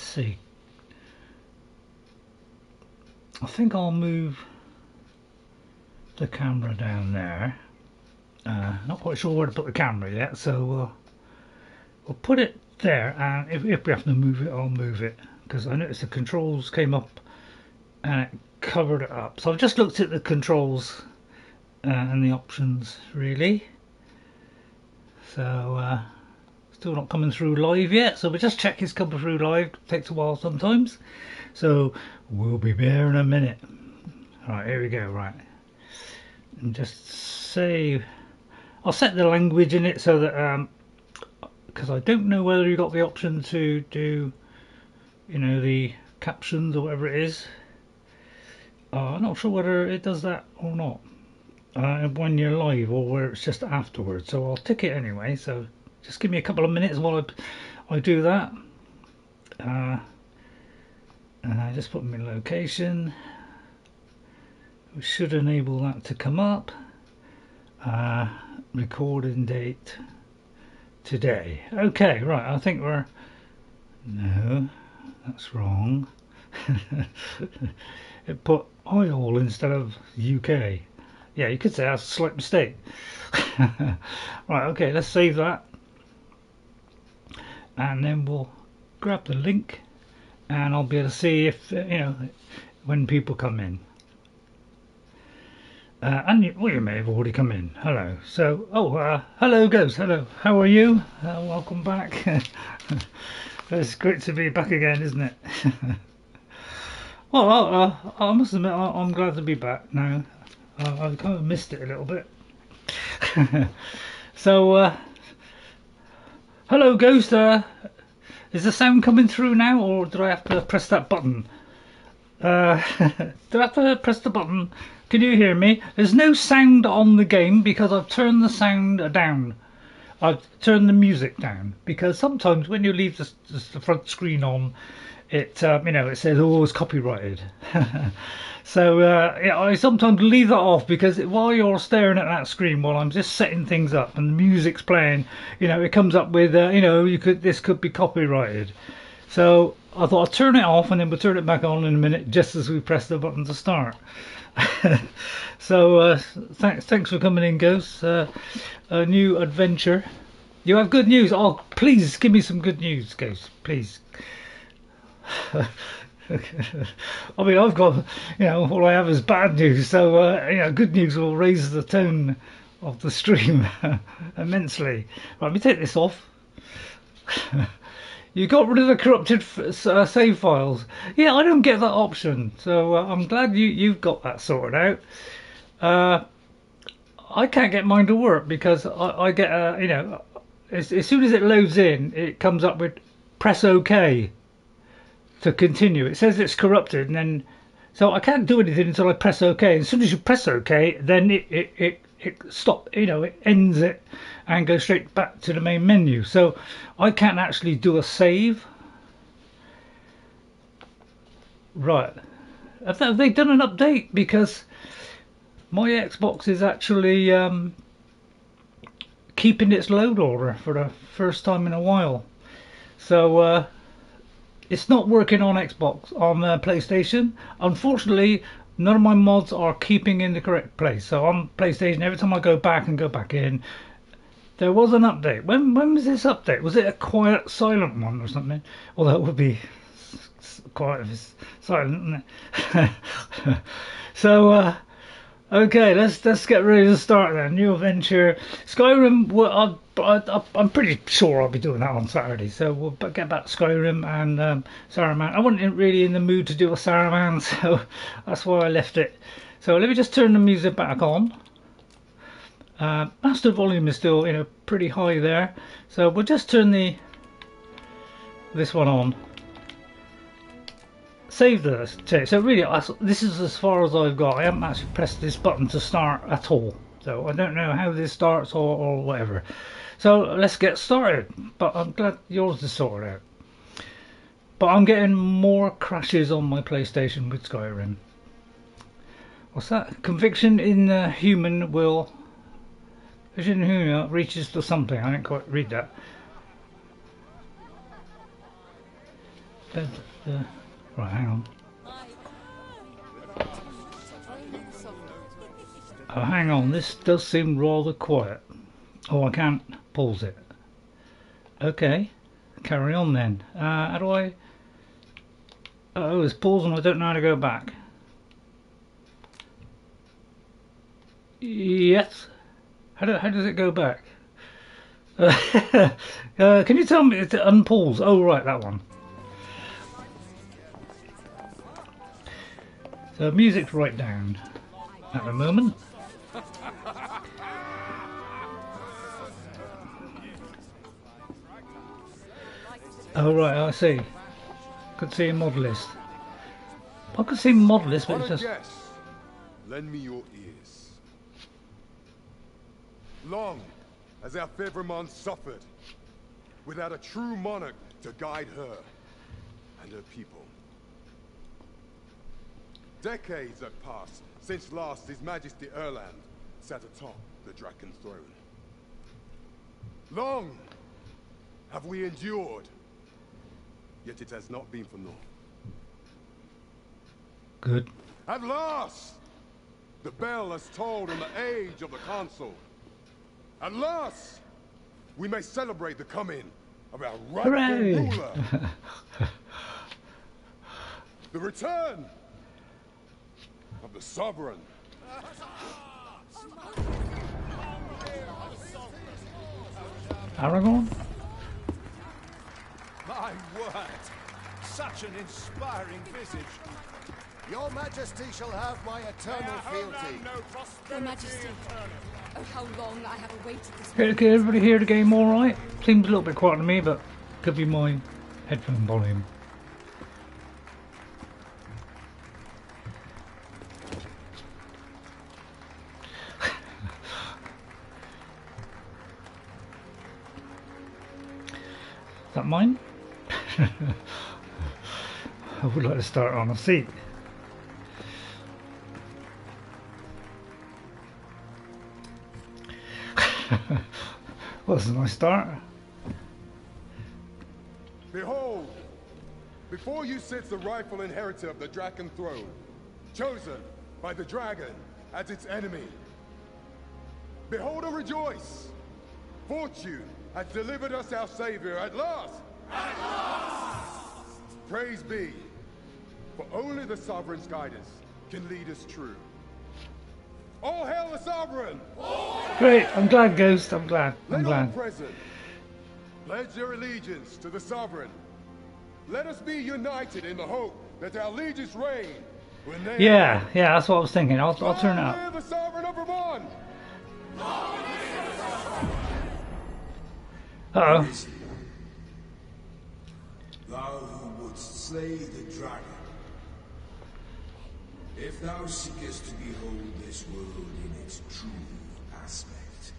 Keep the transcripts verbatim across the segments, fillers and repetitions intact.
let's see. I think I'll move the camera down there. Uh, not quite sure where to put the camera yet, so we'll, we'll put it there, and if, if we have to move it, I'll move it, because I noticed the controls came up and it covered it up. So I've just looked at the controls uh, and the options, really. So uh, still not coming through live yet, so we'll just check it's coming through live. It takes a while sometimes, so we'll be there in a minute. Right, here we go. Right, and just save. I'll set the language in it so that um because I don't know whether you got the option to do, you know, the captions or whatever it is. Uh, I'm not sure whether it does that or not uh, when you're live or where it's just afterwards, so I'll tick it anyway. So just give me a couple of minutes while I, I do that. Uh, and I just put my location. We should enable that to come up. Uh, recording date today. Okay, right, I think we're... No, that's wrong. It put oil instead of U K. Yeah, you could say that's a slight mistake. Right, okay, let's save that. And then we'll grab the link, and I'll be able to see if, you know, when people come in. Uh, and you, well, you may have already come in. Hello. So, oh, uh, hello, Ghost. Hello. How are you? Uh, welcome back. It's great to be back again, isn't it? Well, uh, I must admit, I, I'm glad to be back now. Uh, I've kind of missed it a little bit. So, uh, hello, Ghost. Uh, is the sound coming through now, or do I have to press that button? Uh, do I have to press the button? Can you hear me? There's no sound on the game because I've turned the sound down. I've turned the music down because sometimes when you leave the, the front screen on, it um, you know, it says, oh, it's copyrighted. So uh, yeah, I sometimes leave that off because while you're staring at that screen, while I'm just setting things up and the music's playing, you know, it comes up with uh, you know, you could this could be copyrighted. So I thought I'd turn it off and then we'll turn it back on in a minute, just as we press the button to start. So uh, thanks, thanks for coming in, Ghosts. Uh, a new adventure. You have good news. Oh, please give me some good news, Ghosts. Please. I mean, I've got, you know, all I have is bad news. So uh, you know, good news will raise the tone of the stream immensely. Right, let me take this off. You got rid of the corrupted f uh, save files. Yeah, I don't get that option, so uh, I'm glad you, you've got that sorted out. Uh, I can't get mine to work because I, I get, uh, you know, as, as soon as it loads in, it comes up with press OK to continue. It says it's corrupted, and then, so I can't do anything until I press OK. As soon as you press OK, then it, it, it, it stops, you know, it ends it and go straight back to the main menu. So I can't actually do a save. Right, have they done an update? Because my Xbox is actually um, keeping its load order for the first time in a while. So uh, it's not working on Xbox, on uh, PlayStation. Unfortunately, none of my mods are keeping in the correct place. So on PlayStation, every time I go back and go back in, there was an update. When when was this update? Was it a quiet, silent one or something? Well, that would be quiet if it's silent, wouldn't it? So, uh, okay, let's let's get ready to start then. New adventure, Skyrim. Well, I, I, I'm pretty sure I'll be doing that on Saturday. So we'll get back to Skyrim and um, Saruman. I wasn't really in the mood to do a Saruman, so that's why I left it. So let me just turn the music back on. Uh, master volume is still, you know, pretty high there, so we'll just turn the this one on. Save the change. So really, this is as far as I've got. I haven't actually pressed this button to start at all, so I don't know how this starts or, or whatever. So let's get started. But I'm glad yours is sorted out. But I'm getting more crashes on my PlayStation with Skyrim. What's that? Conviction in the human will. Vision who reaches for something. I didn't quite read that. Right, hang on. Oh, hang on, this does seem rather quiet. Oh, I can't pause it. Okay, carry on then. Uh, how do I... Oh, it's pausing, I don't know how to go back. Yes? How, do, how does it go back? Uh, uh, can you tell me to unpause? Oh, right, that one. So music's right down at the moment. Oh right, I see. Could see a mod list. I could see mod list, but it's just. Lend me your ears. Long as our Vermund suffered, without a true monarch to guide her and her people. Decades have passed since last His Majesty Erland sat atop the Dragon's throne. Long have we endured, yet it has not been for naught. Good. At last, the bell has tolled on the age of the council. At last, we may celebrate the coming of our rightful Hooray! ruler. The return of the sovereign. Aragorn? My word! Such an inspiring visage. Your Majesty shall have my eternal fealty. No Your Majesty, oh how long I have awaited this moment. Okay, everybody hear the game all right? Seems a little bit quiet to me, but could be my headphone volume. Is that mine? I would like to start on a seat. Well, that's a nice start. Behold, before you sits the rightful inheritor of the Dragon Throne, chosen by the dragon as its enemy. Behold and rejoice! Fortune has delivered us our savior at last! At last! Praise be, for only the sovereign's guidance can lead us true. All hail the sovereign! All hail. Great, I'm glad, Ghost, I'm glad, I'm Let glad. Present, pledge your allegiance to the sovereign. Let us be united in the hope that our liege's reign will never... Yeah, yeah, that's what I was thinking. I'll, I'll turn it up. All hail the sovereign of Vermont! Uh-oh. Thou who wouldst slay the dragon, if thou seekest to behold this world in its true aspect,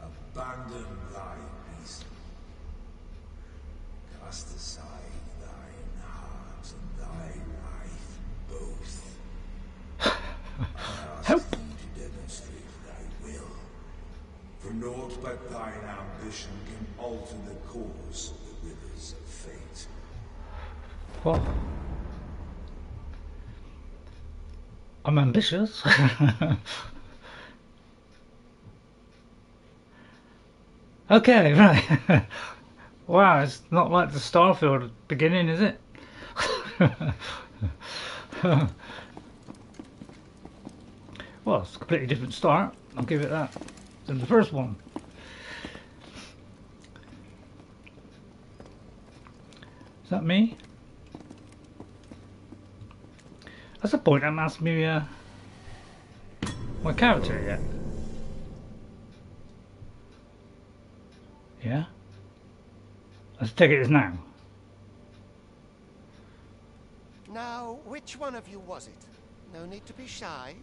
abandon thy reason. Cast aside thine heart and thy life both. I ask Help. thee to demonstrate thy will, for naught but thine ambition can alter the course of the rivers of fate. What? I'm ambitious. Okay, right. Wow, it's not like the Starfield beginning, is it? Well, it's a completely different start. I'll give it that. Than the first one. Is that me? That's the point, I haven't asked me uh, my character yet. Yeah? Let's take it as now. Now, which one of you was it? No need to be shy.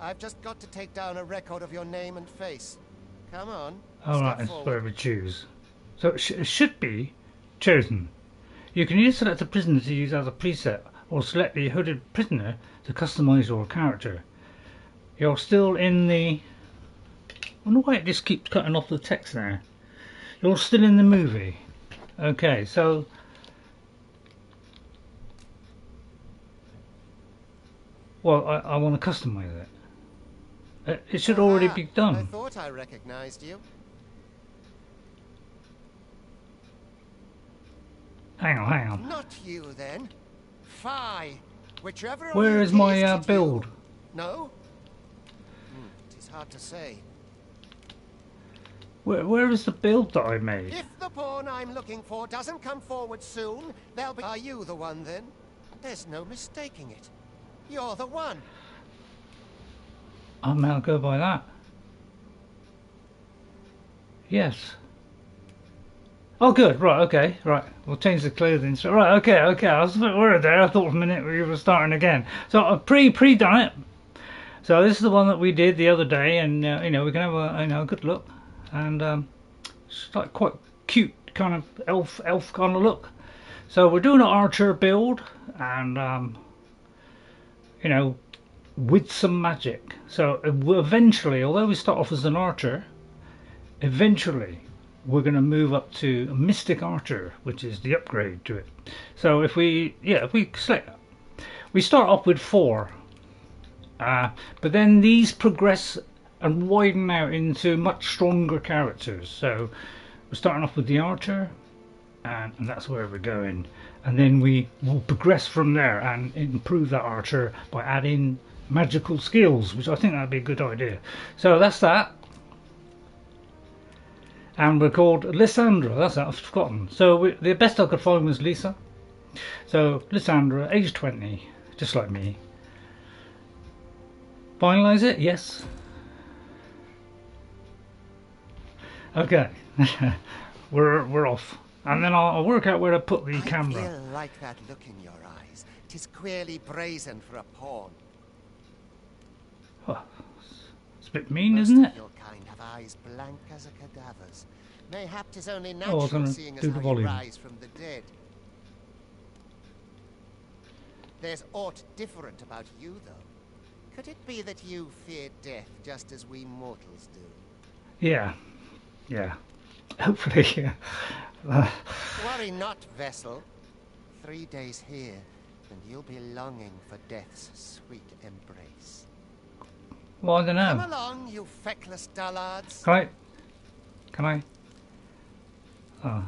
I've just got to take down a record of your name and face. Come on. Alright, it's where we choose. So it, sh it should be chosen. You can either select a prisoner to use as a preset, or select the hooded prisoner to customise your character. You're still in the... I wonder why it just keeps cutting off the text there. You're still in the movie. Okay, so Well, I, I want to customize it. It should ah, already be done. I thought I recognized you. Hang on, hang on. Not you then. Fie. Whichever. Where is my uh, build? You? No. Mm, it is hard to say. Where, where is the build that I made? If the pawn I'm looking for doesn't come forward soon, they'll be. Are you the one then? There's no mistaking it. You're the one. I'm now go by that. Yes. Oh, good. Right. Okay. Right. We'll change the clothing. So, right. Okay. Okay. I was a bit worried there. I thought for a minute we were starting again. So I pre pre done it. So this is the one that we did the other day, and uh, you know we can have a you know a good look, and um, it's like quite cute kind of elf elf kind of look. So we're doing an archer build, and um, you know with some magic. So eventually, although we start off as an archer, eventually. We're going to move up to a mystic archer, which is the upgrade to it. So if we, yeah, if we select, we start off with four, uh, but then these progress and widen out into much stronger characters. So we're starting off with the archer, and, and that's where we're going. And then we will progress from there and improve that archer by adding magical skills, which I think that'd be a good idea. So that's that. And we're called Lysandra, that's that, I've forgotten. So we, the best I could find was Lisa. So Lysandra, age twenty, just like me. Finalise it, yes. Okay, we're, we're off. And then I'll, I'll work out where to put the I camera. I feel like that look in your eyes. Tis queerly brazen for a pawn. Huh. It's a bit mean, most isn't it? Eyes blank as a cadaver's. Mayhap 'tis only natural, oh, I was gonna seeing do as the volume. Rise from the dead. There's aught different about you, though. Could it be that you fear death just as we mortals do? Yeah, yeah. Hopefully, yeah. uh. Worry not, vessel. Three days here, and you'll be longing for death's sweet embrace. Well, I don't know. Come along, you feckless dullards. Can I? Can I? Oh.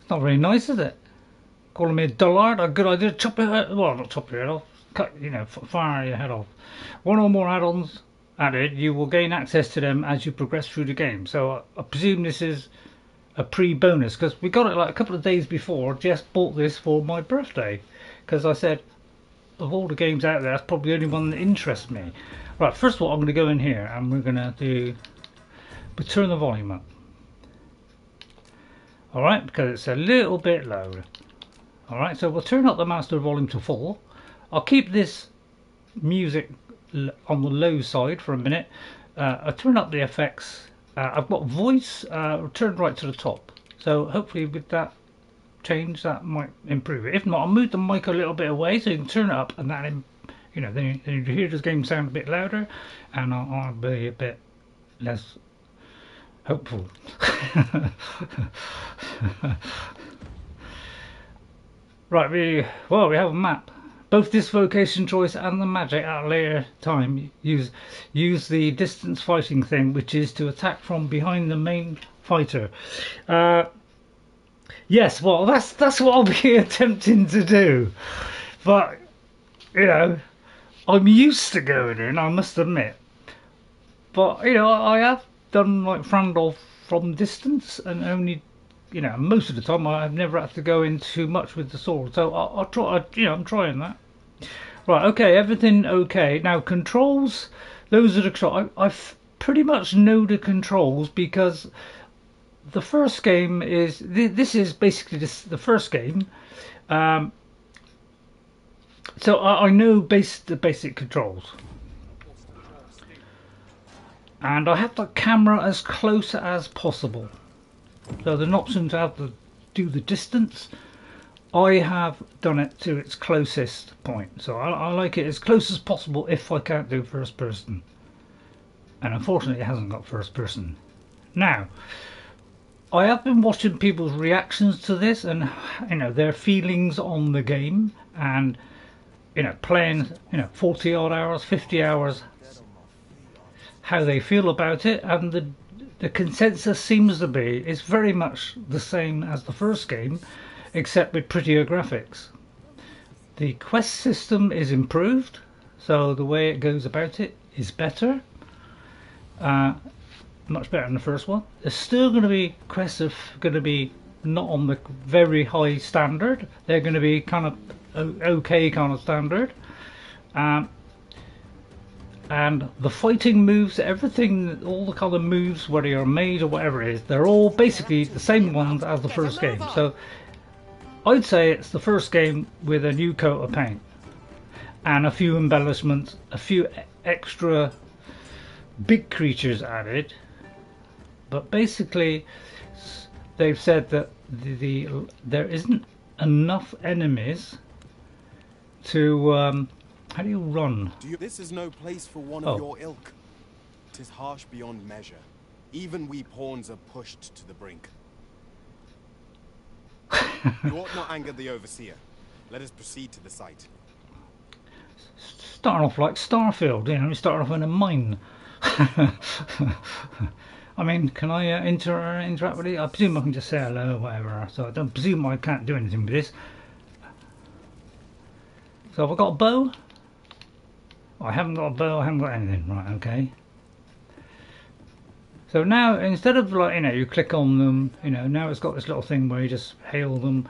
It's not very nice, is it? Calling me a dullard? A good idea to chop your head. Well, not chop your head off. Cut, you know, fire your head off. One or more add-ons added, you will gain access to them as you progress through the game. So I, I presume this is a pre-bonus, because we got it like a couple of days before. Just bought this for my birthday, because I said, of all the games out there, that's probably the only one that interests me. Right, first of all, I'm going to go in here and we're going to do... But turn the volume up. Alright, because it's a little bit low. Alright, so we'll turn up the master volume to full. I'll keep this music on the low side for a minute. Uh, I'll turn up the effects. Uh, I've got voice uh, turned right to the top. So hopefully with that change, that might improve it. If not, I'll move the mic a little bit away so you can turn it up, and that, you know, then you, you hear this game sound a bit louder, and I'll, I'll be a bit less hopeful. Right, we well we have a map. Both this vocation choice and the magic at a later time use use the distance fighting thing, which is to attack from behind the main fighter. Uh, Yes, well, that's that's what I'll be attempting to do, but you know, I'm used to going in, I must admit. But you know, I have done like Frandolf from distance, and only, you know, most of the time I've never had to go in too much with the sword. So I'll, I'll try, I, you know, I'm trying that. Right, okay, everything okay. Now controls, those are the controls. I I've pretty much know the controls because. The first game is th this is basically this, the first game, um, so I, I know base the basic controls, and I have the camera as close as possible. So there's an option to have the do the distance. I have done it to its closest point, so I, I like it as close as possible if I can't do first person, and unfortunately it hasn't got first person now. I have been watching people's reactions to this and, you know, their feelings on the game, and you know, playing, you know, forty odd hours, fifty hours, how they feel about it, and the the consensus seems to be it's very much the same as the first game, except with prettier graphics. The quest system is improved, so the way it goes about it is better, uh, much better than the first one. There's still going to be quests that are going to be not on the very high standard. They're going to be kind of okay kind of standard, um, and the fighting moves, everything, all the kind of moves, whether you're made or whatever it is, they're all basically the same ones as the first game. So I'd say it's the first game with a new coat of paint and a few embellishments, a few extra big creatures added, but basically they've said that the, the there isn't enough enemies to um, how do you run? Do you, this is no place for one oh. of your ilk. 'Tis harsh beyond measure. Even we pawns are pushed to the brink. You ought not anger the overseer. Let us proceed to the site. Start off like Starfield, you know, we start off in a mine. I mean, can I uh, inter interact with it? I presume I can just say hello or whatever, so I don't presume I can't do anything with this. So have I got a bow? Oh, I haven't got a bow, I haven't got anything. Right, okay. So now, instead of like, you know, you click on them, you know, now it's got this little thing where you just hail them.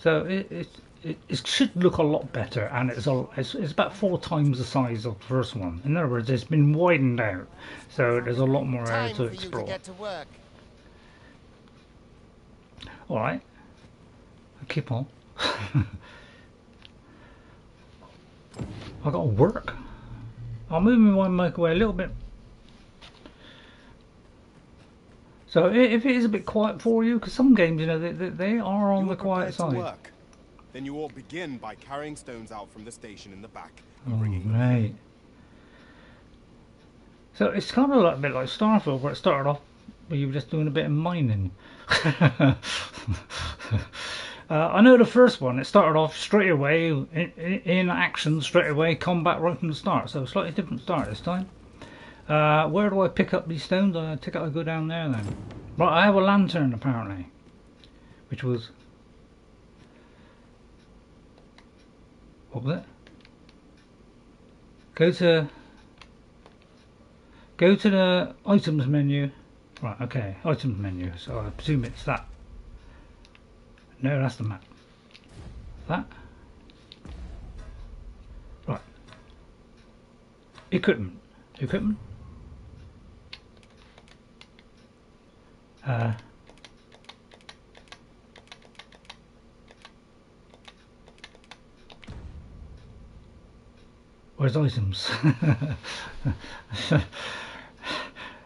So it, it, it, it should look a lot better, and it's, a, it's, it's about four times the size of the first one. In other words, it's been widened out, so there's a lot more area to explore. Alright, keep on. I gotta work. I'm moving my mic away a little bit. So if it is a bit quiet for you, because some games, you know, they, they are on the quiet side. Work, then you all begin by carrying stones out from the station in the back. And oh, bringing right. So it's kind of like, a bit like Starfield, where it started off where you were just doing a bit of mining. uh, I know the first one, it started off straight away, in, in action straight away, combat right from the start. So slightly different start this time. Uh, where do I pick up these stones? I take out I go down there then. Right, I have a lantern apparently, which was what was it? Go to go to the items menu. Right, okay, items menu. So I presume it's that. No, that's the map. That. Right. Equipment. Equipment. Uh, where's items?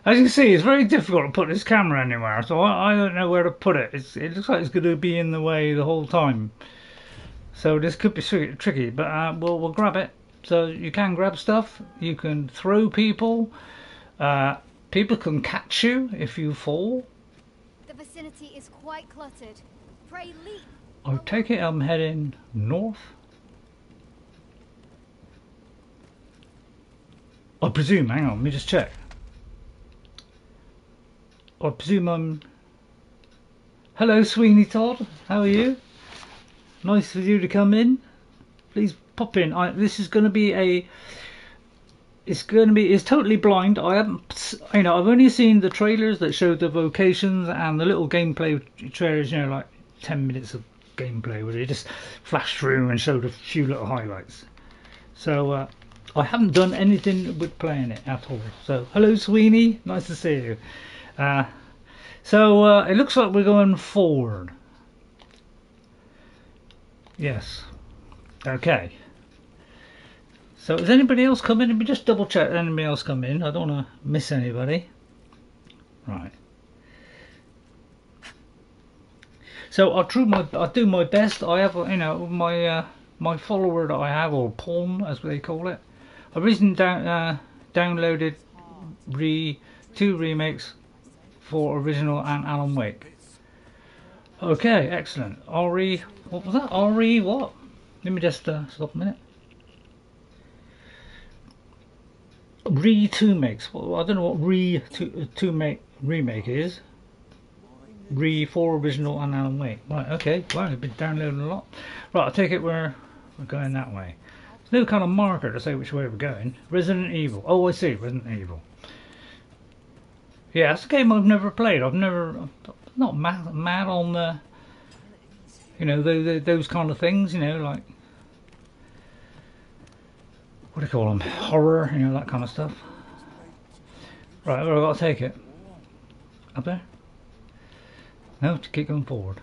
As you can see, it's very difficult to put this camera anywhere, so I, I don't know where to put it. It's, it looks like it's going to be in the way the whole time, so this could be tricky, but uh, we'll, we'll grab it. So you can grab stuff, you can throw people, uh, people can catch you if you fall. Vicinity is quite cluttered. Pray leap. I take it I'm heading north. I presume, hang on, let me just check. I presume I'm... Hello Sweeney Todd, how are you? Nice of you to come in. Please pop in. I, this is going to be a... It's going to be, it's totally blind. I haven't, you know, I've only seen the trailers that showed the vocations and the little gameplay trailers, you know, like ten minutes of gameplay where they just flashed through and showed a few little highlights. So uh, I haven't done anything with playing it at all. So hello Sweeney, nice to see you. Uh, so uh, it looks like we're going forward. Yes. Okay. So has anybody else come in? Let me just double check if anybody else come in. I don't want to miss anybody. Right. So I'll do my I do my best. I have, you know, my uh, my follower that I have, or pawn as they call it. I've recently down, uh, downloaded re two remakes for original and Alan Wake. Okay, excellent. R E, what was that? R E what? Let me just uh, stop a minute. Re two makes. Well, I don't know what re two make remake is. Re four original and Alan Wake. Right, okay. Wow, I've been downloading a lot. Right, I'll take it we're, we're going that way. There's no kind of marker to say which way we're going. Resident Evil. Oh, I see. Resident Evil. Yeah, that's a game I've never played. I've never... I'm not mad, mad on the... You know, the, the, those kind of things, you know, like... What do you call them? Horror, you know, that kind of stuff. Right, well, I've got to take it. Up there? No, to keep going forward.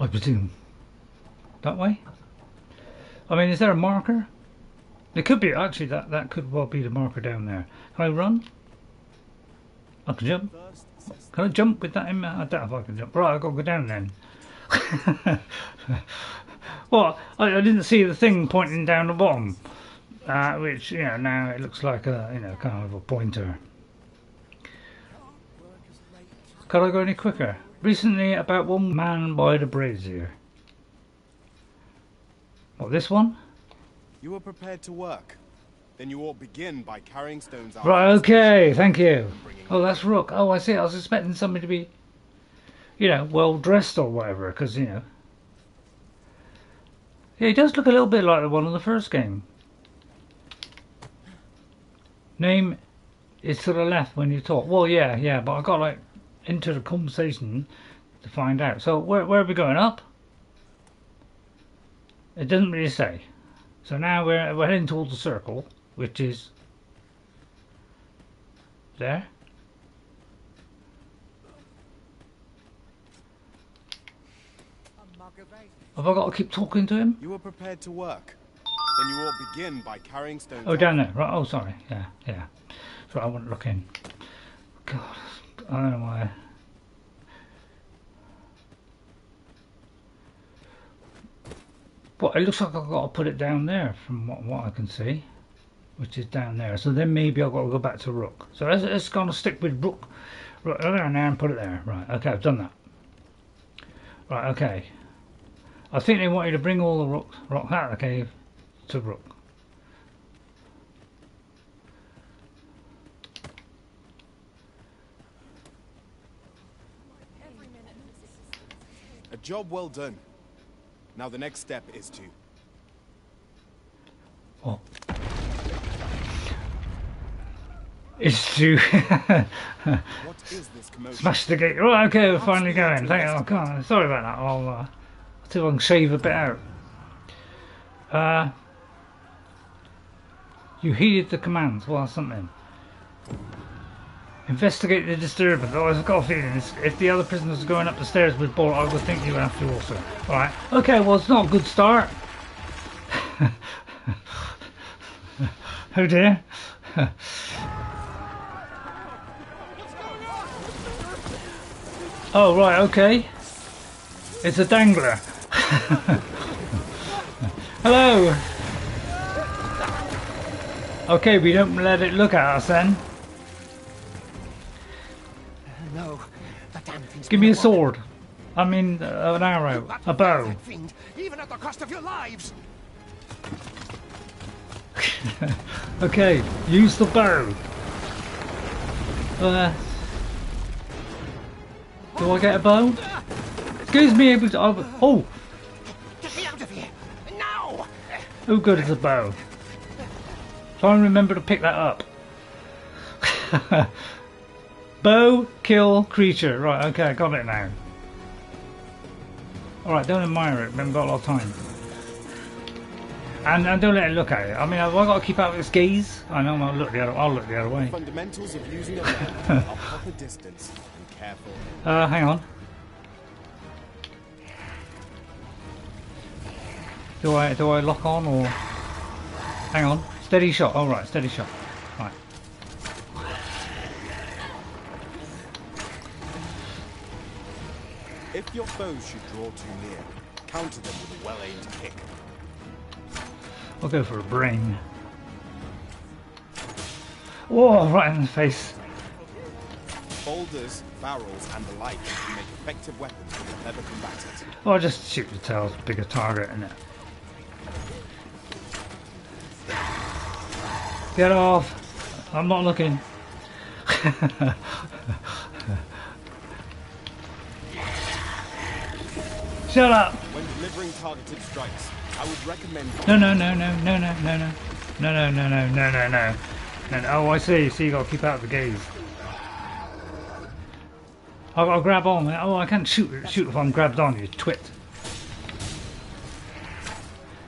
I presume. That way? I mean, is there a marker? There could be, actually, that, that could well be the marker down there. Can I run? I can jump. Can I jump with that in my... I doubt if I can jump. Right, I've got to go down then. Well, I, I didn't see the thing pointing down the bottom. Uh, which, you know, now it looks like a, you know, kind of a pointer. Can I go any quicker? Recently, about one man by the brazier. What, this one? You are prepared to work. Then you ought begin by carrying stones out. Right, okay, thank you. Oh, that's Rook. Oh, I see. I was expecting somebody to be, you know, well dressed or whatever, because, you know. Yeah, he does look a little bit like the one in the first game. Name is to the left when you talk. Well, yeah, yeah, but I got, like, into the conversation to find out. So, where, where are we going up? It doesn't really say. So now we're, we're heading towards the circle, which is there. Have I got to keep talking to him? You were prepared to work. Then you ought begin by carrying stones. Oh, down there. Right. Oh, sorry. Yeah, yeah. So I wouldn't look in. God, I don't know why. Well, it looks like I've got to put it down there from what, what I can see, which is down there. So then maybe I've got to go back to Rook. So it's, it's going to stick with Rook. Right, over there now and put it there. Right, okay, I've done that. Right, okay. I think they want you to bring all the rocks, rocks out of the cave to Rook. A job well done. Now the next step is to... Oh. Is to... What is this commotion? Smash the gate. Right, okay, we're finally going. Thank oh, God. Sorry about that. I'll, uh, I'll see if I can shave a bit out. Uh, you heeded the commands. Well, that's something. Investigate the disturbance. Oh, I've got a feeling it's, if the other prisoners are going up the stairs with ball, I would think you would have to also. Alright. Okay, well, it's not a good start. Oh dear. Oh, right, okay. It's a dangler. Hello. Okay, we don't let it look at us then. Give me a sword. I mean, uh, an arrow, a bow. Even at the cost of your lives. Okay, use the bow. Uh, do I get a bow? Gives me able to. Oh! Get me out of here now! Oh, good, it's a bow. Try and remember to pick that up. Bow, kill, creature. Right, okay, I got it now. Alright, don't admire it, we haven't got a lot of time. And, and don't let it look at it. I mean, I've got to keep out of its gaze. I know, I'll look the other, I'll look the other way. Fundamentals of using a weapon of proper distance and careful. Uh, hang on. Do I, do I lock on or... Hang on. Steady shot. Alright, steady shot. If your foes should draw too near, counter them with a well-aimed kick. I'll go for a brain. Whoa, right in the face. boulders, barrels, and the like to make effective weapons that will never combat it. Or just shoot the tails, bigger target in it. Get off! I'm not looking. Shut up! When delivering targeted strikes, I would recommend. No, no, no, no, no, no, no, no, no, no, no, no, no, no, no. And oh, I see. So you gotta keep out of the gaze. I'll, I'll grab on. Oh, I can't shoot. Shoot if I'm grabbed on. You twit.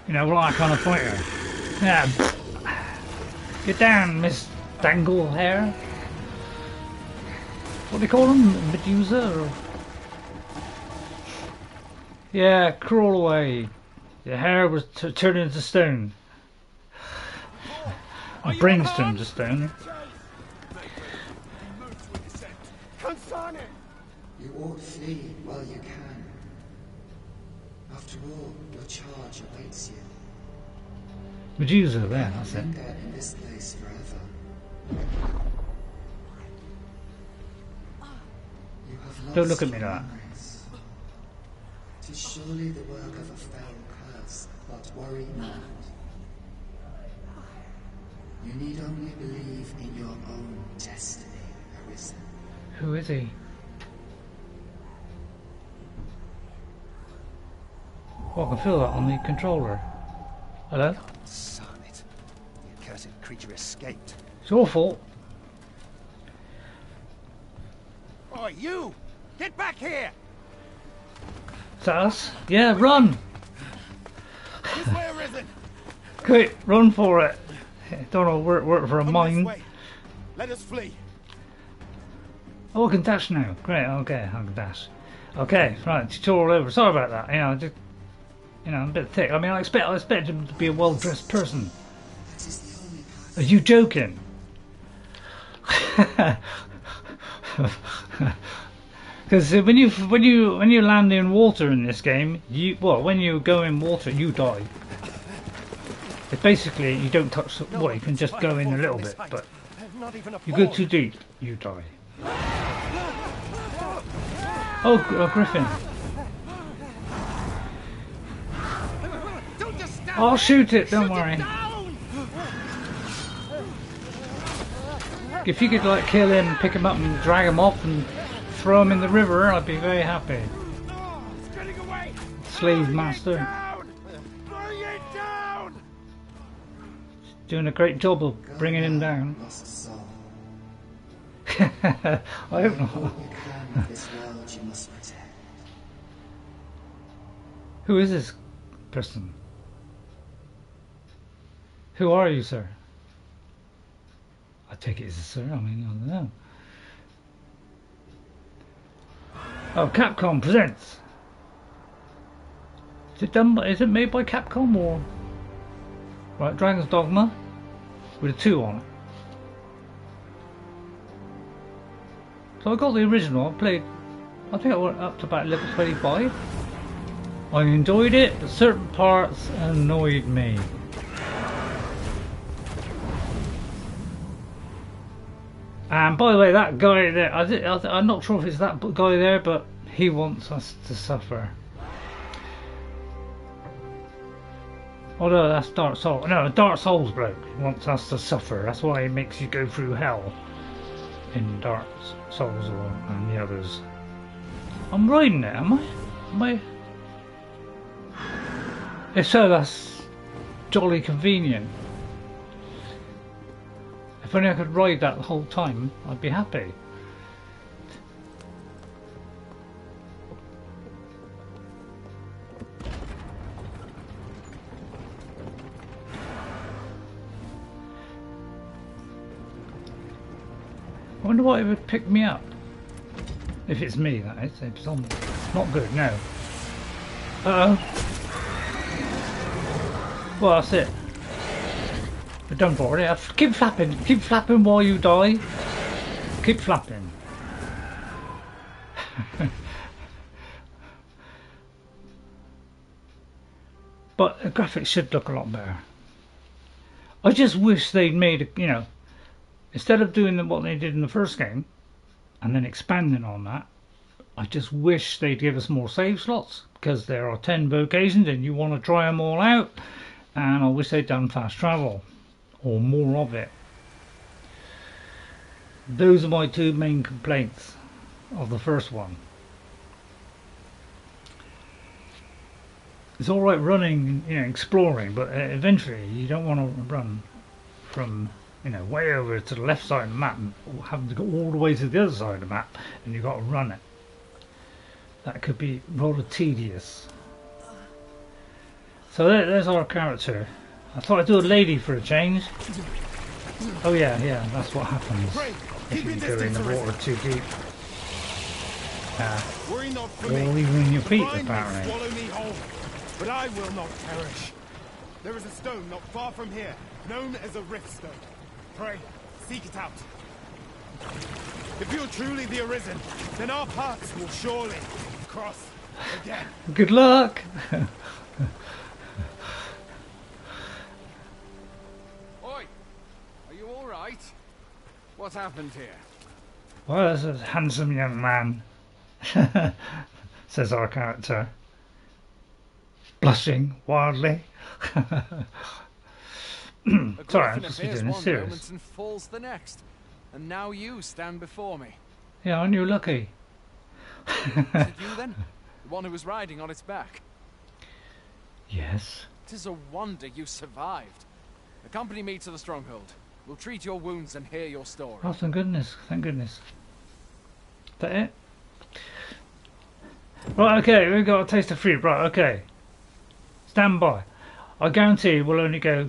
You know, like on a pointer. Yeah. Get down, Miss Dangle Hair. What do they call them? Medusa? Or... Yeah, crawl away. Your hair was t turned into stone. My brain's turned to stone. You ought flee while you can. After all, your charge awaits you. Medusa, there, that's it. In this place forever. You have Don't look at me like that. It is surely the work of a foul curse, but worry not. You need only believe in your own destiny, Arisen. Who is he? Oh, I can feel that on the controller. Hello? Son it. The accursed creature escaped. It's awful. Oh, you! Get back here! Is that us? Yeah, run! This way, Arisen! Quick, run for it! Don't know where it worked for a Come mine. Let us flee. Oh, I can dash now. Great, okay, I can dash. Okay, right, tutorial over. Sorry about that. You know, just you know, I'm a bit thick. I mean, I expect I expect him to be a well dressed person. Are you joking? Because when you when you when you land in water in this game, you well when you go in water, you die. It's basically you don't touch the well, you can just go in a little bit, but you go too deep, you die. Oh, oh Griffin. I'll shoot it, don't worry. If you could like kill him, pick him up and drag him off and throw him in the river, I'd be very happy. Slave master. Doing a great job of bringing him down. I hope not. Who is this person? Who are you, sir? I take it as a sir. I mean, I don't know. Oh, Capcom presents. Is it done by? Is it made by Capcom or? Right, Dragon's Dogma with a two on it. So I got the original, I played, I think I went up to about level twenty-five. I enjoyed it, but certain parts annoyed me. And by the way, that guy there, I did, I, I'm not sure if it's that guy there, but he wants us to suffer. Although that's Dark Souls. No, Dark Souls bloke wants us to suffer. That's why he makes you go through hell in Dark Souls or and the others. I'm riding it, am I? Am I? If so, that's jolly convenient. If only I could ride that the whole time, I'd be happy. I wonder why it would pick me up. If it's me, that is. If it's on me. It's not good, no. Uh-oh. Well, that's it. But don't worry. Keep flapping. Keep flapping while you die. Keep flapping. But the graphics should look a lot better. I just wish they'd made, you know, instead of doing what they did in the first game, And then expanding on that, I just wish they'd give us more save slots, because there are ten vocations and you want to try them all out, and I wish they'd done fast travel or more of it. Those are my two main complaints of the first one. It's all right running, you know, exploring, but eventually you don't want to run from, you know, way over to the left side of the map and having to go all the way to the other side of the map, and you've got to run it. That could be rather tedious. So there, there's our character. I thought I'd do a lady for a change. Oh yeah, yeah, that's what happens if you go in the water too deep. Uh, or even in your feet, apparently. But I will not perish. There is a stone not far from here, known as a Riftstone. Pray, seek it out. If you're truly the Arisen, then our paths will surely cross again. Good luck! Oi! Are you alright? What happened here? Well, there's a handsome young man, says our character, blushing wildly. Sorry, I'm just doing this serious. And falls the next. And now you stand before me. Yeah, aren't you lucky? Is it you then? The one who was riding on its back? Yes. It is a wonder you survived. Accompany me to the stronghold. We'll treat your wounds and hear your story. Oh, thank goodness, thank goodness. Is that it? Right, okay, we've got a taste of fruit. Right, okay. Stand by. I guarantee we'll only go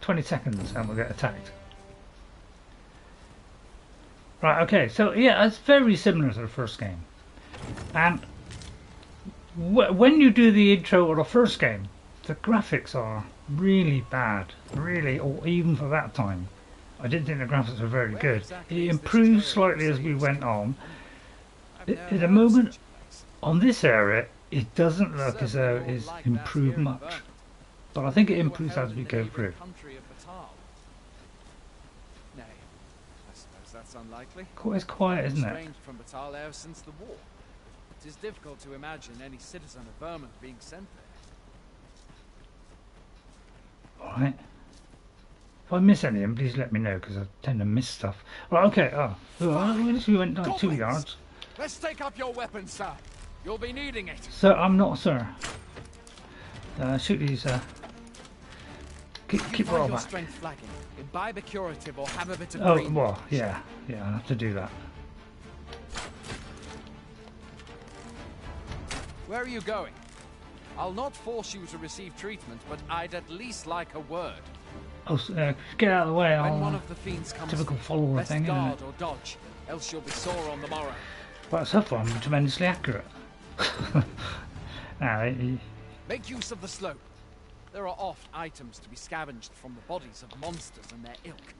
twenty seconds and we'll get attacked. Right, okay, so yeah, it's very similar to the first game. And w when you do the intro of the first game, the graphics are really bad, really, or even for that time. I didn't think the graphics were very good. It improved slightly as we went on. At the moment, on this area, it doesn't look as though it's improved much. But I think it improves as we go through. That's unlikely. It's quiet, isn't it? From Batal ever since the war. It is difficult to imagine any citizen of Vermund being sent there. All right. If I miss anything, please let me know, because I tend to miss stuff. Right, okay. Oh, oh we went down two yards. Let's take up your weapons, sir. You'll be needing it. Sir, I'm not, sir. Uh, shoot these. Uh, keep keep you roll back. Imbibe a curative or have a bit of green. Oh, well, yeah, yeah, I'll have to do that. Where are you going? I'll not force you to receive treatment, but I'd at least like a word. Oh, uh, get out of the way, I'll... When one of the fiends comes, typical follower thing, isn't it? Or dodge, else you'll be sore on the morrow. Well, that's her fun, tremendously accurate. Nah, he... Make use of the slope. There are oft items to be scavenged from the bodies of monsters and their ilk.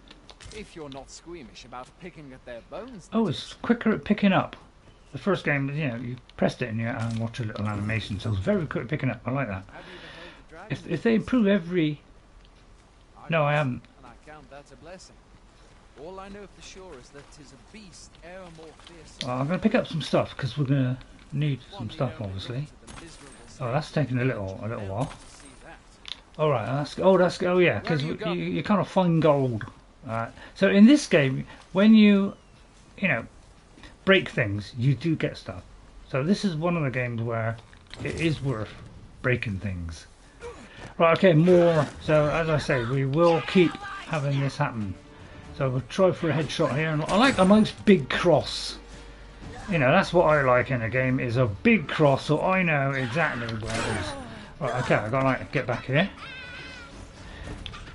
If you're not squeamish about picking at their bones... Oh, it's quicker at picking up. The first game, you know, you pressed it and you and watch a little animation, so it's very quick at picking up. I like that. If, if they improve every... No, I haven't. And I count that a blessing. All I know for sure is that it is a beast e'er more fierce... I'm going to pick up some stuff, because we're going to need some stuff, obviously. Oh, that's taking a little, a little while. All right. That's, oh, that's oh yeah, because you, you, you kind of find gold. All right. So in this game, when you, you know, break things, you do get stuff. So this is one of the games where it is worth breaking things. Right. Okay. More. So as I say, we will keep having this happen. So we'll try for a headshot here. And I like a nice big cross. You know, that's what I like in a game, is a big cross, so I know exactly where it is. Right, okay, I've got to like, get back here.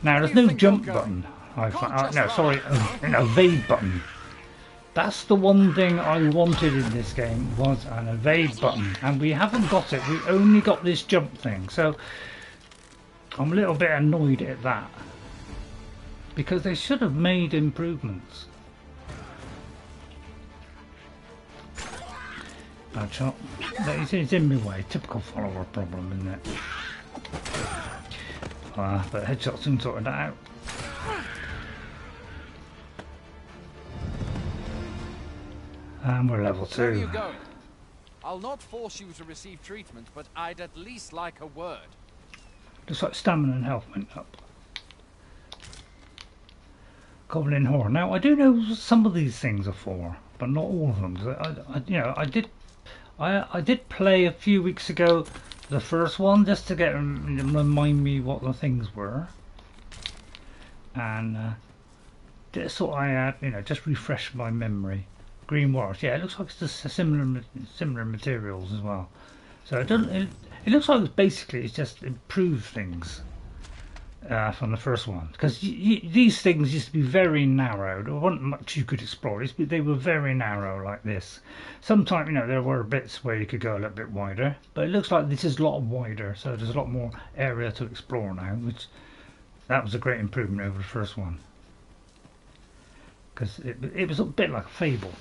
Now, there's no jump button. I uh, no, sorry, uh, an evade button. That's the one thing I wanted in this game, was an evade button. And we haven't got it, we only got this jump thing. So, I'm a little bit annoyed at that. Because they should have made improvements. Bad shot. It's in my way. Typical follower problem, isn't it? Ah, but headshot soon sorted that out. And we're level two. Where are you going? I'll not force you to receive treatment, but I'd at least like a word. Just like stamina and health went up. Goblin horror. Now I do know some of these things are for, but not all of them. I, I, you know, I did, I, I did play a few weeks ago the first one just to get remind me what the things were, and uh, just thought I had, you know, just refresh my memory. Green Wars, yeah, it looks like it's just similar similar materials as well. So it doesn't. It, it looks like it's basically it's just improved things uh, from the first one, because these things used to be very narrow. There wasn't much you could explore, but they were very narrow like this. Sometimes, you know, there were bits where you could go a little bit wider, but it looks like this is a lot wider. So there's a lot more area to explore now, which that was a great improvement over the first one, because it it was a bit like a Fable.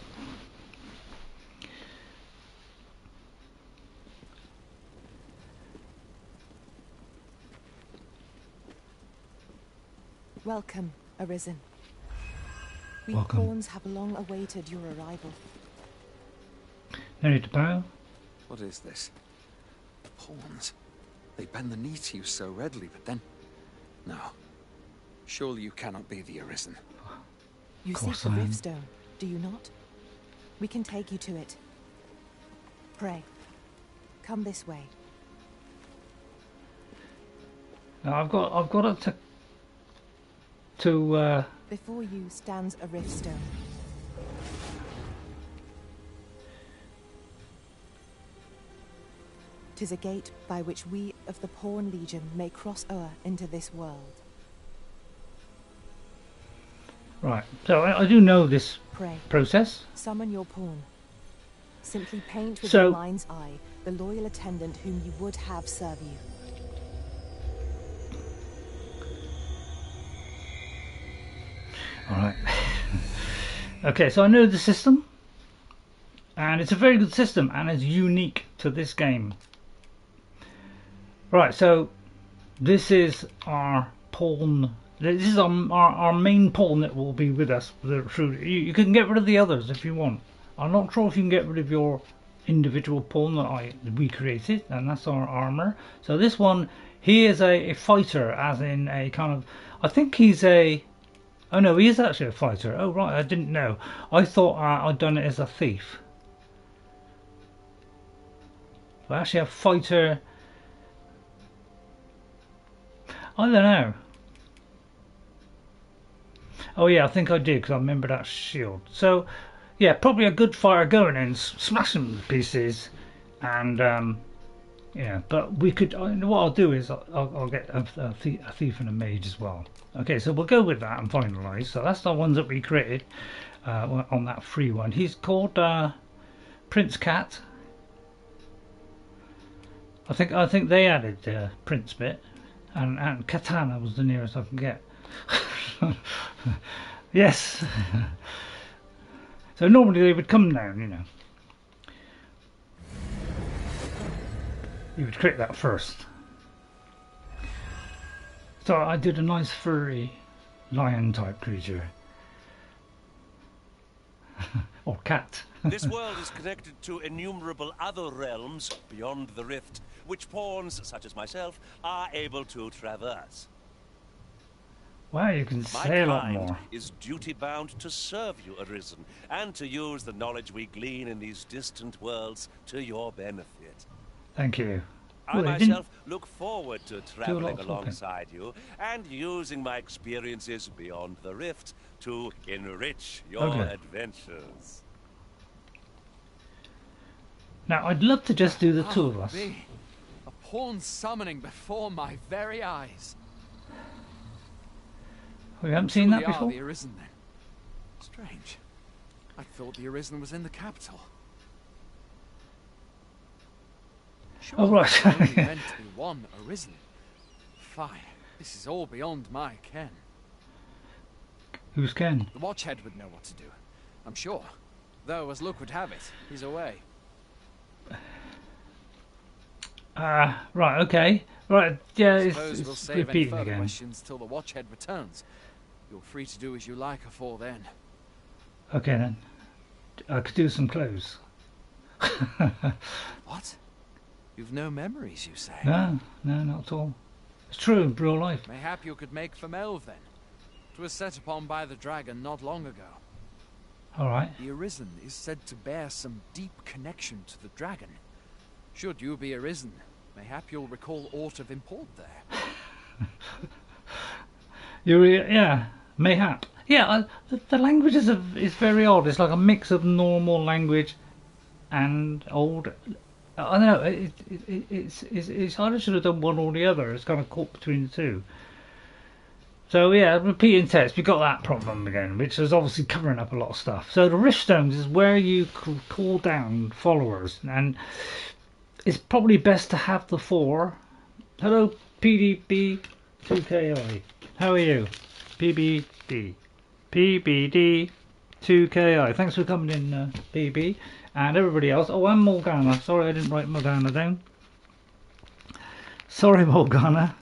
Welcome, Arisen. We Welcome. pawns have long awaited your arrival. No need to bow. What is this? The pawns. They bend the knee to you so readily, but then... No. Surely you cannot be the Arisen. You seek the Riftstone, do you not? We can take you to it. Pray. Come this way. Now I've got... I've got to... To, uh... Before you stands a Riftstone. Tis a gate by which we of the Pawn Legion may cross o'er into this world. Right, so I, I do know this Pray. process. Summon your pawn. Simply paint with so, your mind's eye the loyal attendant whom you would have serve you. Alright. Okay, so I know the system, and it's a very good system, and it's unique to this game. Right, so this is our pawn. This is our, our, our main pawn that will be with us through. You, you can get rid of the others if you want. I'm not sure if you can get rid of your individual pawn that I we created, and that's our armor. So this one, he is a, a fighter, as in a kind of... I think he's a... Oh no, he is actually a fighter. Oh right, I didn't know. I thought uh, I'd done it as a thief. But actually a fighter... I don't know. Oh yeah, I think I did, because I remember that shield. So, yeah, probably a good fighter going in, smash them to pieces. And, um, yeah, but we could... What I'll do is I'll, I'll get a, a, thief, a thief and a mage as well. Okay, so we'll go with that and finalise. So that's the ones that we created uh, on that free one. He's called uh, Prince Cat. I think I think they added the uh, Prince bit, and, and Katana was the nearest I can get. Yes. So normally they would come down, you know. You would create that first. So I did a nice furry lion type creature. Or cat. This world is connected to innumerable other realms beyond the rift, which pawns such as myself are able to traverse. Wow, you can say a lot more. My kind is duty-bound to serve you, Arisen, and to use the knowledge we glean in these distant worlds to your benefit. Thank you. I well, myself look forward to traveling alongside you and using my experiences beyond the rift to enrich your okay. adventures. Now, I'd love to just do the two of us. A pawn summoning before my very eyes. We haven't seen that before. The Arisen, then. Strange. I thought the Arisen was in the capital. Sure, oh right. Only meant to be one Arisen. Fine. This is all beyond my ken. Who's ken? The Watchhead would know what to do, I'm sure. Though, as luck would have it, he's away. Ah, uh, right. Okay. Right. Yeah. It's, it's we'll save repeating any further again. Questions till the Watchhead returns. You're free to do as you like afore then. Okay then. I could do some clothes. What? You've no memories, you say? No, no, not at all. It's true in real life. Mayhap you could make for Melve, then. 'Twas set upon by the dragon not long ago. All right. The Arisen is said to bear some deep connection to the dragon. Should you be Arisen, mayhap you'll recall aught of import there. you, yeah, mayhap. Yeah, uh, the, the language is, a, is very odd. It's like a mix of normal language and old. I don't know. It, it, it, it's, it's, it's either should have done one or the other. It's kind of caught between the two. So yeah, repeating text, we got that problem again, which is obviously covering up a lot of stuff. So the Riftstones is where you call down followers, and it's probably best to have the four. Hello, P D B two K I. How are you? P B D. P B D two K I. Thanks for coming in, uh, P B. And everybody else. Oh, and Morgana. Sorry, I didn't write Morgana down. Sorry, Morgana.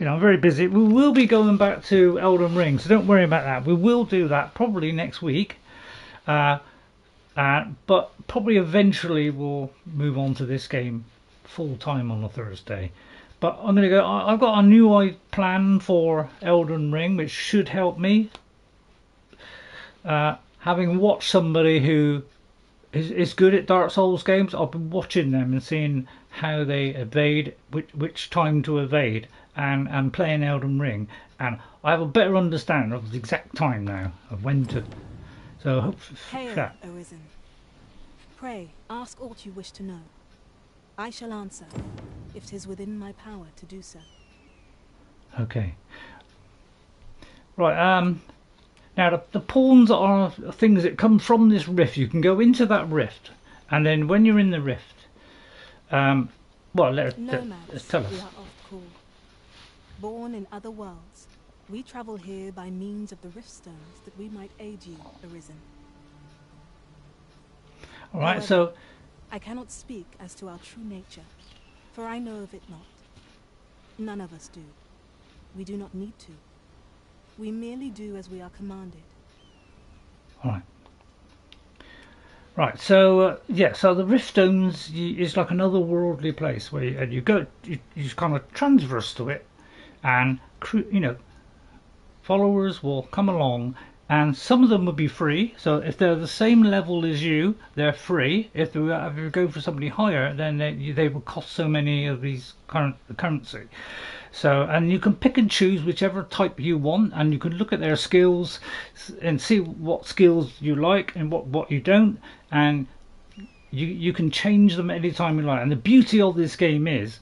You know, I'm very busy. We will be going back to Elden Ring, so don't worry about that. We will do that probably next week, uh, uh, but probably eventually we'll move on to this game full time on a Thursday. But I'm going to go. I've got a new plan for Elden Ring, which should help me. Uh, having watched somebody who is, is good at Dark Souls games, I've been watching them and seeing how they evade, which, which time to evade. And, and playing Elden Ring, and I have a better understanding of the exact time now of when to. So, hope that. Hail, Arisen. Pray, ask aught you wish to know. I shall answer, if 'tis within my power to do so. Okay. Right. Um. Now the, the pawns are things that come from this rift. You can go into that rift, and then when you're in the rift, um. Well, let, let, let tell us. Born in other worlds, we travel here by means of the Riftstones that we might aid you, Arisen. All right, however, so I cannot speak as to our true nature, for I know of it not. None of us do. We do not need to. We merely do as we are commanded. All right. Right, so uh, yeah, so the Riftstones is like another worldly place where you, and you go, you, you kind of transverse to it. And, you know, followers will come along, and some of them will be free. So if they're the same level as you, they're free. If, they, if you go for somebody higher, then they, they will cost so many of these current currency. So, and you can pick and choose whichever type you want, and you can look at their skills and see what skills you like and what, what you don't. And you, you can change them any time you like. And the beauty of this game is,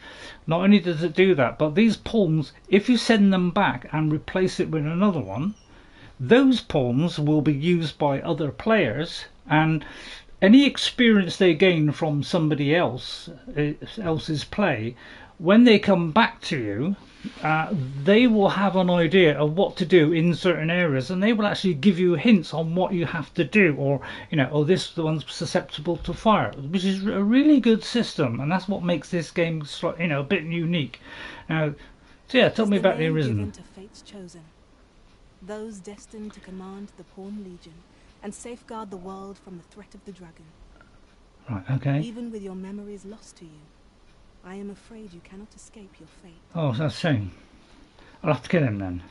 not only does it do that, but these pawns, if you send them back and replace it with another one, those pawns will be used by other players, and any experience they gain from somebody else else's play, when they come back to you, uh, they will have an idea of what to do in certain areas, and they will actually give you hints on what you have to do, or, you know, oh, this one's susceptible to fire, which is a really good system, and that's what makes this game, you know, a bit unique. Now, so yeah, tell me about the Arisen. To fate's chosen, those destined to command the Pawn Legion and safeguard the world from the threat of the dragon. Right. Okay. Even with your memories lost to you, I am afraid you cannot escape your fate. Oh, that's a shame. I'll have to kill him then.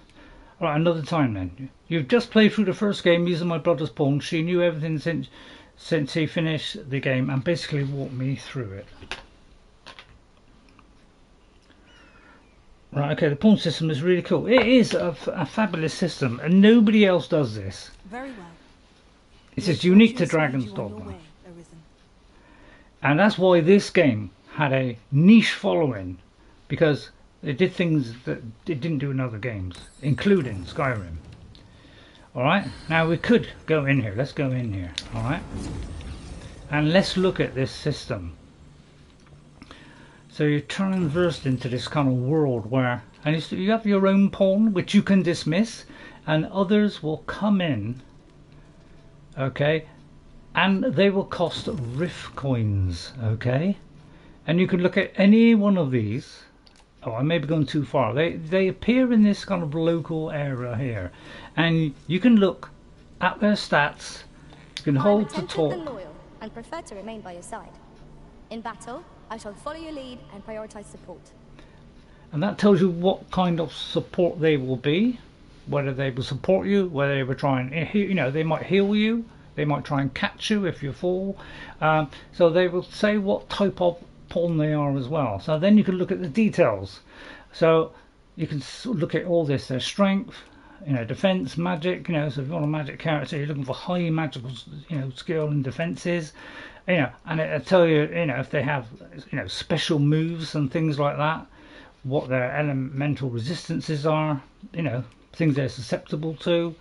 Alright, another time then. You've just played through the first game using my brother's pawn. She knew everything since since he finished the game and basically walked me through it. Right, okay, the pawn system is really cool. It is a, a fabulous system, and nobody else does this. Very well. It's as unique to Dragon's Dogma. And that's why this game had a niche following, because it did things that it didn't do in other games, including Skyrim. Alright, now we could go in here. Let's go in here, alright? And let's look at this system. So you're transversed into this kind of world where, and you have your own pawn, which you can dismiss, and others will come in, okay? And they will cost Rift coins, okay? And you can look at any one of these. Oh, I may be going too far. They they appear in this kind of local area here, and you can look at their stats You can hold the talk. I'm attentive and loyal, and prefer to remain by your side. In battle, I shall follow your lead and prioritize support. And that tells you what kind of support they will be, whether they will support you, whether they will try and, you know, they might heal you, they might try and catch you if you fall. Um, so they will say what type of pawn they are as well. So then you can look at the details. So you can look at all this, their strength, you know, defense, magic, you know, so if you want a magic character, you're looking for high magical, you know, skill and defenses, you know, and it'll tell you, you know, if they have, you know, special moves and things like that, what their elemental resistances are, you know, things they're susceptible to.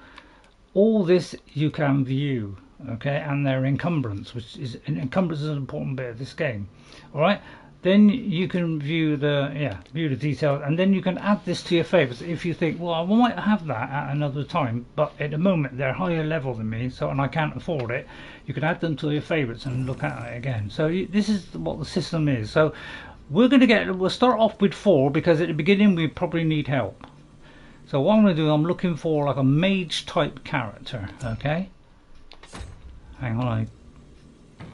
All this you can view, okay, and their encumbrance, which is, encumbrance is an important bit of this game, all right? Then you can view the, yeah, view the details, and then you can add this to your favorites if you think, well, I might have that at another time, but at the moment they're higher level than me, so, and I can't afford it. You can add them to your favorites and look at it again. So you, this is what the system is. So we're going to get, we'll start off with four, because at the beginning we probably need help. So what I'm going to do, I'm looking for like a mage type character, okay? Hang on, I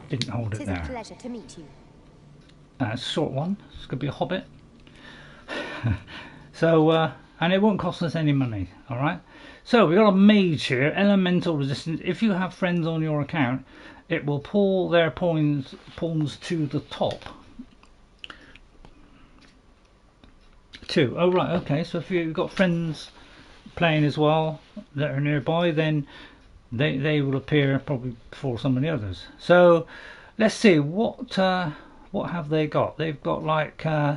didn't hold it there. It is a pleasure to meet you. That's a short one, it's going to be a hobbit. So, uh, and it won't cost us any money, alright? So we've got a mage here, elemental resistance. If you have friends on your account, it will pull their pawns, pawns to the top. Two. Oh right, okay, so if you've got friends playing as well that are nearby, then they, they will appear probably before some of the others. So let's see, what uh, what have they got? They've got like, uh,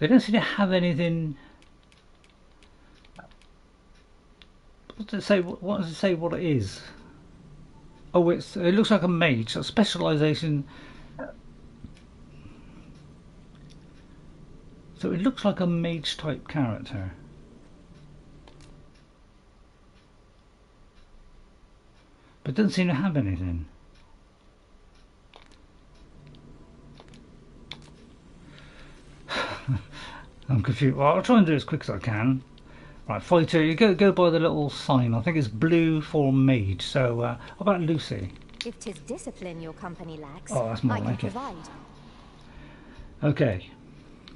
they don't seem to have anything, what does it say, what does it say what it is? Oh, it's, it looks like a mage, so specialisation. So it looks like a mage type character. But doesn't seem to have anything. I'm confused. Well, I'll try and do it as quick as I can. Right, fighter, you go go by the little sign. I think it's blue for mage. So uh, how about Lucy? If 'tis discipline your company lacks, oh, that's more I like can it. Provide. Okay.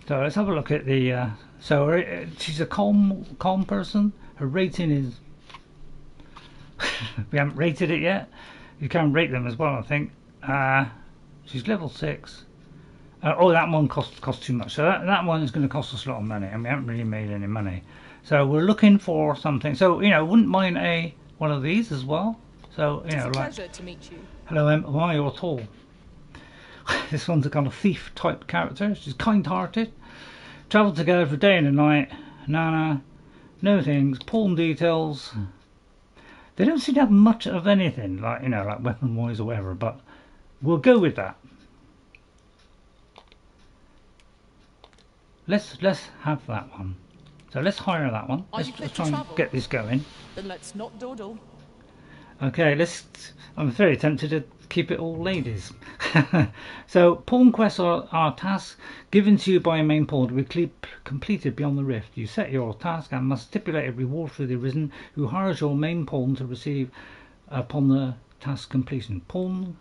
So let's have a look at the, uh, so her, she's a calm calm person, her rating is, we haven't rated it yet, you can rate them as well I think, uh, she's level six, uh, oh that one costs cost too much, so that, that one is going to cost us a lot of money and we haven't really made any money, so we're looking for something, so you know, wouldn't mind a one of these as well, so you know, it's a pleasure like, to meet you. Hello Em, am I at all? This one's a kind of thief type character. She's kind-hearted. Travel together for day and a night. Nana, no things. Pawn details. They don't seem to have much of anything, like you know, like weapon-wise or whatever. But we'll go with that. Let's let's have that one. So let's hire that one. Let's, let's try and get this going. Then let's not dawdle. Okay, let's. I'm very tempted to keep it all ladies. So, pawn quests are, are tasks given to you by a main pawn to be completed beyond the rift. You set your task and must stipulate a reward for the arisen who hires your main pawn to receive upon the task completion. Pawn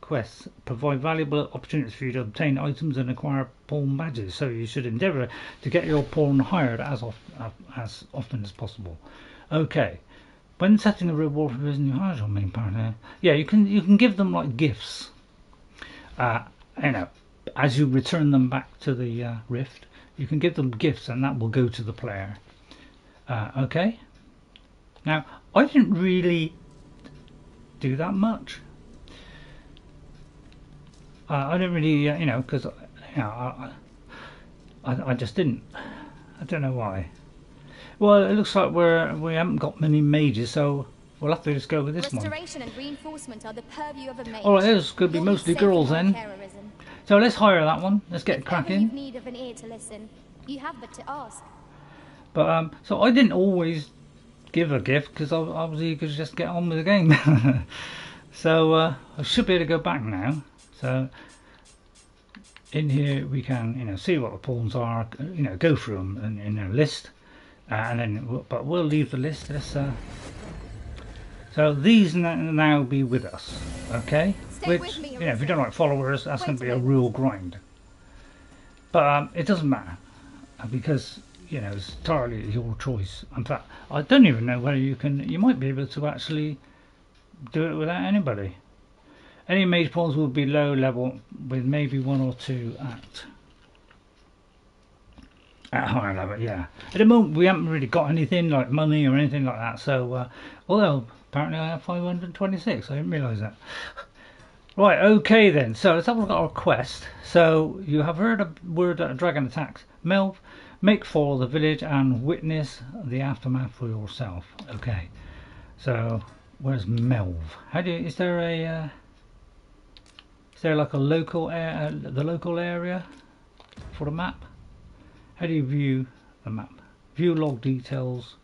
quests provide valuable opportunities for you to obtain items and acquire pawn badges, so you should endeavour to get your pawn hired as, of, as often as possible. Okay. When setting a reward for business, you hire your main partner. Yeah, you can you can give them like gifts. Uh, you know, as you return them back to the uh, rift, you can give them gifts, and that will go to the player. Uh, okay. Now, I didn't really do that much. Uh, I didn't really, uh, you know, because you know, I, I I just didn't. I don't know why. Well, it looks like we're we haven't got many mages, so we'll have to just go with this one. Restoration and reinforcement are the purview of a mage. All right, those could be mostly girls then. So let's hire that one. Let's get cracking. Need of an ear to listen, you have but to ask. But um, so I didn't always give a gift because I obviously could just get on with the game. So uh, I should be able to go back now. So in here we can you know see what the pawns are, you know go through them and in a list. Uh, and then, but we'll leave the list. Let's, uh, so So these n now be with us, okay? Stay Which, with me, you know, if you don't like followers, that's going to be a real grind. But um, it doesn't matter, because, you know, it's entirely your choice. In fact, I don't even know whether you can, you might be able to actually do it without anybody. Any mage pawns will be low level with maybe one or two at, at higher level, yeah. At the moment we haven't really got anything like money or anything like that, so, uh, although apparently I have five hundred twenty-six, I didn't realise that. Right, okay then, so let's have a look at our quest. So, you have heard a word that a dragon attacks Melve. Make for the village and witness the aftermath for yourself. Okay, so where's Melve? How do you, is there a uh, is there like a local uh, the local area for the map? How do you view the map? View log details.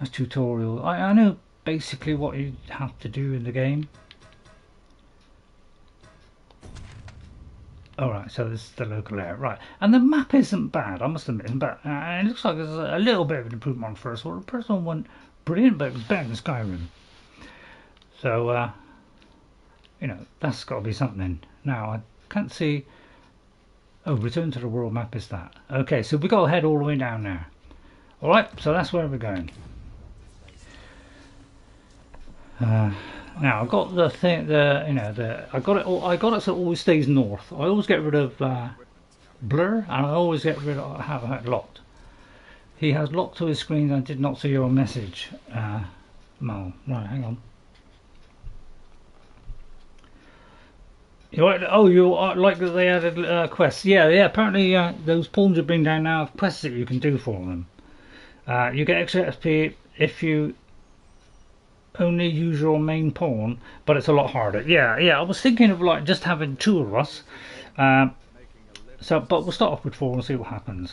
That's tutorial. I, I know basically what you have to do in the game. Alright, so this is the local area, right, and the map isn't bad, I must admit, but uh, it looks like there's a little bit of an improvement on first one. The first one wasn't brilliant, but it was better than Skyrim. So, uh, you know, that's got to be something. Now, I can't see, oh, return to the world map is that. Okay, so we've got to head all the way down there. Alright, so that's where we're going. Uh, Now I've got the thing, the you know, the I got it. All, I got it so it always stays north. I always get rid of uh, blur, and I always get rid of have it locked. He has locked to his screen. I did not see your message, uh, Mal. Right, hang on. You like, oh, you like that they added uh, quests? Yeah, yeah. Apparently, uh, those pawns you bring down now have quests that you can do for them. Uh, you get extra X P if you only use your main pawn, but it's a lot harder. Yeah, yeah, I was thinking of like just having two of us. Um, so, but we'll start off with four and see what happens.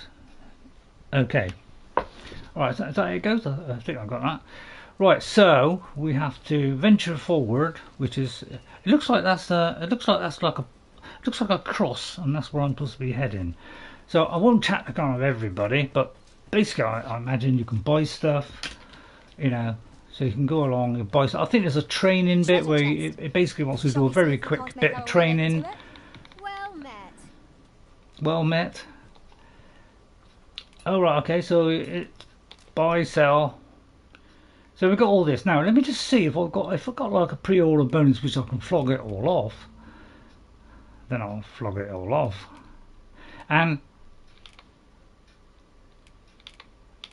Okay. Alright, so, so it goes. I think I've got that. Right, so we have to venture forward, which is, it looks like that's uh it looks like that's like a it looks like a cross, and that's where I'm supposed to be heading. So I won't chat the gun of everybody, but basically I, I imagine you can buy stuff, you know. So you can go along and buy. I think there's a training bit where you, it, it basically wants to do a very quick bit of training. Well met. Well met. Oh right, okay. So it, buy, sell. So we've got all this now. Let me just see if I've got if I've got like a pre-order bonus which I can flog it all off. Then I'll flog it all off. And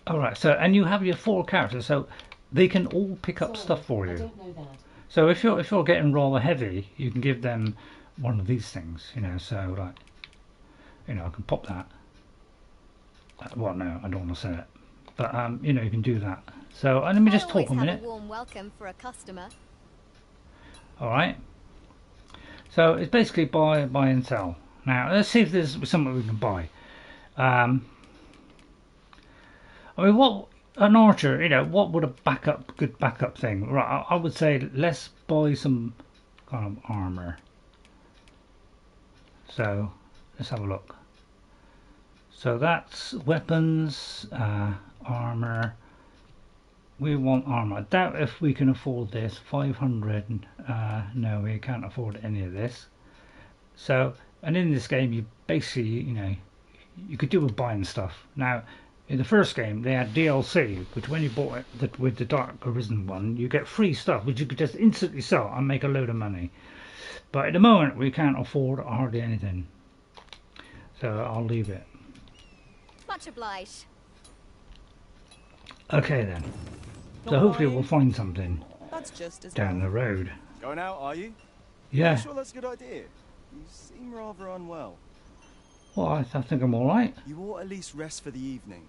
all right. So and you have your four characters. So they can all pick up Sorry, stuff for you. I don't know that. So if you're if you're getting rather heavy, you can give them one of these things, you know. So like, you know, I can pop that. Well, no, I don't want to say it, but um, you know, you can do that. So uh, let me just I talk a minute. Have a warm welcome for a customer. All right. So it's basically buy, buy and sell. Now let's see if there's something we can buy. Um, I mean, what? An archer, you know, what would a backup, good backup thing? Right, I, I would say let's buy some kind of armor. So let's have a look. So that's weapons, uh, armor. We want armor. I doubt if we can afford this. five hundred. Uh, no, we can't afford any of this. So, and in this game, you basically, you know, you could do with buying stuff now. In the first game, they had D L C, which when you bought it with the Dark Arisen one, you get free stuff, which you could just instantly sell and make a load of money. But at the moment, we can't afford hardly anything. So I'll leave it. Much obliged. Okay then. So hopefully we'll find something That's just as down the road. Going out, are you? Yeah. I'm sure that's a good idea. You seem rather unwell. Well, I, th I think I'm all right. You ought at least rest for the evening.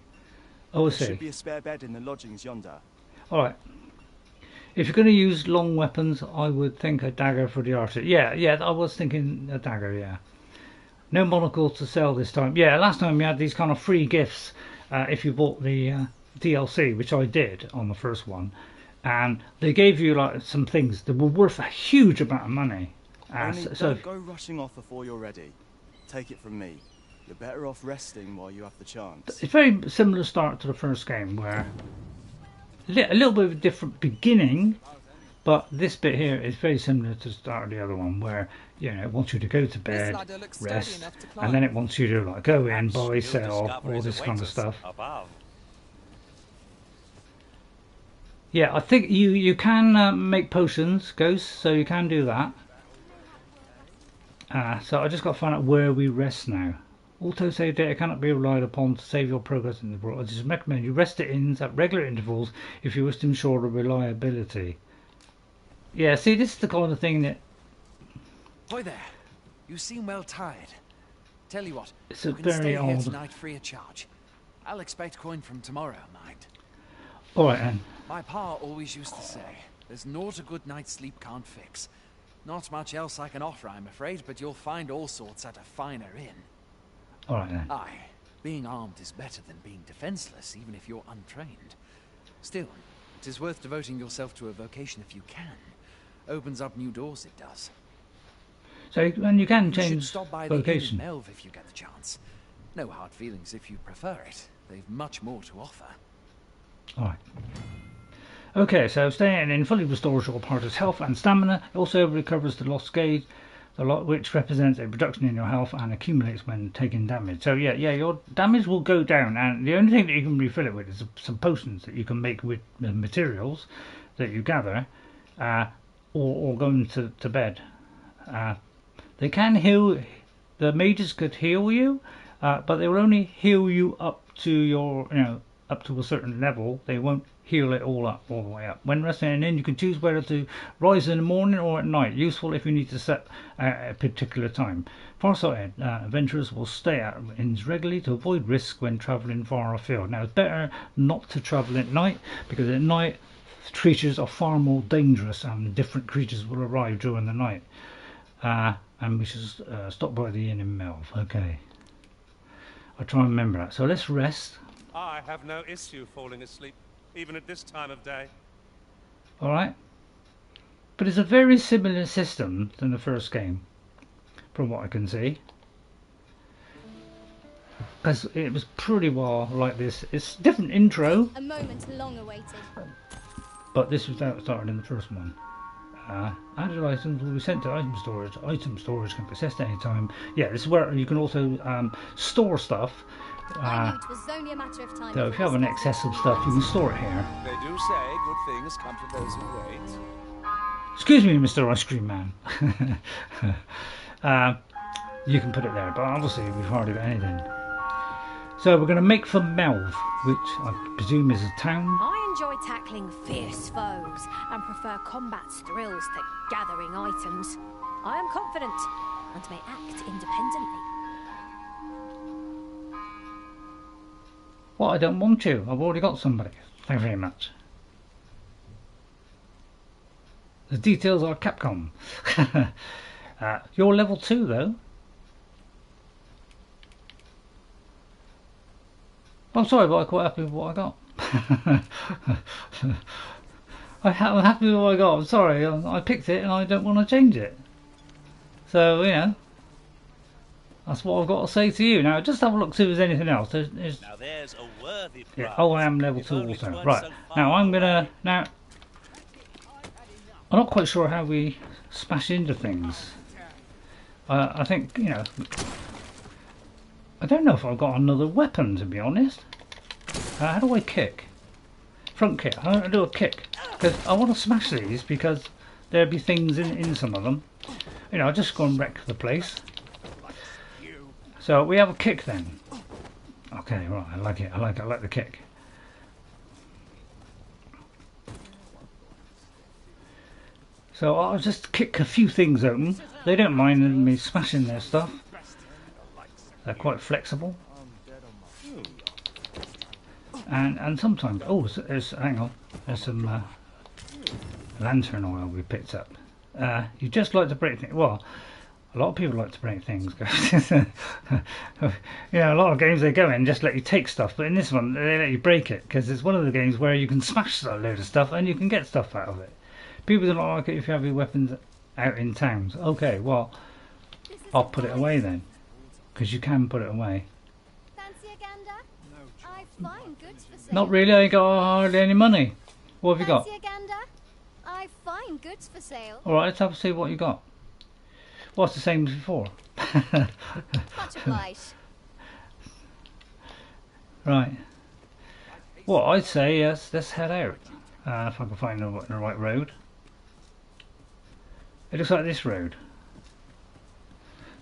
Oh, we'll see. There should be a spare bed in the lodgings yonder. Alright. If you're going to use long weapons, I would think a dagger for the archer. Yeah, yeah, I was thinking a dagger, yeah. No monocle to sell this time. Yeah, last time you had these kind of free gifts uh, if you bought the uh, D L C, which I did on the first one. And they gave you like some things that were worth a huge amount of money. Uh, Only so, don't so go rushing off before you're ready. Take it from me. You're better off resting while you have the chance. It's very similar start to the first game, where li a little bit of a different beginning, but this bit here is very similar to the start of the other one, where you know it wants you to go to bed, rest, and then it wants you to like go in, buy, sell, all this kind of stuff. Above. Yeah, I think you you can uh, make potions, ghosts, so you can do that. Uh, so I just got to find out where we rest now. Autosave data cannot be relied upon to save your progress in the world. I just recommend you rest at inns at regular intervals if you wish to ensure the reliability. Yeah, see, this is the kind of thing that. Boy, there, you seem well tired. Tell you what, it's a very old. Tonight free of charge. I'll expect coin from tomorrow, mind. All right then. My pa always used to say, "There's naught a good night's sleep can't fix." Not much else I can offer, I'm afraid, but you'll find all sorts at a finer inn. All right then. Aye, being armed is better than being defenseless, even if you're untrained. Still, it is worth devoting yourself to a vocation if you can. Opens up new doors, it does. So, and you can change you stop by vocation. The Melve if you get the chance. No hard feelings if you prefer it. They've much more to offer. All right. Okay, so staying in fully restores your party's health and stamina. It also recovers the lost gauge, the lot which represents a reduction in your health and accumulates when taking damage. So yeah, yeah, your damage will go down, and the only thing that you can refill it with is some potions that you can make with the materials that you gather, uh, or, or going to to bed. Uh, they can heal. The mages could heal you, uh, but they will only heal you up to your you know up to a certain level. They won't heal it all up, all the way up. When resting in an inn, you can choose whether to rise in the morning or at night. Useful if you need to set a particular time. Farsighted uh, adventurers will stay at inns regularly to avoid risk when travelling far afield. Now, it's better not to travel at night, because at night creatures are far more dangerous and different creatures will arrive during the night. Uh, and we should uh, stop by the inn in Melve. Okay. I'll try and remember that. So let's rest. I have no issue falling asleep, even at this time of day. All right, but it's a very similar system than the first game, from what I can see, because it was pretty well like this. It's a different intro, a moment long awaited, but this was that started in the first one. Uh, added items will be sent to item storage. Item storage can be accessed at any time. Yeah, this is where you can also um, store stuff. Uh, so if you have an excess of stuff, you can store it here. They do say good things come to those who wait. Excuse me, Mister Ice Cream Man. uh, you can put it there, but obviously we've hardly got anything. So we're going to make for Melve, which I presume is a town. I enjoy tackling fierce foes and prefer combat's thrills to gathering items. I am confident and may act independently. What? I don't want to. I've already got somebody. Thank you very much. The details are Capcom. uh, you're level two though. I'm sorry, but I'm quite happy with what I got. I'm happy with what I got. I'm sorry. I picked it and I don't want to change it. So, you know. That's what I've got to say to you. Now, just have a look, see if there's anything else. There's, there's... Now there's a worthy yeah. Oh, I am level two also. Right. Now, I'm going to... Now, I'm not quite sure how we smash into things. Uh, I think, you know... I don't know if I've got another weapon, to be honest. Uh, how do I kick? Front kick. How do I do a kick? Because I want to smash these, because there'll be things in, in some of them. You know, I'll just go and wreck the place. So we have a kick then. Okay, right, I like it, I like it, I like the kick. So I'll just kick a few things open. They don't mind me smashing their stuff. They're quite flexible. And and sometimes, oh, there's, hang on, there's some uh, lantern oil we picked up. Uh, you just like to break things, well, a lot of people like to break things, guys. You know, a lot of games they go in and just let you take stuff, but in this one they let you break it, because it's one of the games where you can smash a load of stuff and you can get stuff out of it. People don't like it if you have your weapons out in towns. Okay, well, I'll put it away then. because you can put it away. Fancy a gander? No, I find goods for sale. Not really, I ain't got hardly any money. What have Fancy you got? A gander? I find goods for sale. Alright, let's have a see what you got. Well, it's the same as before. Right. Well, I'd say yes, let's head out. Uh, if I can find the, the right road. It looks like this road.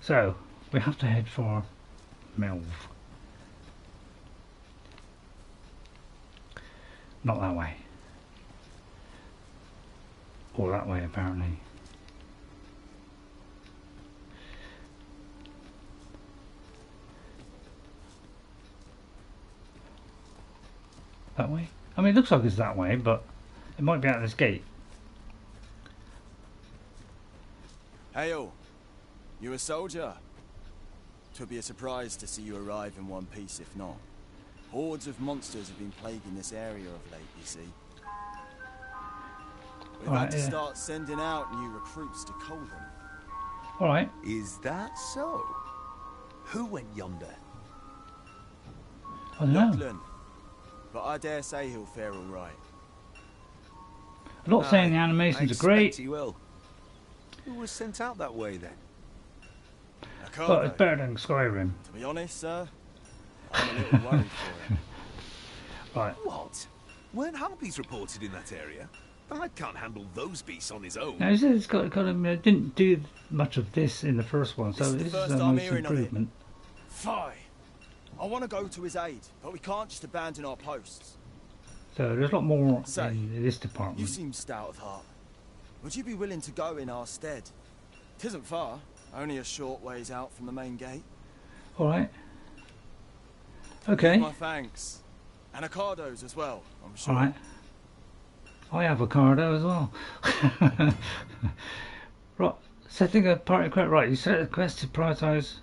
So, we have to head for Melve. Not that way. Or that way, apparently. That way? I mean, it looks like it's that way, but it might be out of this gate. Hail! You a soldier? 'Twould be a surprise to see you arrive in one piece, if not. Hordes of monsters have been plaguing this area of late, you see. We've right, had to yeah. start sending out new recruits to cull them. Alright. Is that so? Who went yonder? I don't Lachlan, know. But I dare say he'll fare alright. I'm not saying the animations are great. He will. Who was sent out that way then? Accardo. But it's better than Skyrim. To be honest, sir, I'm a little worried for him. Right. What? Weren't harpies reported in that area? I can't handle those beasts on his own. Now, it's got, got, I mean, I didn't do much of this in the first one, so this, this is, first is a nice improvement. Fine. I want to go to his aid, but we can't just abandon our posts. So there's a lot more Say, in this department. You seem stout of heart. Would you be willing to go in our stead? 'Tisn't far, only a short ways out from the main gate. All right. Okay. My thanks, and Accardo's as well. I'm sure. All right. I have Accardo as well. Right, setting a party quest. Right, you select a quest to prioritise.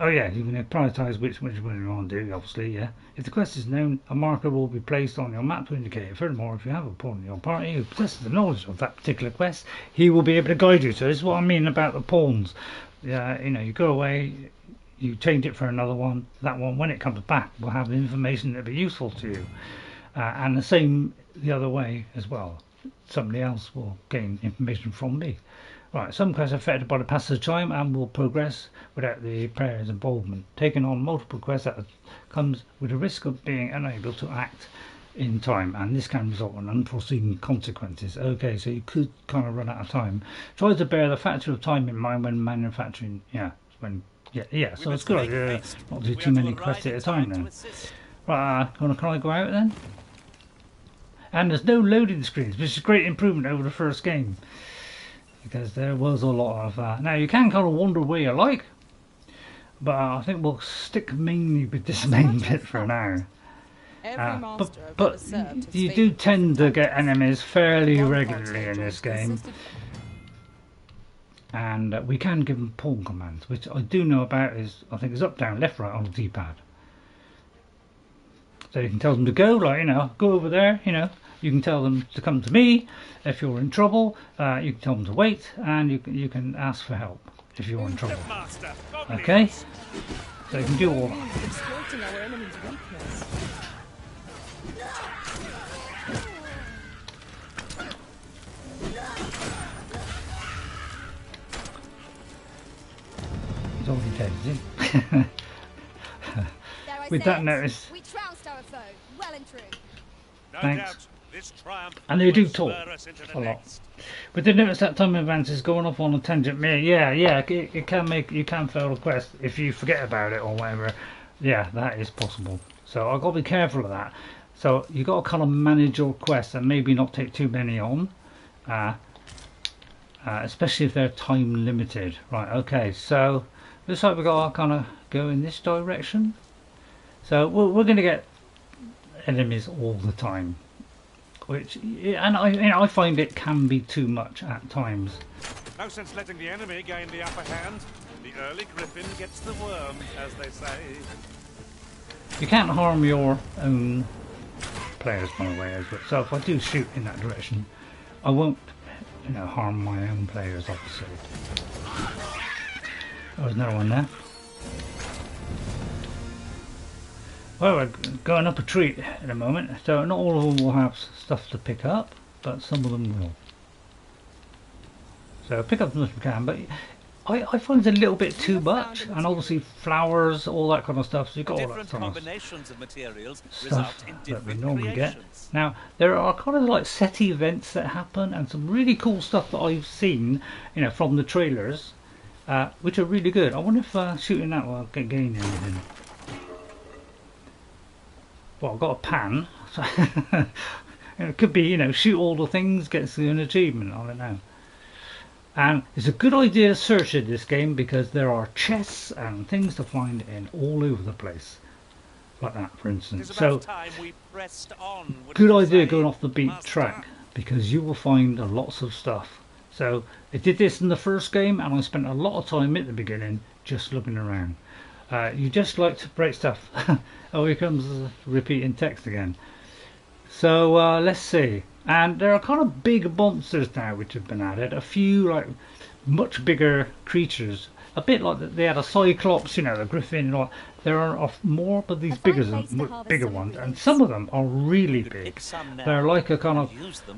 Oh yeah, you can prioritise which which one you want to do. Obviously, yeah. If the quest is known, a marker will be placed on your map to indicate it. Furthermore, if you have a pawn in your party who possesses the knowledge of that particular quest, he will be able to guide you. So this is what I mean about the pawns. Yeah, you know, you go away, you change it for another one. That one, when it comes back, will have information that'll be useful to you. Uh, and the same. The other way as well. Somebody else will gain information from me. Right, some quests are affected by the passage of time and will progress without the player's involvement. Taking on multiple quests that comes with a risk of being unable to act in time, and this can result in unforeseen consequences. Okay, so you could kind of run out of time. Try to bear the factor of time in mind when manufacturing. Yeah, when yeah, yeah. So it's good idea not to do too many quests at a time then. Right, uh, can, I, can I go out then? And there's no loading screens, which is a great improvement over the first game, because there was a lot of that. Now you can kind of wander where you like, but I think we'll stick mainly with this main bit for now. Uh, but but you do tend to get enemies fairly regularly in this game, and uh, we can give them pawn commands, which I do know about. Is I think it's up, down, left, right on the D-pad. So you can tell them to go, like, you know, go over there, you know. You can tell them to come to me if you're in trouble. Uh, you can tell them to wait, and you, you can ask for help if you're in trouble. Okay? So you can do all that. He's already dead, is he? With that notice... Well and true. Thanks. And they do talk a lot. But did you notice that time advance is going off on a tangent? Yeah, yeah, it, it can make you can fail a quest if you forget about it or whatever. Yeah, that is possible. So I've got to be careful of that. So you got to kind of manage your quests and maybe not take too many on, uh, uh, especially if they're time limited. Right. Okay. So looks like we got to kind of go in this direction. So we're, we're going to get enemies all the time, which and I you know, I find it can be too much at times. No sense letting the enemy gain the upper hand. The early Griffin gets the worm, as they say. You can't harm your own players, by the way. So if I do shoot in that direction, I won't, you know, harm my own players. Obviously, there's no one there. Well, we're going up a treat in a moment, so not all of them will have stuff to pick up, but some of them will. So pick up as much as we can, but I, I find it's a little bit too much, and obviously flowers, all that kind of stuff, so you've got all that kind of stuff that we normally get. Now, there are kind of like set events that happen, and some really cool stuff that I've seen, you know, from the trailers, uh, which are really good. I wonder if uh, shooting that will gain anything. Well, I've got a pan, so it could be, you know, shoot all the things, gets an achievement, I don't know. And it's a good idea to search in this game because there are chests and things to find in all over the place. Like that, for instance. So, on, good idea going off the beat track because you will find lots of stuff. So, I did this in the first game and I spent a lot of time at the beginning just looking around. Uh, you just like to break stuff. Oh, here comes the repeating text again. So uh, let's see. And there are kind of big monsters now which have been added. A few like much bigger creatures. A bit like they had a Cyclops, you know, the Griffin and all. There are more of these bigger, bigger ones, and some of them are really big. They're like a kind of,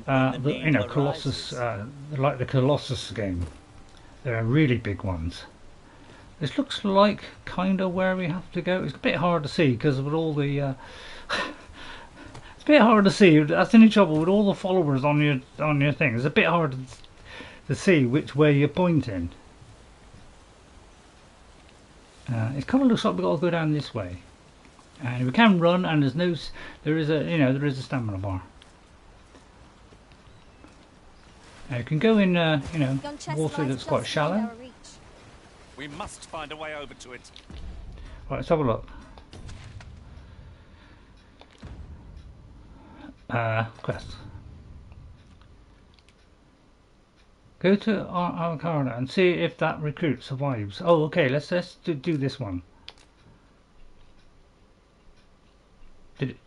uh, the, you know, Colossus, uh, like the Colossus game. They're really big ones. This looks like kind of where we have to go. It's a bit hard to see because with all the... Uh, it's a bit hard to see. That's any trouble with all the followers on your on your thing. It's a bit hard to see which way you're pointing. Uh, it kind of looks like we've got to go down this way. And we can run, and there's no... There is a, you know, there is a stamina bar. Now you can go in, uh, you know, water that's quite shallow. We must find a way over to it. Right, let's have a look. Uh, quest. Go to Accardo and see if that recruit survives. Oh, okay. Let's let's do, do this one. Did it?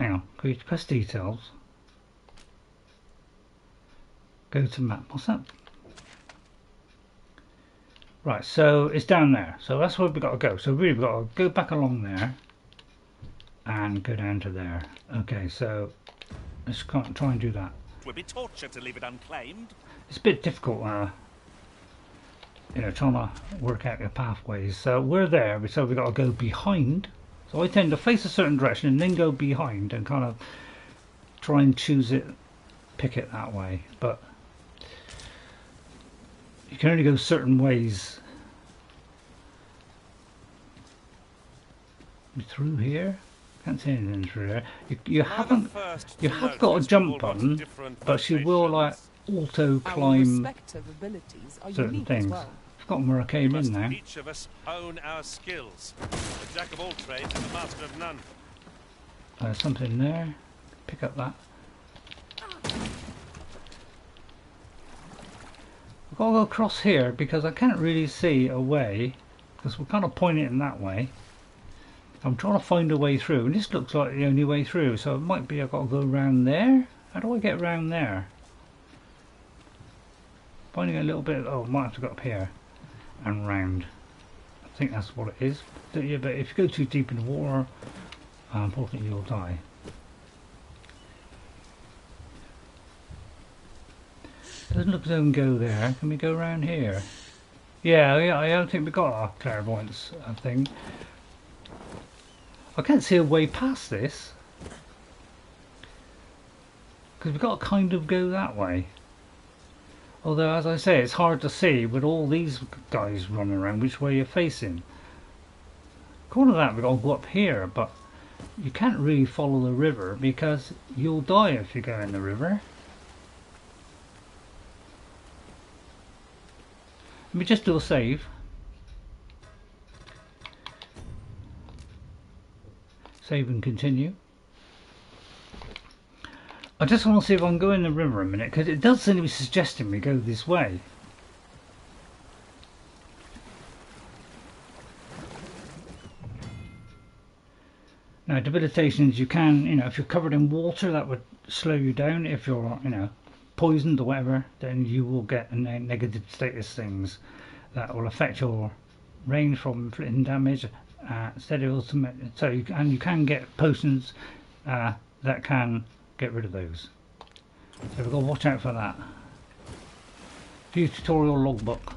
Hang on. Create quest details. Go to map. What's that? Right, so it's down there. So that's where we've got to go. So really we've got to go back along there and go down to there. Okay, so let's try and do that. It would be torture to leave it unclaimed. It's a bit difficult, uh, you know, trying to work out your pathways. So we're there, so we've got to go behind. So I tend to face a certain direction and then go behind and kind of try and choose it, pick it that way. But you can only go certain ways. Through here? Can't see anything through there. You, you haven't you have got a jump button, but she will like auto climb certain things. Well. I've forgotten where I came in now. Each of us own our skills. The jack of all trades and the master of none. There's something there. Pick up that. I've got to go across here because I can't really see a way because we're kind of pointing in that way. I'm trying to find a way through and this looks like the only way through, so it might be I've got to go around there. How do I get around there? Finding a little bit. Oh, I might have to go up here and round. I think that's what it is. But if you go too deep in the water, unfortunately you'll die. Doesn't look as though we can go there. Can we go around here? Yeah, yeah, I don't think we got our clairvoyance thing. I can't see a way past this. Because we've got to kind of go that way. Although, as I say, it's hard to see with all these guys running around which way you're facing. According to that, we've got to go up here, but you can't really follow the river because you'll die if you go in the river. Let me just do a save. Save and continue. I just want to see if I can go in the river a minute because it does seem to be suggesting we go this way. Now, debilitations, you can, you know, if you're covered in water, that would slow you down. If you're, you know, poisoned or whatever, then you will get a negative status things. that will affect your range from inflicting damage. Uh, instead of ultimate, so you, and you can get potions uh, that can get rid of those. So we've got to watch out for that. Do tutorial logbook.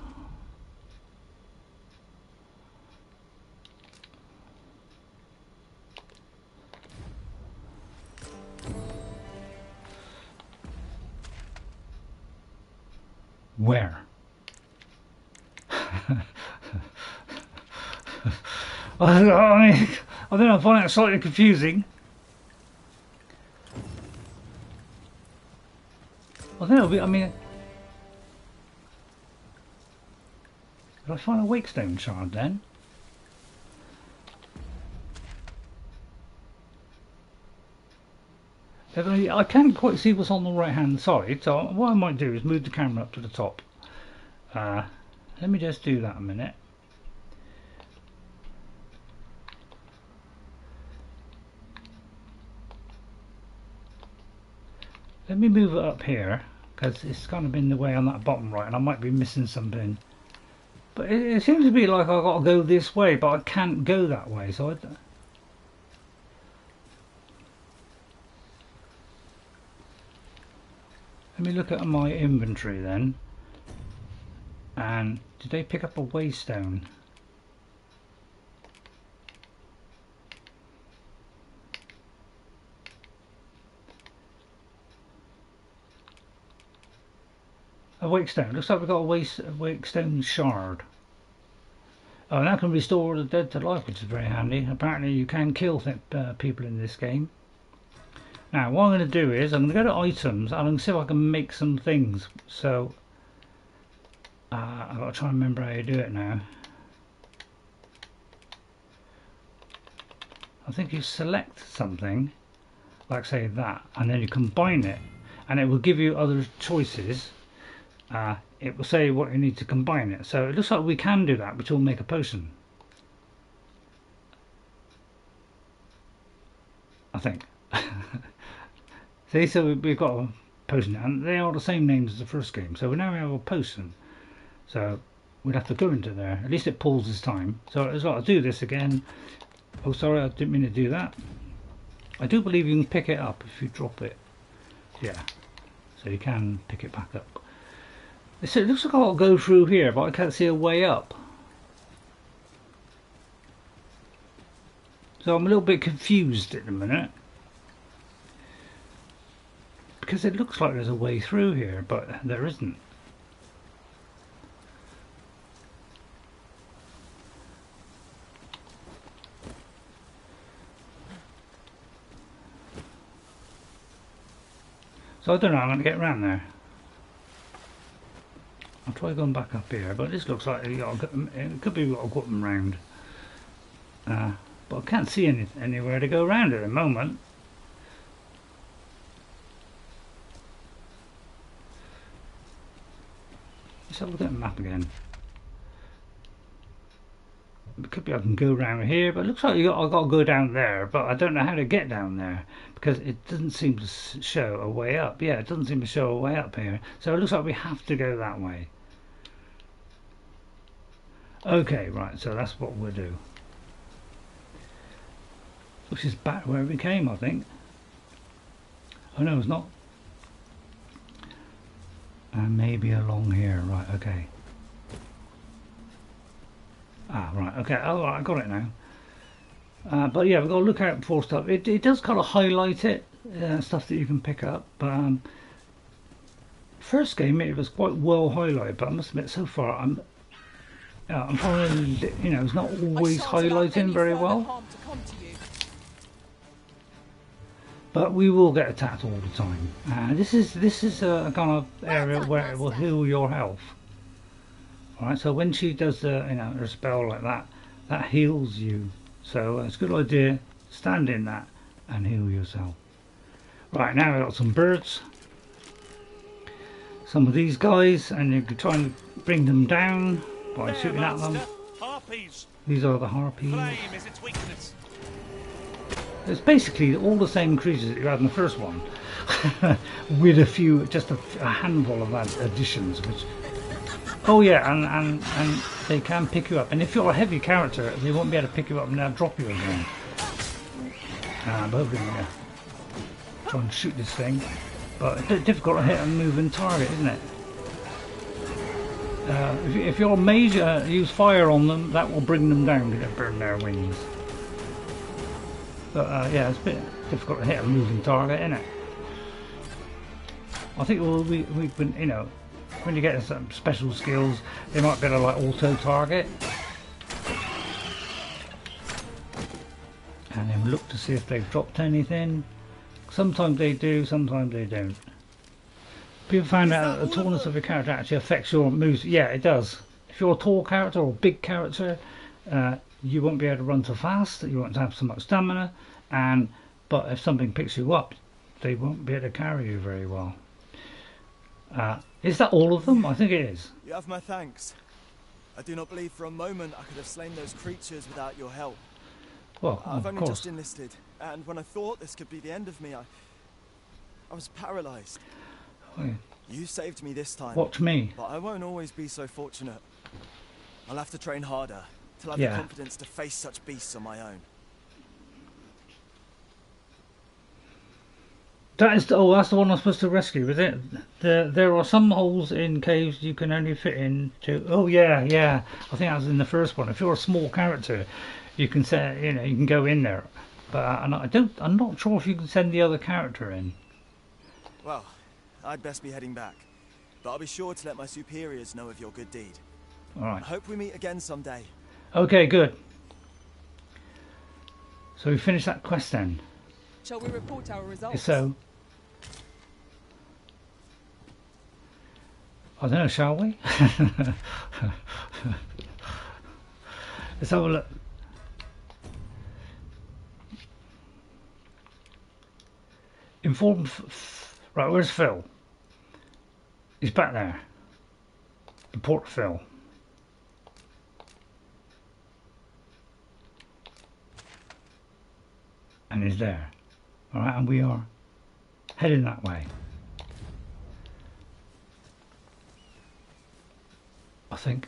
Where? I don't know, I, mean, I don't know, I find it slightly confusing. I don't know, I mean... Did I find a Wakestone shard then? I can't quite see what's on the right hand side, so what I might do is move the camera up to the top. Uh, let me just do that a minute. Let me move it up here, because it's kind of in the way on that bottom right, and I might be missing something. But it, it seems to be like I've got to go this way, but I can't go that way, so I... Let me look at my inventory then. And did they pick up a waystone? A wakestone. Looks like we've got a waste a wakestone shard. Oh, and that can restore the dead to life, which is very handy. Apparently, you can kill uh, people in this game. Now, what I'm going to do is I'm going to go to items and I'm going to see if I can make some things. So uh, I've got to try and remember how you do it now. I think you select something, like say that, and then you combine it, and it will give you other choices. Uh, it will say what you need to combine it. So it looks like we can do that, which will make a potion, I think. See, so we've got a potion, and they are the same names as the first game. So we now have a potion. So we'd have to go into there. At least it pulls this time. So as well, I'll do this again. Oh, sorry, I didn't mean to do that. I do believe you can pick it up if you drop it. Yeah. So you can pick it back up. So it looks like I'll go through here, but I can't see a way up. So I'm a little bit confused at the minute. Because it looks like there's a way through here, but there isn't. So I don't know how I'm going to get around there. I'll try going back up here, but this looks like it could be what I've got them round. Uh, but I can't see any, anywhere to go around at the moment. Let's have a look at the map again. It could be I can go around here, but it looks like you got, I've got to go down there, but I don't know how to get down there because it doesn't seem to show a way up. Yeah, it doesn't seem to show a way up here. So it looks like we have to go that way. Okay, right, so that's what we'll do. Which is back where we came, I think. Oh no, it's not. And maybe along here, right, okay. Ah, right, okay, oh, I got it now. Uh, but yeah, we've got to look out for stuff. It, it does kind of highlight it, uh, stuff that you can pick up. But um, first game, it was quite well highlighted, but I must admit, so far, I'm, uh, I'm probably, you know, it's not always highlighting very well. But we will get attacked all the time. Uh, this is this is a kind of area where it will heal your health. All right. So when she does the, you know, her spell like that, that heals you. So uh, it's a good idea stand in that and heal yourself. Right now we've got some birds. Some of these guys, and you can try and bring them down by there, shooting at them. Harpies. These are the harpies. Flame is its weakness. It's basically all the same creatures that you had in the first one, with a few, just a, a handful of additions, which Oh yeah, and, and, and they can pick you up. And if you're a heavy character, they won't be able to pick you up and they'll drop you again. Ah, both of them here. Try and shoot this thing. But it's difficult to hit a moving target, isn't it? Uh, if, if you're a mage, uh, use fire on them, that will bring them down because they burn their wings. But uh, yeah, it's a bit difficult to hit a moving target, isn't it? I think well, we, we've been, you know, when you get some special skills, they might be able to like auto-target. And then look to see if they've dropped anything. Sometimes they do, sometimes they don't. People found out that the tallness of your character actually affects your moves. Yeah, it does. If you're a tall character or a big character, uh, you won't be able to run so fast, you won't have so much stamina, and but if something picks you up, they won't be able to carry you very well. Uh, is that all of them? I think it is. You have my thanks. I do not believe for a moment I could have slain those creatures without your help. Well, I've only just enlisted, and when I thought this could be the end of me, I, I was paralyzed. Oh, yeah. You saved me this time. Watch me. But I won't always be so fortunate. I'll have to train harder till I have yeah. the confidence to face such beasts on my own. That is the, oh, that's the one I'm supposed to rescue, is it? The, there are some holes in caves you can only fit in to. Oh yeah, yeah. I think that was in the first one. If you're a small character, you can say, you know, you can go in there. But I, I don't. I'm not sure if you can send the other character in. Well, I'd best be heading back, but I'll be sure to let my superiors know of your good deed. All right. I hope we meet again someday. Okay, good. So we finish that quest then. Shall we report our results? If so, I don't know, shall we? Let's have a look. Inform. Right, where's Phil? He's back there. Report Phil. And he's there. Alright, and we are heading that way. I think.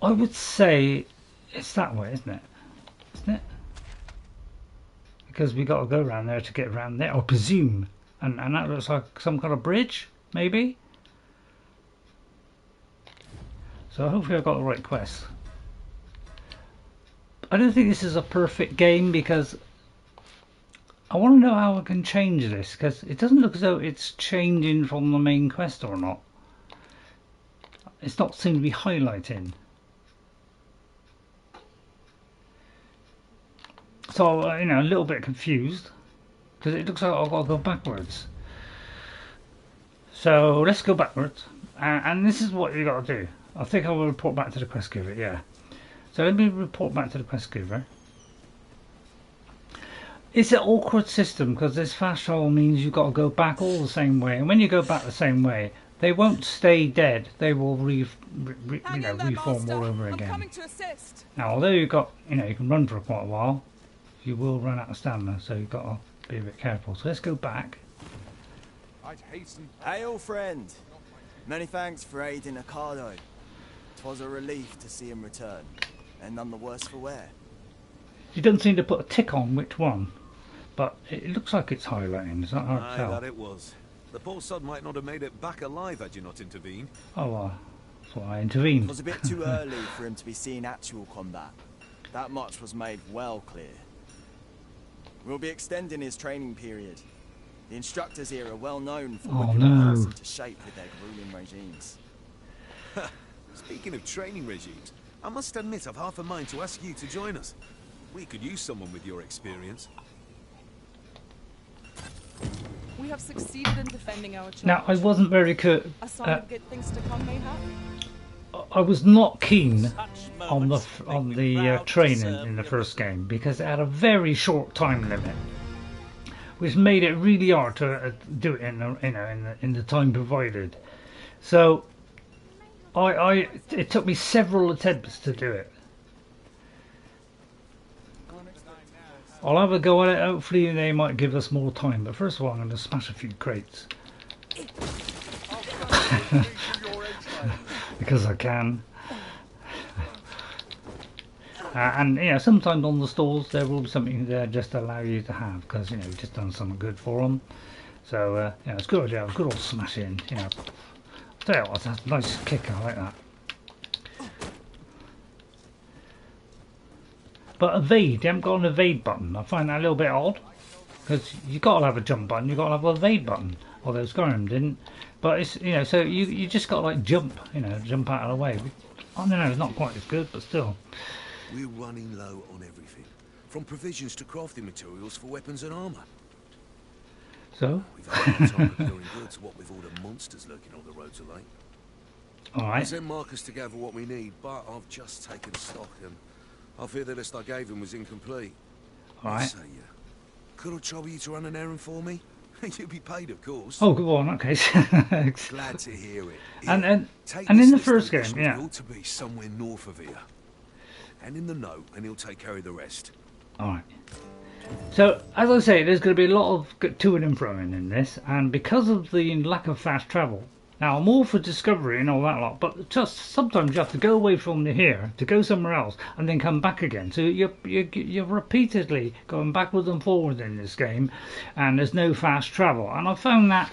I would say it's that way, isn't it? Isn't it? Because we got to go around there to get around there, I presume. And, and that looks like some kind of bridge, maybe? So hopefully I've got the right quest. I don't think this is a perfect game because I want to know how I can change this, because it doesn't look as though it's changing from the main quest or not. It's not seem to be highlighting. So uh, you know, a little bit confused because it looks like I've got to go backwards. So let's go backwards, and, and this is what you got to do. I think I will report back to the quest giver, yeah. So let me report back to the quest giver. It's an awkward system because this fast travel means you've got to go back all the same way, and when you go back the same way, they won't stay dead. They will re, re, re, you know, reform all over again. Now, although you've got, you know, you can run for quite a while, you will run out of stamina, so you've got to be a bit careful. So let's go back. I'd hasten. Hail, friend. Many thanks for aiding Accardo. 'Twas a relief to see him return, and none the worse for wear. You don't seem to put a tick on which one, but it looks like it's highlighting. Is that hard to tell? That it was. The poor sod might not have made it back alive had you not intervened. Oh, uh, that's why I intervened. It was a bit too early for him to be seen actual combat. That much was made well clear. We'll be extending his training period. The instructors here are well known for oh, whipping no. a person to shape with their grueling regimes. Speaking of training regimes, I must admit I've half a mind to ask you to join us. We could use someone with your experience. We have succeeded in defending our church. Now, I wasn't very good. Uh, I was not keen on the on the uh, training in the first game because it had a very short time limit, which made it really hard to uh, do it in the, you know in the, in the time provided. So, I I it took me several attempts to do it. I'll have a go at it. Hopefully they might give us more time. But first of all, I'm going to smash a few crates. Because I can. Uh, and yeah, sometimes on the stalls there will be something there just to allow you to have, because you know you've just done something good for them. So uh, yeah, it's a good idea. It's a good old smash in. You know, I tell you what, that's a nice kicker. I like that. But evade, they haven't got an evade button. I find that a little bit odd, because you gotta have a jump button. You gotta have an evade button. Although Skyrim didn't. But it's, you know, so you you just gotta like jump, you know, jump out of the way. I don't know, it's not quite as good, but still. We're running low on everything, from provisions to crafting materials for weapons and armor. So? We've had time procuring goods, what with all the monsters lurking on the roads of late. All right. I sent Marcus to gather what we need, but I've just taken stock, and I fear the list I gave him was incomplete. All right. I say, uh, could I trouble you to run an errand for me? You'll be paid, of course. Oh, good one. Okay. Glad to hear it. Here, and and, and in the first game, yeah. Ought to be somewhere north of here. And in the note, and he'll take care of the rest. Alright. So, as I say, there's going to be a lot of to and fro in this, and because of the lack of fast travel, now I'm all for discovery and all that lot, but just sometimes you have to go away from here to go somewhere else and then come back again. So you're, you're, you're repeatedly going backwards and forwards in this game, and there's no fast travel. And I found that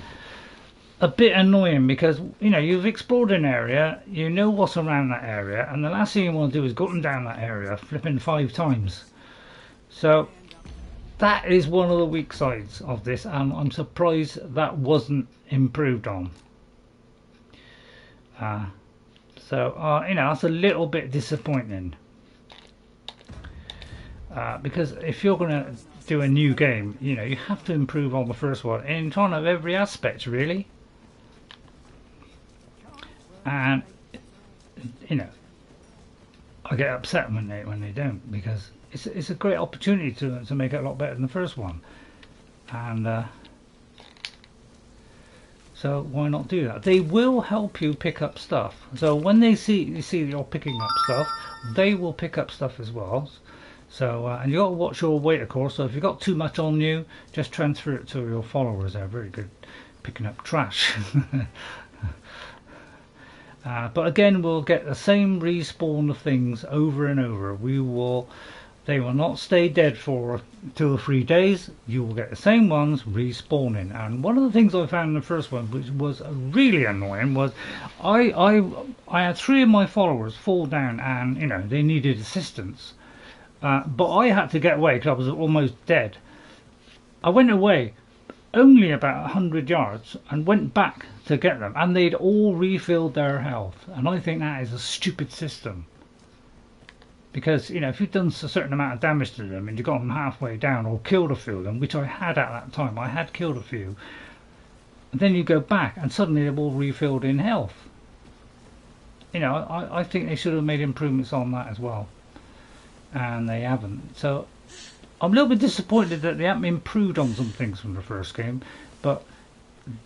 a bit annoying, because you know you've explored an area, you know what's around that area, and the last thing you want to do is go up and down that area flipping five times. So that is one of the weak sides of this, and I'm surprised that wasn't improved on. Uh, so uh, you know, that's a little bit disappointing, uh, because if you're gonna do a new game, you know you have to improve on the first one in kind of every aspect, really. And you know, I get upset when they when they don't, because it's it's a great opportunity to to make it a lot better than the first one, and uh, so why not do that? They will help you pick up stuff. So when they see you see you're picking up stuff, they will pick up stuff as well. So uh, and you got to watch your weight, of course. So if you've got too much on you, just transfer it to your followers. They're very good picking up trash. Uh, but again, we'll get the same respawn of things over and over. We will, they will not stay dead for two or three days. You will get the same ones respawning. And one of the things I found in the first one, which was really annoying, was I I I had three of my followers fall down, and you know they needed assistance. Uh, but I had to get away because I was almost dead. I went away only about a hundred yards and went back to get them, and they'd all refilled their health, and I think that is a stupid system, because you know if you've done a certain amount of damage to them and you got them halfway down or killed a few of them, which I had at that time, I had killed a few, and then you go back and suddenly they're all refilled in health. You know, I, I think they should have made improvements on that as well, and they haven't. So I'm a little bit disappointed that they haven't improved on some things from the first game, but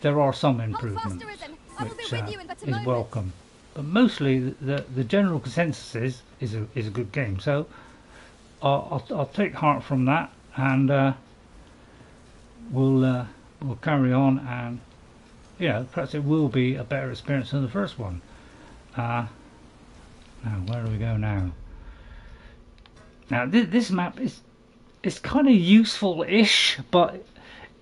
there are some improvements which uh, is welcome. But mostly the the, the general consensus is is a, is a good game. So I'll, I'll, I'll take heart from that, and uh, we'll uh, we'll carry on, and you know perhaps it will be a better experience than the first one. Uh, now where do we go now? Now this, this map is it's kind of useful-ish, but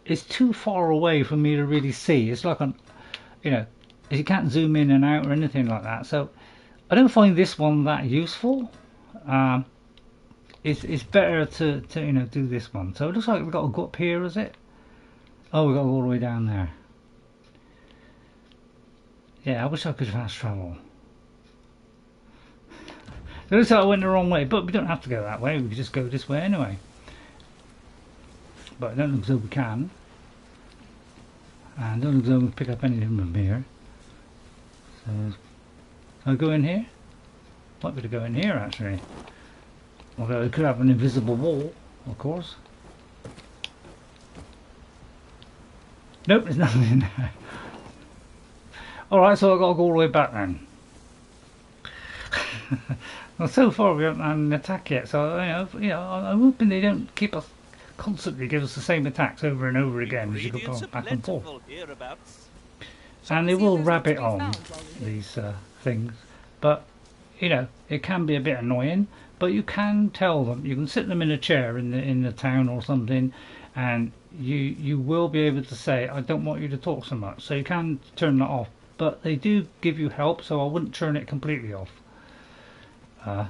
it's too far away for me to really see. It's like an, you know, you can't zoom in and out or anything like that. So I don't find this one that useful. Um, it's it's better to to you know do this one. So it looks like we've got to go up here, is it? Oh, we got to go all the way down there. Yeah, I wish I could fast travel. It looks like I went the wrong way, but we don't have to go that way. We can just go this way anyway. But I don't look as though we can. And I don't look as though we can pick up anything from here. So, can I go in here? Might be to go in here, actually. Although it could have an invisible wall, of course. Nope, there's nothing in there. Alright, so I've got to go all the way back then. Well, so far we haven't had an attack yet, so you know, you know, I'm hoping they don't keep us constantly give us the same attacks over and over again as you go back and forth. And they will rabbit on these uh, things, but you know, it can be a bit annoying. But you can tell them, you can sit them in a chair in the in the town or something, and you you will be able to say, I don't want you to talk so much, so you can turn that off. But they do give you help, so I wouldn't turn it completely off, uh,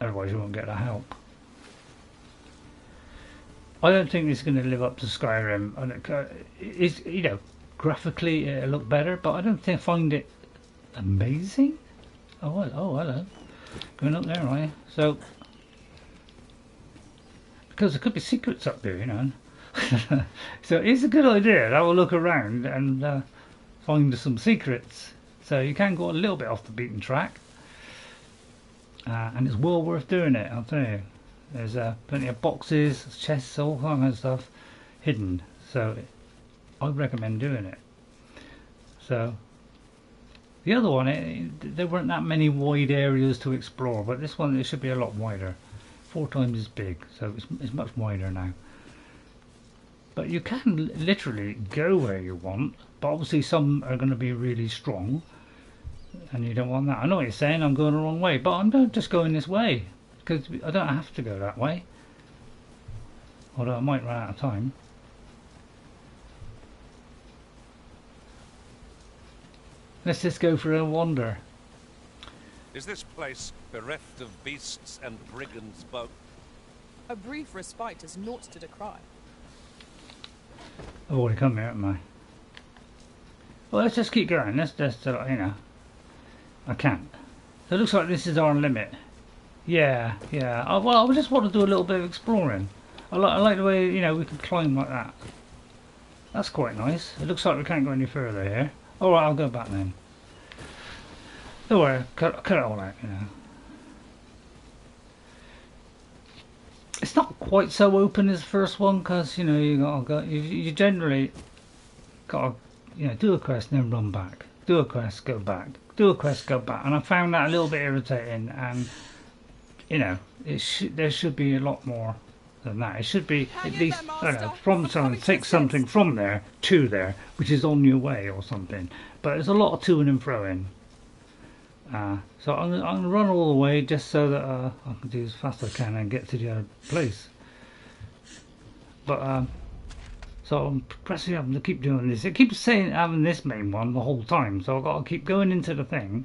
otherwise you won't get the help. I don't think it's going to live up to Skyrim, and it, it's, you know, graphically it'll look better, but I don't think I find it amazing. Oh, well, oh, hello. Going up there, are you? So, because there could be secrets up there, you know. So it's a good idea to have a look around and uh, find some secrets. So you can go a little bit off the beaten track. Uh, and it's well worth doing it, I'll tell you. There's uh, plenty of boxes, chests, all kinds of stuff hidden. So I recommend doing it. So the other one, it, there weren't that many wide areas to explore, but this one, it should be a lot wider. Four times as big, so it's, it's much wider now. But you can literally go where you want, but obviously some are going to be really strong, and you don't want that. I know what you're saying, I'm going the wrong way, but I'm not just going this way, because I don't have to go that way. Although I might run out of time. Let's just go for a wander. Is this place bereft of beasts and brigands both? A brief respite is naught to decry. I've already come here, haven't I? Well, let's just keep going. Let's just, uh, you know, I can't. So it looks like this is our limit. Yeah, yeah. I, well, I just want to do a little bit of exploring. I like, I like the way, you know, we can climb like that. That's quite nice. It looks like we can't go any further here. Alright, I'll go back then. Don't worry, cut, cut it all out, you know. It's not quite so open as the first one, because, you know, you gotta go, you, you generally gotta, you know, do a quest and then run back. Do a quest, go back. Do a quest, go back. And I found that a little bit irritating, and, you know, it sh there should be a lot more than that. It should be at least, I don't know, from someone, take something from there to there, which is on your way or something. But there's a lot of to and fro in. Uh, so I'm, I'm going to run all the way just so that uh, I can do as fast as I can and get to the other place. But, um, so I'm pressing up to keep doing this. It keeps saying having this main one the whole time, so I've got to keep going into the thing.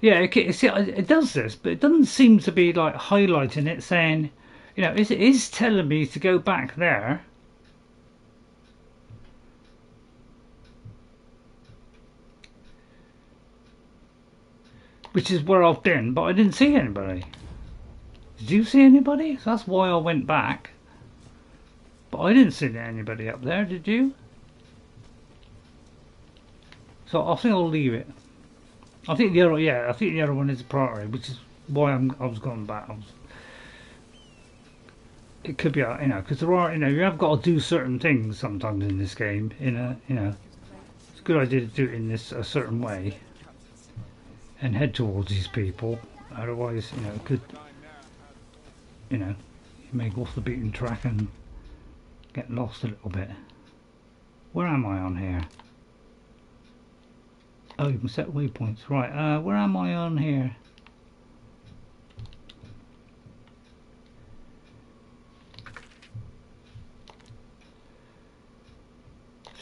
Yeah, it, it, it does this, but it doesn't seem to be like highlighting it, saying, you know, it is telling me to go back there. Which is where I've been, but I didn't see anybody. Did you see anybody? So that's why I went back. But I didn't see anybody up there, did you? So I think I'll leave it. I think the other, yeah, I think the other one is a priority, which is why I'm, I was going back. I was, it could be, you know, because there are, you know, you have got to do certain things sometimes in this game. In a, you know, it's a good idea to do it in this a certain way and head towards these people. Otherwise, you know, it could, you know, you may go off the beaten track and get lost a little bit. Where am I on here? Oh, you can set waypoints. Right, uh, where am I on here?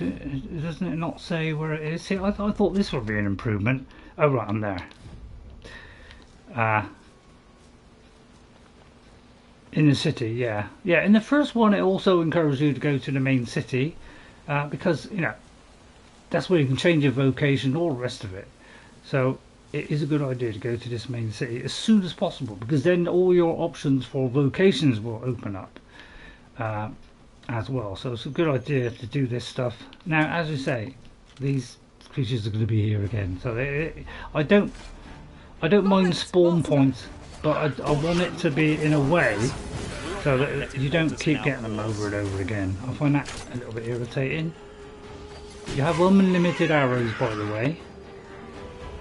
Doesn't it not say where it is? See, I, th I thought this would be an improvement. Oh, right, I'm there. Uh, in the city, yeah. Yeah, in the first one, it also encourages you to go to the main city, uh, because, you know, that's where you can change your vocation, all the rest of it. So it is a good idea to go to this main city as soon as possible, because then all your options for vocations will open up uh, as well. So it's a good idea to do this stuff. Now, as you say, these creatures are going to be here again. So they, I don't, I don't mind spawn points, but I, I want it to be in a way so that you don't keep getting them over and over again. I find that a little bit irritating. You have unlimited arrows, by the way.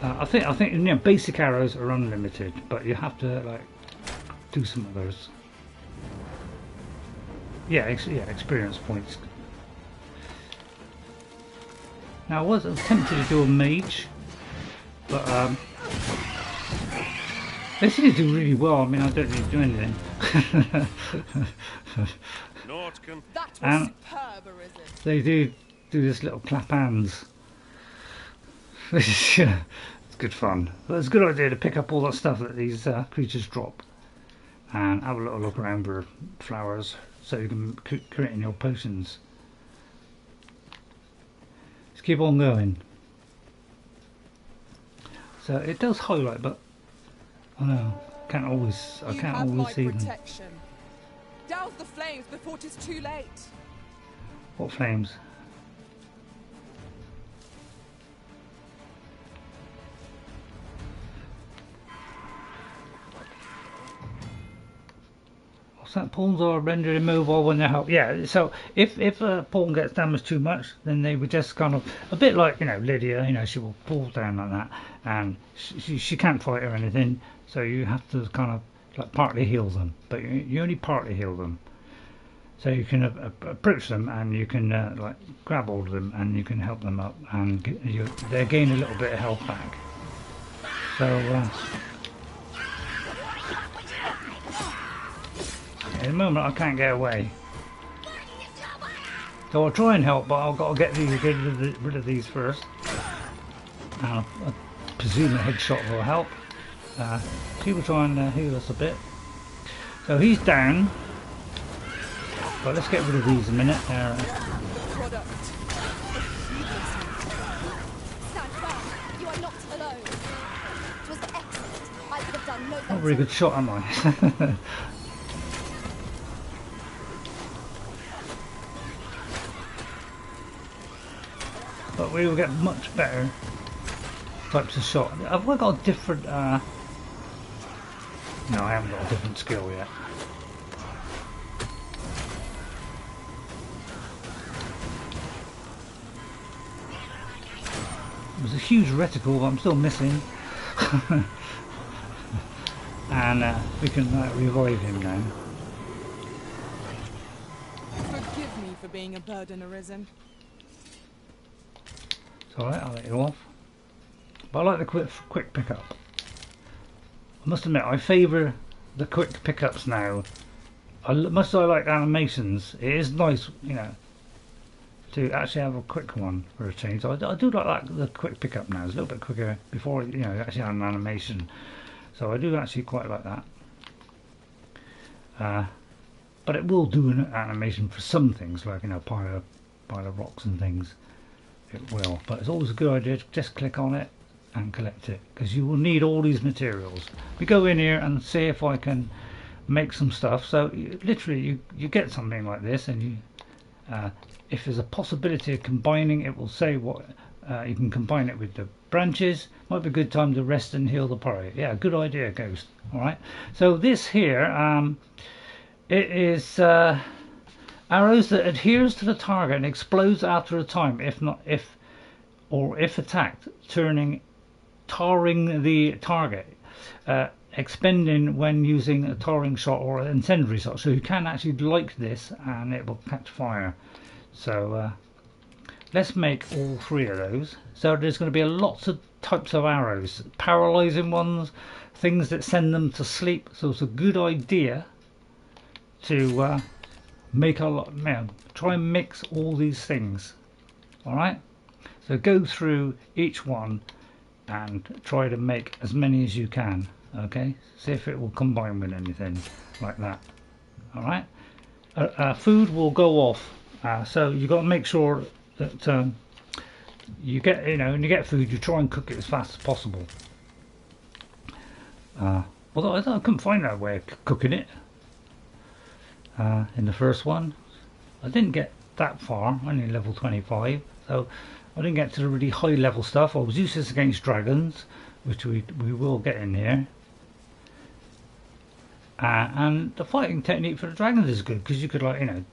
Uh, I think I think you know, basic arrows are unlimited, but you have to like do some others. Yeah, ex yeah, experience points. Now I was tempted to do a mage, but um, they seem to do really well. I mean, I don't need to do anything. And they do do this little clap hands. Which is, yeah, it's good fun. But it's a good idea to pick up all that stuff that these uh, creatures drop, and have a little look around for flowers so you can create in your potions. Just keep on going. So it does highlight, but I know can't always. I can't always see them. Douse the flames before it is too late. What flames? That pawns are rendered immobile when they're helped. Yeah, so if if a pawn gets damaged too much, then they would just kind of a bit like, you know, Lydia, you know, she will pull down like that, and she, she can't fight or anything, so you have to kind of like partly heal them, but you, you only partly heal them, so you can uh, approach them and you can uh, like grab hold of them and you can help them up, and get, you, they gain a little bit of health back. So uh, at the moment I can't get away, so I'll try and help, but I've got to get, these, get rid of these first. Now, I presume a headshot will help. Uh, he will try and uh, heal us a bit. So he's down, but let's get rid of these a minute. Uh, not a very good shot, am I? But we will get much better types of shot. Have I got a different... Uh... No, I haven't got a different skill yet. There's a huge reticle that I'm still missing. And uh, we can uh, revive him now. Forgive me for being a burden, Arisen. Alright, I'll let you off. But I like the quick, quick pickup. I must admit, I favour the quick pickups now. I, much as I like animations, it is nice, you know, to actually have a quick one for a change. I, I do like that, the quick pickup now. It's a little bit quicker before, you know, you actually have an animation. So I do actually quite like that. Uh, but it will do an animation for some things, like, you know, pile of, pile of rocks and things. It will, but it's always a good idea to just click on it and collect it, because you will need all these materials. We go in here and see if I can make some stuff. So you, literally you, you get something like this, and you uh, if there's a possibility of combining, it will say what uh, you can combine it with. The branches might be a good time to rest and heal the party. Yeah, good idea, Ghost. All right, so this here um, it is uh, arrows that adheres to the target and explodes after a time, if not if or if attacked, turning tarring the target, uh, expending when using a tarring shot or an incendiary shot. So you can actually light this and it will catch fire. So uh, let's make all three of those. So there's going to be lots of types of arrows, paralyzing ones, things that send them to sleep. So it's a good idea to uh, make a lot, man, try and mix all these things. Alright, so go through each one and try to make as many as you can. Okay, see if it will combine with anything like that. Alright, uh, uh, food will go off, uh, so you got to make sure that um, you get, you know, when you get food, you try and cook it as fast as possible. Uh, although I, I couldn't find that way of cooking it. Uh, in the first one I didn't get that far, only level twenty-five, so I didn't get to the really high level stuff. I was useless against dragons, which we, we will get in here, uh, and the fighting technique for the dragons is good, because you could, like, you know,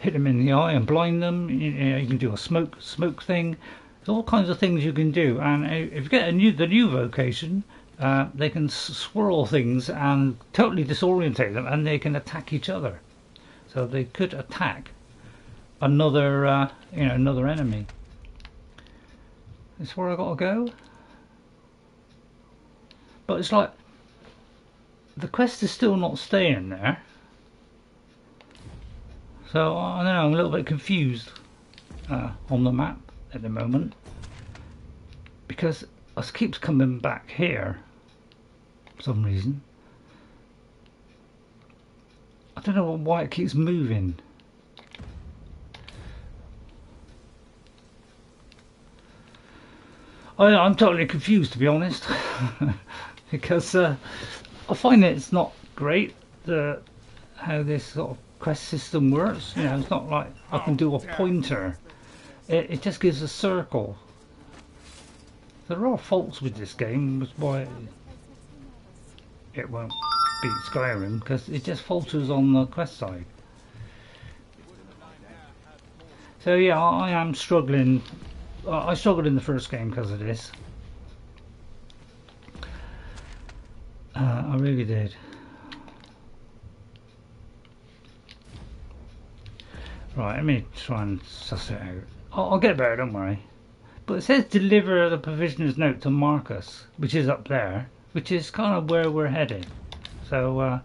hit them in the eye and blind them. You, you know, you can do a smoke smoke thing. There's all kinds of things you can do. And if you get a new the new vocation, uh, they can swirl things and totally disorientate them, and they can attack each other. so they could attack another, uh, you know, another enemy. That's where I gotta go. But it's like the quest is still not staying there, so I don't know. I'm a little bit confused uh, on the map at the moment because it keeps coming back here for some reason. I don't know why it keeps moving. I, I'm totally confused, to be honest, because uh, I find it's not great the how this sort of quest system works. You know, it's not like I can do a pointer. It, it just gives a circle. There are faults with this game, which is why it won't beat Skyrim, because it just falters on the quest side. So yeah, I am struggling. I struggled in the first game because of this. Uh, I really did. Right, let me try and suss it out. I'll, I'll get better, don't worry. But it says deliver the provisioner's note to Marcus, which is up there, which is kind of where we're headed. So, uh,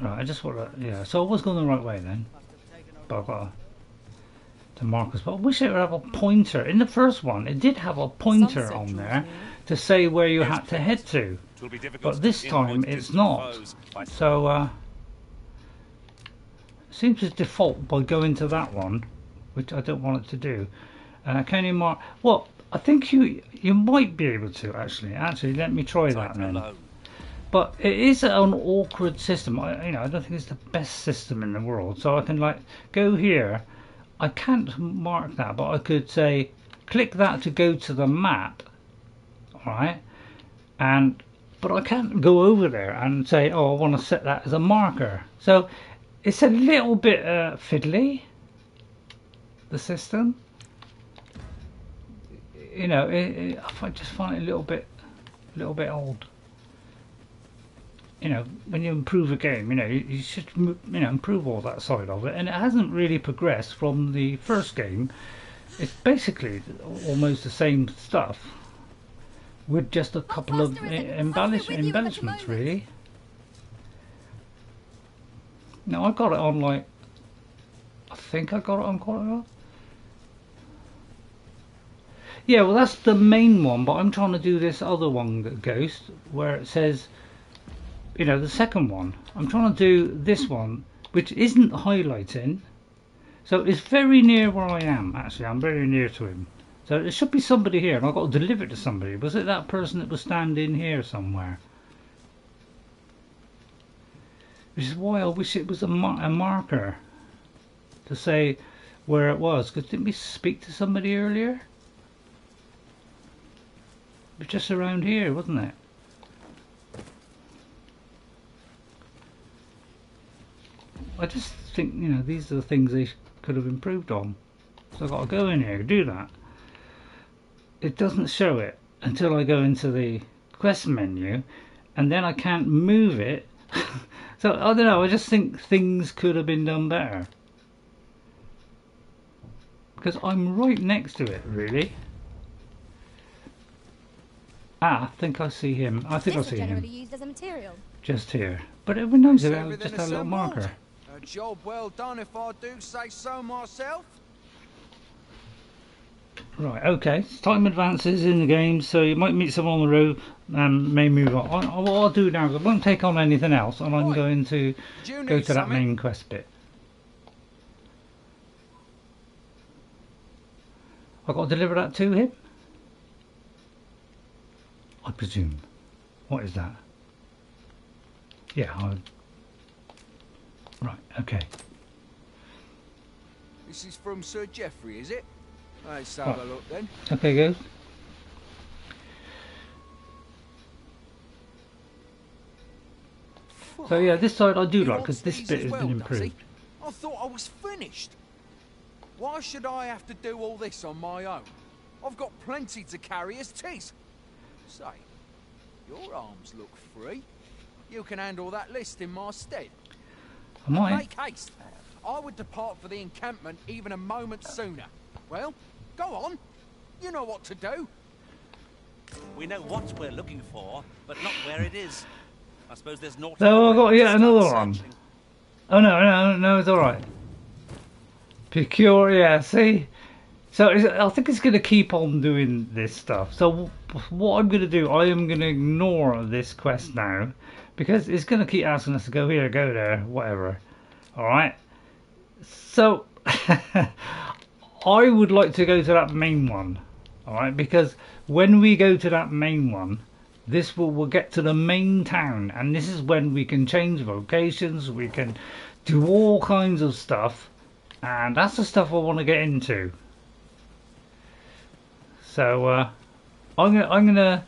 right, I just want to, yeah, so I was going the right way then. But I've got to, to Marcus, but I wish it would have a pointer. In the first one, it did have a pointer on there to say where you had to head to, but this time it's not. So uh, it seems to default by going to that one, which I don't want it to do. Uh, can you mark? Well, I think you you might be able to actually. Actually, let me try that then. But it is an awkward system. I, you know, I don't think it's the best system in the world. So I can like go here. I can't mark that, but I could say click that to go to the map, alright, and but I can't go over there and say, oh, I want to set that as a marker. So it's a little bit uh, fiddly, the system, you know. It, it, I just find it a little bit a little bit old, you know. When you improve a game, you know, you, you should, you know, improve all that side of it, and it hasn't really progressed from the first game. It's basically almost the same stuff with just a couple of embellish embellishments really. Now I got it on like, I think I got it on quite well. Yeah, well that's the main one, but I'm trying to do this other one, that Ghost, where it says, you know, the second one. I'm trying to do this one, which isn't highlighting. So it's very near where I am, actually. I'm very near to him. So there should be somebody here, and I've got to deliver it to somebody. Was it that person that was standing here somewhere? Which is why I wish it was a, mar a marker to say where it was. Because didn't we speak to somebody earlier? It was just around here, wasn't it? I just think, you know, these are the things they could have improved on. So I've got to go in here, do that. It doesn't show it until I go into the quest menu, and then I can't move it. So I don't know, I just think things could have been done better. Because I'm right next to it, really. Ah, I think I see him. I think I see him. Used as a material. Just here. But it would be nice if it was just a little marker. A job well done, if I do say so myself. Right, okay. Time advances in the game, so you might meet someone on the road and may move on. I, what I'll do now is I won't take on anything else, and I'm going to go to that main quest bit. I've got to deliver that to him? I presume. What is that? Yeah, I'll... Right, okay. This is from Sir Geoffrey, is it? Let's have a look then. Okay, guys. So yeah, this side I do like, because this bit has been improved. I thought I was finished. Why should I have to do all this on my own? I've got plenty to carry as tis. Say, your arms look free. You can handle that list in my stead. I might. Make haste. I would depart for the encampment even a moment sooner. Well, go on. You know what to do. We know what we're looking for, but not where it is. I suppose there's naught. Oh, I've got yet another one. Oh no, no, no, it's all right. Procure, yeah, see? So is it, I think it's going to keep on doing this stuff. So what I'm going to do, I am going to ignore this quest now, because it's going to keep asking us to go here, go there, whatever. All right. So I would like to go to that main one. All right, because when we go to that main one, this will we'll get to the main town, and this is when we can change locations. We can do all kinds of stuff, and that's the stuff I want to get into. So uh, I'm gonna I'm gonna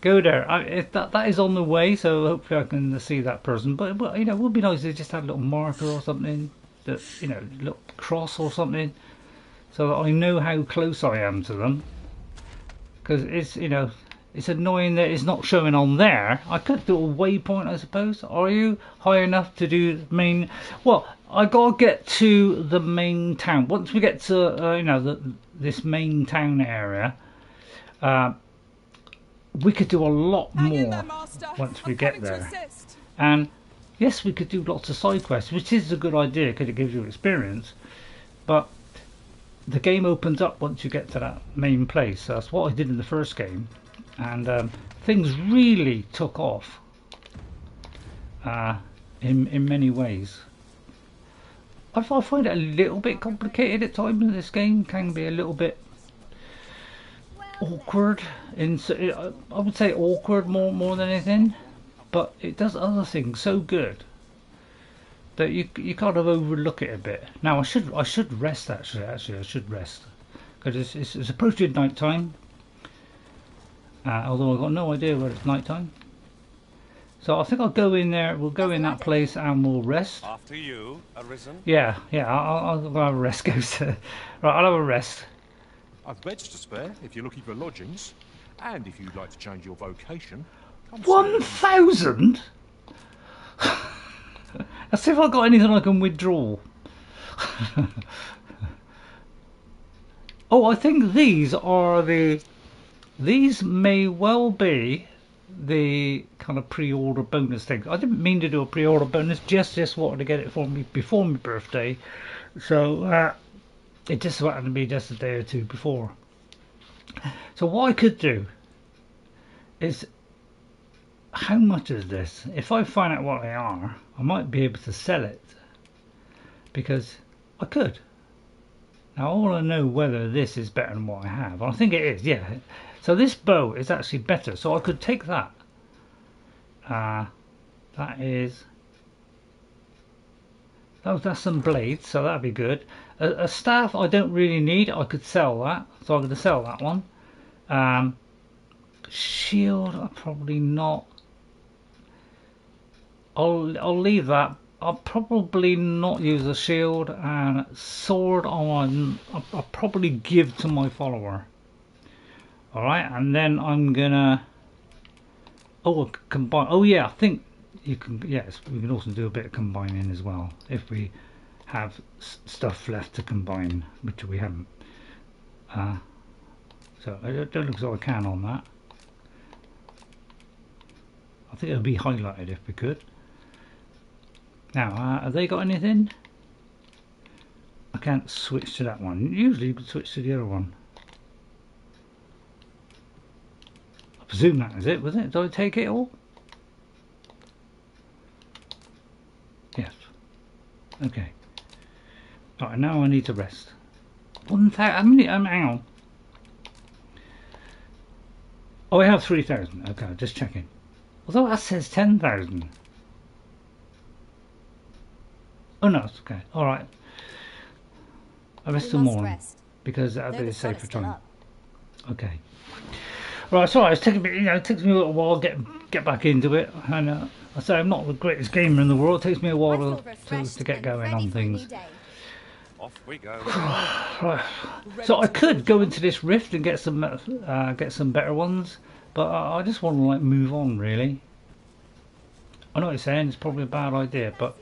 go there. I, if that that is on the way, so hopefully I can see that person. But, but you know, it would be nice to just have a little marker or something, that you know, a little cross or something, so that I know how close I am to them. Because it's you know, it's annoying that it's not showing on there. I could do a waypoint, I suppose. Are you high enough to do main? Well, I gotta get to the main town. Once we get to uh, you know the this main town area, uh, we could do a lot more there, once we I'm get there. And yes, we could do lots of side quests, which is a good idea because it gives you experience. But the game opens up once you get to that main place. So that's what I did in the first game, and um, things really took off uh, in in many ways. I find it a little bit complicated at times. This game can be a little bit awkward. In I would say awkward more more than anything, but it does other things so good that you you kind of overlook it a bit. Now I should I should rest actually actually I should rest because it's, it's it's approaching night time. Uh, although I've got no idea where it's night time, so I think I'll go in there. We'll go in that place and we'll rest. After you, Arisen. Yeah, yeah. I'll, I'll have a rest, guys. Right, I'll have a rest. I've beds to spare if you're looking for lodgings, and if you'd like to change your vocation. One thousand. Let's see if I've got anything I can withdraw. Oh, I think these are the. These may well be the kind of pre-order bonus thing. I didn't mean to do a pre-order bonus, just just wanted to get it for me before my birthday. So uh, it just happened to be just a day or two before. So what I could do is, how much is this? If I find out what they are, I might be able to sell it, because I could. Now I want to know whether this is better than what I have. I think it is, yeah. So this bow is actually better, so I could take that. Uh, that is... Oh, that's some blades, so that'd be good. A, a staff I don't really need, I could sell that. So I'm going to sell that one. Um, shield, probably not. I'll, I'll leave that. I'll probably not use a shield. And sword, on, I'll, I'll probably give to my follower. Alright, and then I'm gonna. Oh, combine. Oh, yeah, I think you can. Yes, we can also do a bit of combining as well if we have s stuff left to combine, which we haven't. Uh, so it don't look as though I can on that. I think it'll be highlighted if we could. Now, uh, have they got anything? I can't switch to that one. Usually you can switch to the other one. I presume that is it, was it? Did I take it all? Yes. Okay. Right, now I need to rest. One thousand. Um, hang on. Oh, I have three thousand. Okay, just checking. Although that says ten thousand. Oh no, it's okay. All right. I rest till morning rest. Because that'll be a safer time. Up. Okay. Right, sorry, it's taking me, you know, it takes me a little while to get get back into it, and uh, I say I'm not the greatest gamer in the world. It takes me a while to, to to get going on things. Off we go. Right, so I could go into this rift and get some uh, get some better ones, but I, I just want to like move on really. I know what you're saying, it's probably a bad idea, but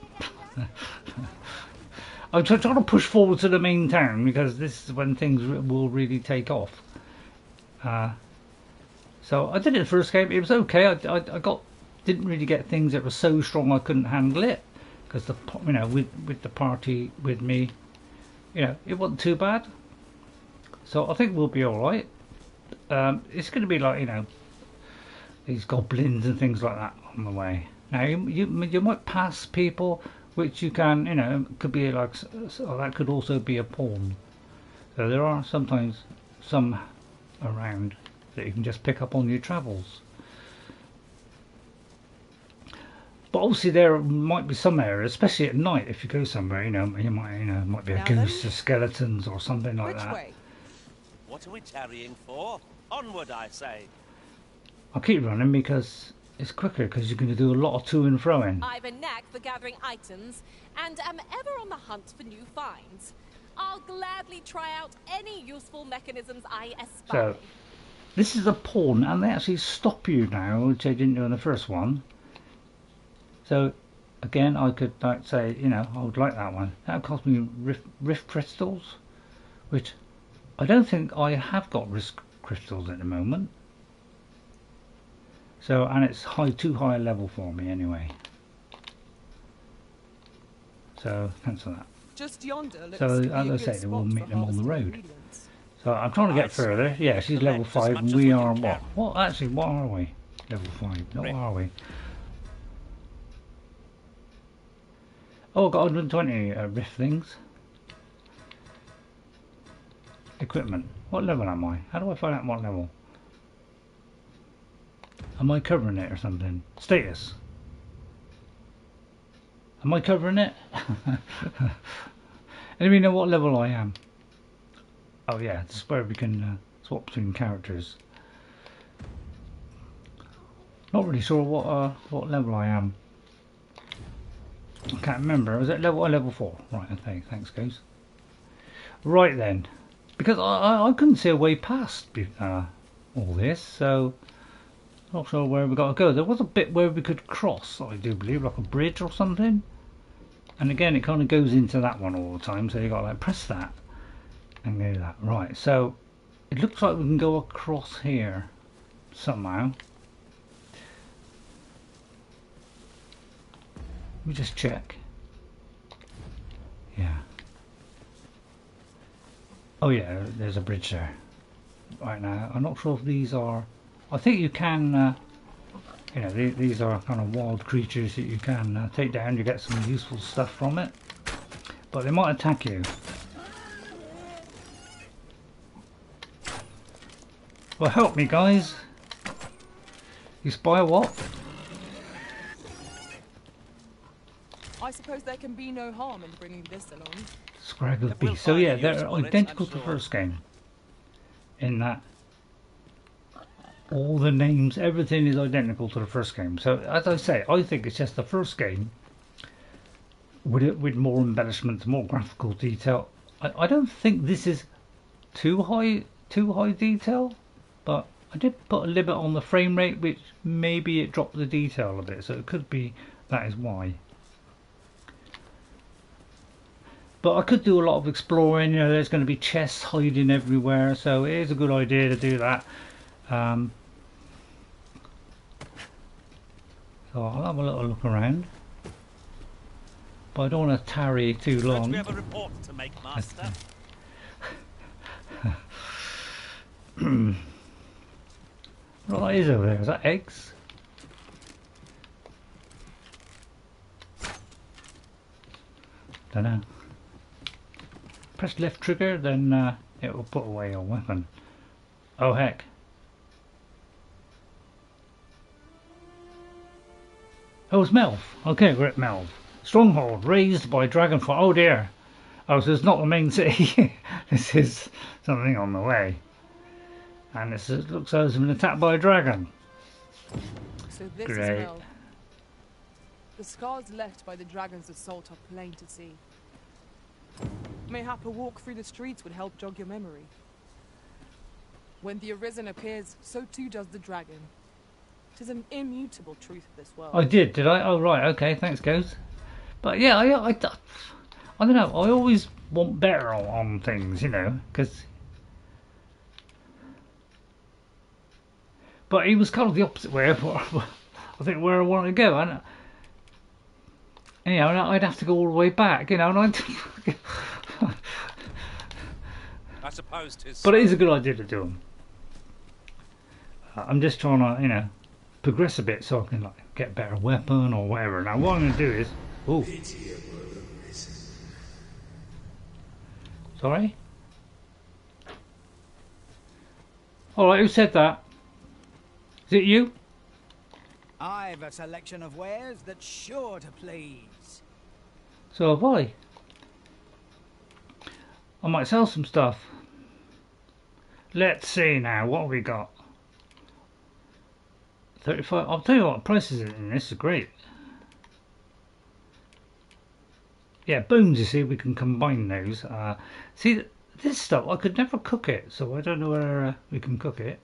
I'm trying to push forward to the main town because this is when things will really take off. Uh, so I did it the first game. It was okay. I, I, I got didn't really get things that were so strong I couldn't handle it, because the you know with with the party with me, you know it wasn't too bad. So I think we'll be all right. Um, it's going to be like you know these goblins and things like that on the way. Now you you, you might pass people. Which you can, you know, could be like, so that could also be a pawn. So there are sometimes some around that you can just pick up on your travels. But obviously there might be some areas, especially at night, if you go somewhere, you know, you might, you know, might be a ghost or skeletons or something like that. Which way? What are we tarrying for? Onward, I say. I'll keep running because. It's quicker because you're going to do a lot of to and fro in. I've a knack for gathering items and am ever on the hunt for new finds. I'll gladly try out any useful mechanisms I espy. So, this is a pawn, and they actually stop you now, which they didn't do in the first one. So, again, I could like say, you know, I would like that one. That cost me rift, rift crystals, which I don't think I have got rift crystals at the moment. So, and it's high, too high a level for me anyway. So, thanks for that. Just yonder looks so, as I say, we'll meet them on the road. Ingredients. So, I'm trying to get I further. Yeah, she's level five, and we are what? What, actually, what are we? Level five, no, what are we? Oh, I've got one hundred twenty uh, rift things. Equipment. What level am I? How do I find out what level? Am I covering it or something? Status. Am I covering it? Anybody know what level I am? Oh yeah, this is where we can uh, swap between characters. Not really sure what uh, what level I am. I can't remember. Was it level or level four? Right. Okay. Thanks, guys. Right then, because I I, I couldn't see a way past uh, all this, so. Not sure where we got to go. There was a bit where we could cross, I do believe, like a bridge or something. And again, it kind of goes into that one all the time, so you got to like press that and go that. Right, so it looks like we can go across here somehow. Let me just check. Yeah. Oh yeah, there's a bridge there. Right now, I'm not sure if these are... I think you can, uh, you know, th these are kind of wild creatures that you can uh, take down. You get some useful stuff from it, but they might attack you. Well, help me, guys! You spy what? I suppose there can be no harm in bringing this along. Scraggle bee. So yeah, they're identical to the first game. In that. All the names, everything is identical to the first game. So, as I say, I think it's just the first game with it, with more embellishments, more graphical detail. I, I don't think this is too high, too high detail, but I did put a limit on the frame rate, which maybe it dropped the detail a bit. So it could be that is why. But I could do a lot of exploring. You know, there's going to be chests hiding everywhere, so it is a good idea to do that. Um, so I'll have a little look around, but I don't want to tarry too long. We have a report to make, Master. What that is over there? Is that eggs? Don't know. Press left trigger, then uh, it will put away your weapon. Oh heck. Oh, it's Melve. Okay, we're at Melve. Stronghold raised by Dragonfly. Oh dear. Oh, so it's not the main city. This is something on the way. And this is, looks like it's been attacked by a dragon. So this Great. is Melve. The scars left by the dragon's assault are plain to see. Mayhap a walk through the streets would help jog your memory. When the Arisen appears, so too does the dragon. It is an immutable truth of this world. I did, did I? Oh right, okay, thanks, guys. But yeah, I, I, I don't know, I always want better on, on things, you know, because... But it was kind of the opposite way of what I think where I wanted to go, and anyhow, you know, I'd have to go all the way back, you know, and I'd... I suppose it is. But it is a good idea to do them. I'm just trying to, you know, progress a bit so I can like get a better weapon or whatever. Now what I'm going to do is, oh, sorry. All right, who said that? Is it you? I've a selection of wares that's sure to please. So have I. I might sell some stuff. Let's see now, what have we got? thirty-five, I'll tell you what, the prices in this are great. Yeah, bones, you see, we can combine those. Uh, see, this stuff, I could never cook it, so I don't know where uh, we can cook it.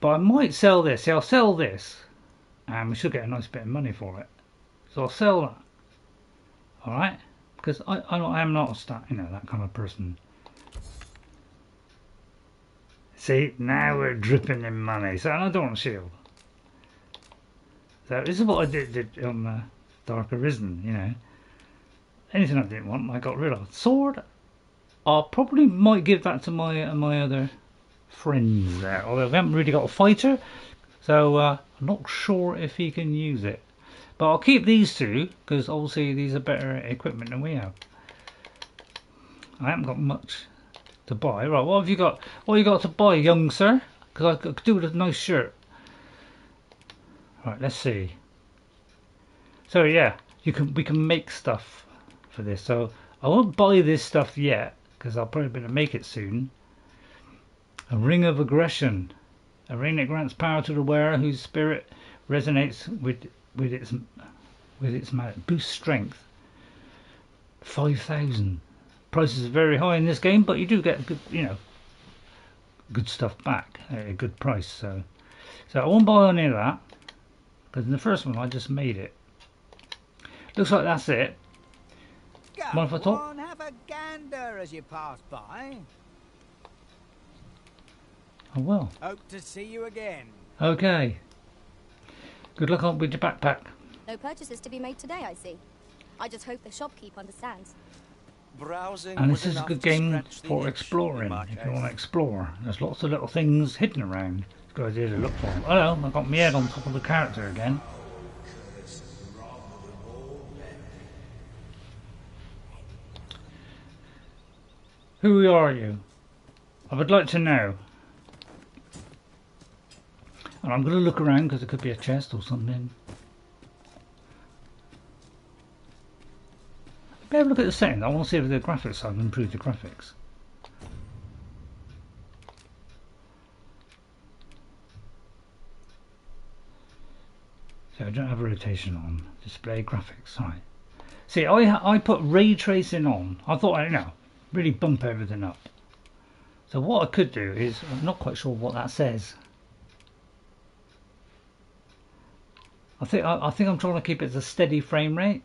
But I might sell this. See, I'll sell this. And we should get a nice bit of money for it. So I'll sell that. Alright? Because I, I, I am not a stat, you know, that kind of person. See, now we're dripping in money. So I don't want a shield. So this is what I did, did on uh, Dark Arisen, you know. Anything I didn't want, I got rid of. Sword? I probably might give that to my uh, my other... friends there, although we haven't really got a fighter, so uh, I'm not sure if he can use it, but I'll keep these two because obviously these are better equipment than we have. I haven't got much to buy. Right, what have you got? What have you got to buy, young sir? Because I could do with a nice shirt. Right, let's see. So yeah, you can we can make stuff for this, so I won't buy this stuff yet because I'll probably be able to make it soon. A ring of aggression, a ring that grants power to the wearer whose spirit resonates with with its with its magic. Boost strength. Five thousand. Prices are very high in this game, but you do get good, you know, good stuff back at a good price. So, so I won't buy any of that because in the first one I just made it. Looks like that's it. Mind if I talk? Go on, have a gander as you pass by. Oh, well. Hope to see you again. Okay. Good luck on with your backpack. No purchases to be made today, I see. I just hope the shopkeep understands. Browsing and this is a good game for exploring. If you want to explore, there's lots of little things hidden around. It's a good idea to look for them. Oh, I got my head on top of the character again. Who are you? I would like to know. I'm going to look around because it could be a chest or something. Better look at the settings. I want to see if the graphics have improved the graphics. So I don't have a rotation on. Display graphics. Right. See, I I put ray tracing on. I thought I you know really bump everything up. So what I could do is I'm not quite sure what that says. I think I, I think I'm trying to keep it as a steady frame rate,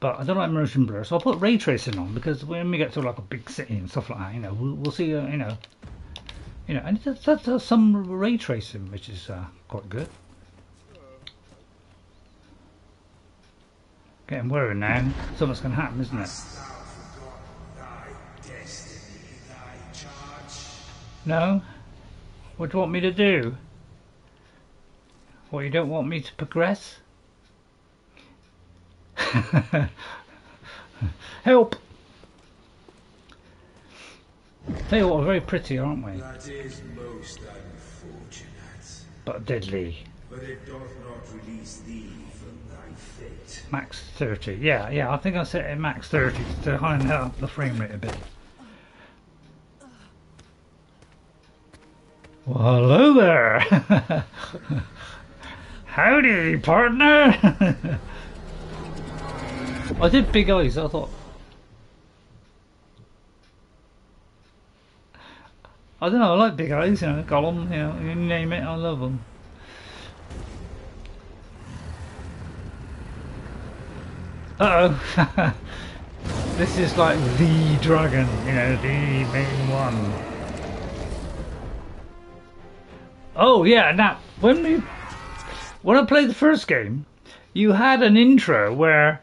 but I don't like motion blur, so I'll put ray tracing on because when we get to like a big city and stuff like that, you know, we'll, we'll see, uh, you know, you know, and that's, that's some ray tracing, which is uh, quite good. Getting worried now. Something's gonna happen, isn't it? No. What do you want me to do? Well, you don't want me to progress? Help! Tell you what, we're very pretty, aren't we? That is most unfortunate. But deadly. But it doth not release thee from thy fate. Max thirty. Yeah, yeah, I think I set it in max thirty to highen up the frame rate a bit. Well, hello there! Howdy, partner! I did big eyes, I thought. I don't know, I like big eyes, you know, Gollum, you know, you name it, I love them. Uh-oh. This is like the dragon, you know, the main one. Oh yeah, now when we when I played the first game, you had an intro where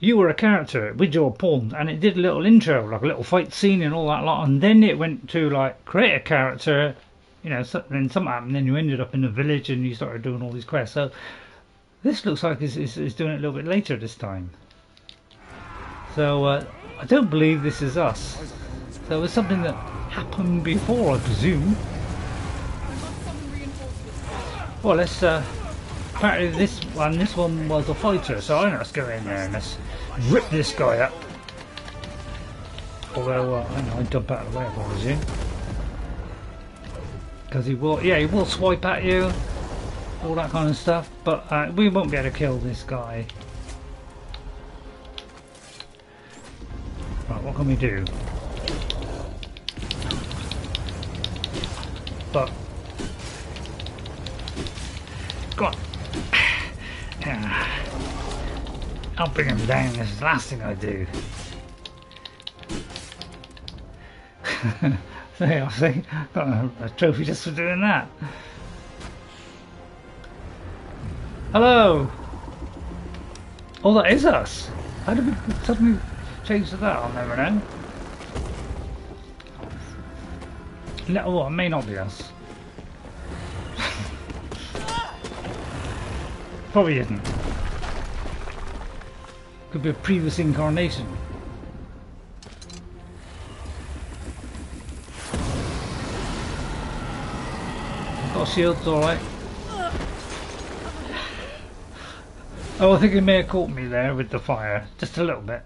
you were a character with your pawn, and it did a little intro, like a little fight scene and all that lot, and then it went to like create a character, you know, so, then something happened, then you ended up in a village and you started doing all these quests. So this looks like it's, it's, it's doing it a little bit later this time. So uh, I don't believe this is us. So it's something that happened before, I presume. Well, let's. Uh, apparently this one, this one was a fighter, so I know, let's go in there and let's rip this guy up. Although uh, I know I'd dump out of the way if I was you, because he will, yeah, he will swipe at you, all that kind of stuff. But uh, we won't be able to kill this guy. Right, what can we do? But go on. Yeah. I'll bring him down. This is the last thing I do. There, I think I've got a, a trophy just for doing that. Hello. Oh, that is us. How did we suddenly change to that? I'll never know. No, well, it may not be us. Probably isn't. Could be a previous incarnation. Shield's alright. Oh, I think he may have caught me there with the fire, just a little bit.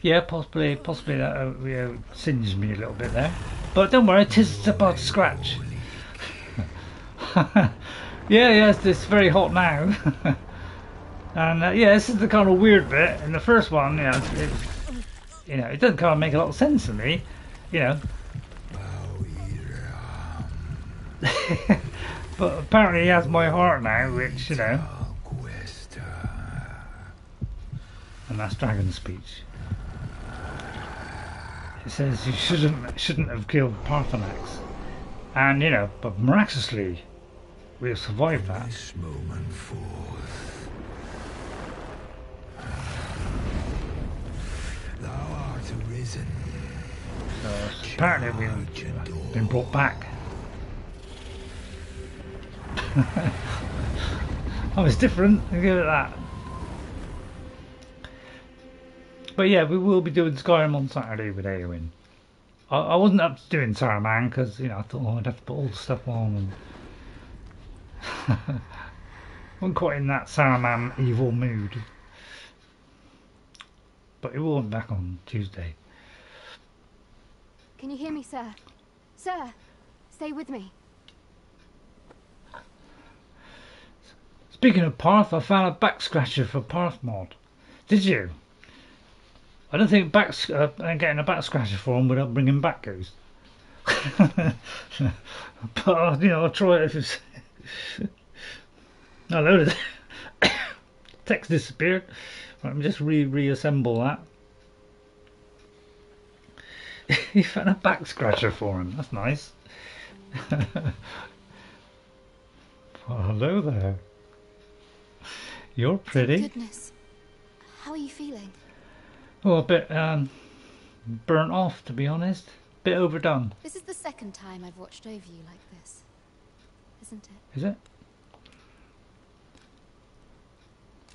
Yeah, possibly, possibly that uh, you know, singed me a little bit there. But don't worry, it is about to scratch. yeah, yeah, it's, it's very hot now. And uh, yeah, this is the kind of weird bit. In the first one, you know, it, it, you know, it doesn't kind of make a lot of sense to me, you know. But apparently he has my heart now, which, you know. And that's dragon speech. It says you shouldn't shouldn't have killed Parthenax, and you know, but miraculously we have survived that. So apparently we've been brought back. I was different, I'll give it that. But yeah, we will be doing Skyrim on Saturday with Eowyn. I, I wasn't up to doing Saruman because, you know, I thought, oh, I'd have to put all the stuff on. And wasn't quite in that Saruman evil mood. But it will be back on Tuesday. Can you hear me, sir? Sir, stay with me. Speaking of Parth, I found a back scratcher for Parth mod. Did you? I don't think back uh, getting a back scratcher for him without bringing back goes. But uh, you know, I'll try it if it's. I loaded it. Text disappeared. Right, let me just re reassemble that. You found a back scratcher for him. That's nice. Well, hello there. You're pretty. Goodness, how are you feeling? Oh, a bit um, burnt off, to be honest. A bit overdone. This is the second time I've watched over you like this, isn't it? Is it?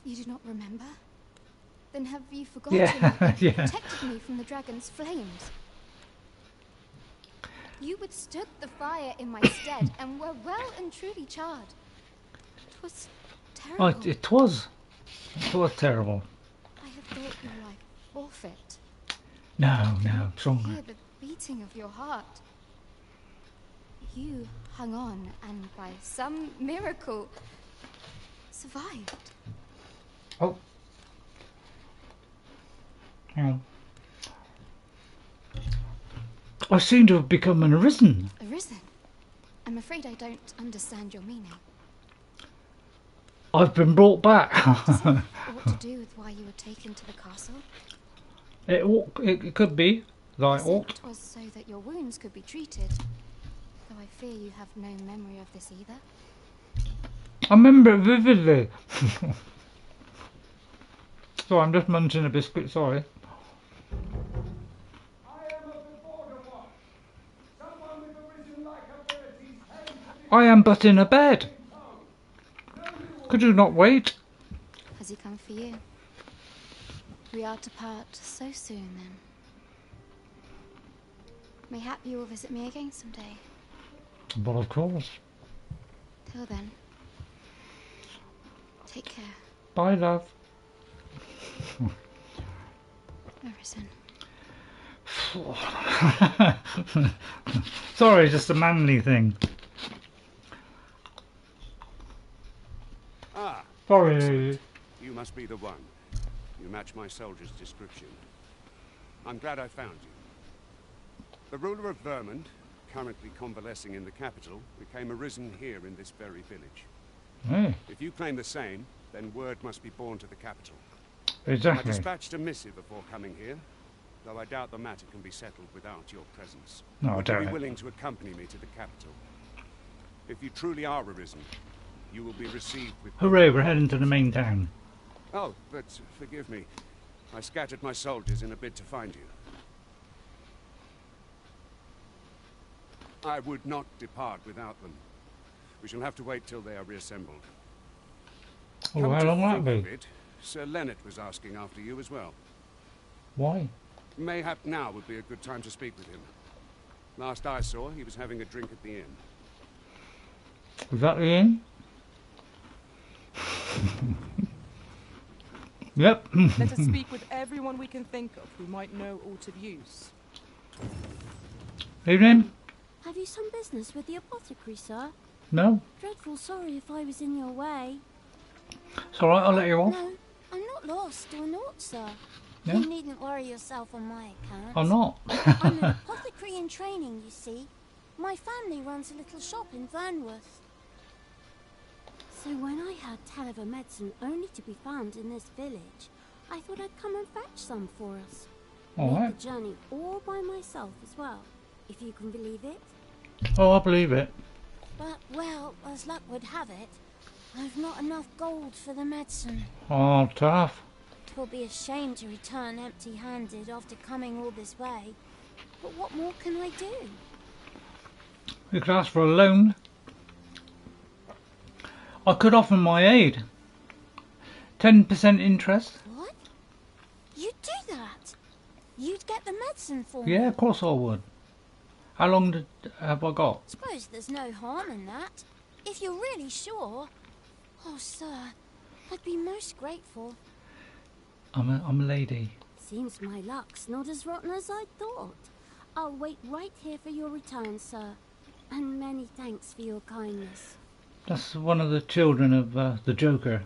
You do not remember? Then have you forgotten? Yeah, yeah. Protected me from the dragon's flames. You withstood the fire in my stead and were well and truly charred. It was. Terrible. Oh, it, it was. It was terrible. I have thought you like forfeit. No, no, it's wrong. I hear the beating of your heart. You hung on and by some miracle survived. Oh. Hang on. I seem to have become an arisen. Arisen? I'm afraid I don't understand your meaning. I've been brought back. Does it have what to do with why you were taken to the castle? It ought, it, it could be that I ought. It was so that your wounds could be treated. Though I fear you have no memory of this either. I remember it vividly. Sorry, I'm just munching a biscuit. Sorry. I am but in a bed. Could you not wait? Has he come for you? We are to part so soon, then. Mayhap you will visit me again someday. But of course. Till then. Take care. Bye, love. Everson. Sorry, just a manly thing. Ah, sorry. You must be the one. You match my soldier's description. I'm glad I found you. The ruler of Vermund, currently convalescing in the capital, became arisen here in this very village. Mm. If you claim the same, then word must be borne to the capital. Exactly. I dispatched a missive before coming here, though I doubt the matter can be settled without your presence. No, I don't. Would you be willing to accompany me to the capital? If you truly are arisen, you will be received with... Hooray, we're heading to the main town. Oh, but forgive me. I scattered my soldiers in a bid to find you. I would not depart without them. We shall have to wait till they are reassembled. Oh, how long will that be? Sir Leonard was asking after you as well. Why? Mayhap now would be a good time to speak with him. Last I saw, he was having a drink at the inn. Was that the inn? Yep. Let us speak with everyone we can think of who might know aught of use. Evening. Have you some business with the apothecary, sir? No. Dreadful sorry if I was in your way. It's alright, I'll let you off. No, I'm not lost or not, sir. Yeah? You needn't worry yourself on my account. I'm not. I'm an apothecary in training, you see. My family runs a little shop in Vernworth. So when I heard tell of a medicine only to be found in this village, I thought I'd come and fetch some for us. All right. Made the journey all by myself as well, if you can believe it. Oh, I believe it. But, well, as luck would have it, I've not enough gold for the medicine. Oh, tough. 'Twill be a shame to return empty-handed after coming all this way. But what more can I do? You could ask for a loan. I could offer my aid. Ten percent interest. What? You'd do that? You'd get the medicine for me? Yeah, of course I would. How long did, have I got? Suppose there's no harm in that. If you're really sure. Oh, sir, I'd be most grateful. I'm a, I'm a lady. Seems my luck's not as rotten as I thought. I'll wait right here for your return, sir. And many thanks for your kindness. That's one of the children of uh, the Joker.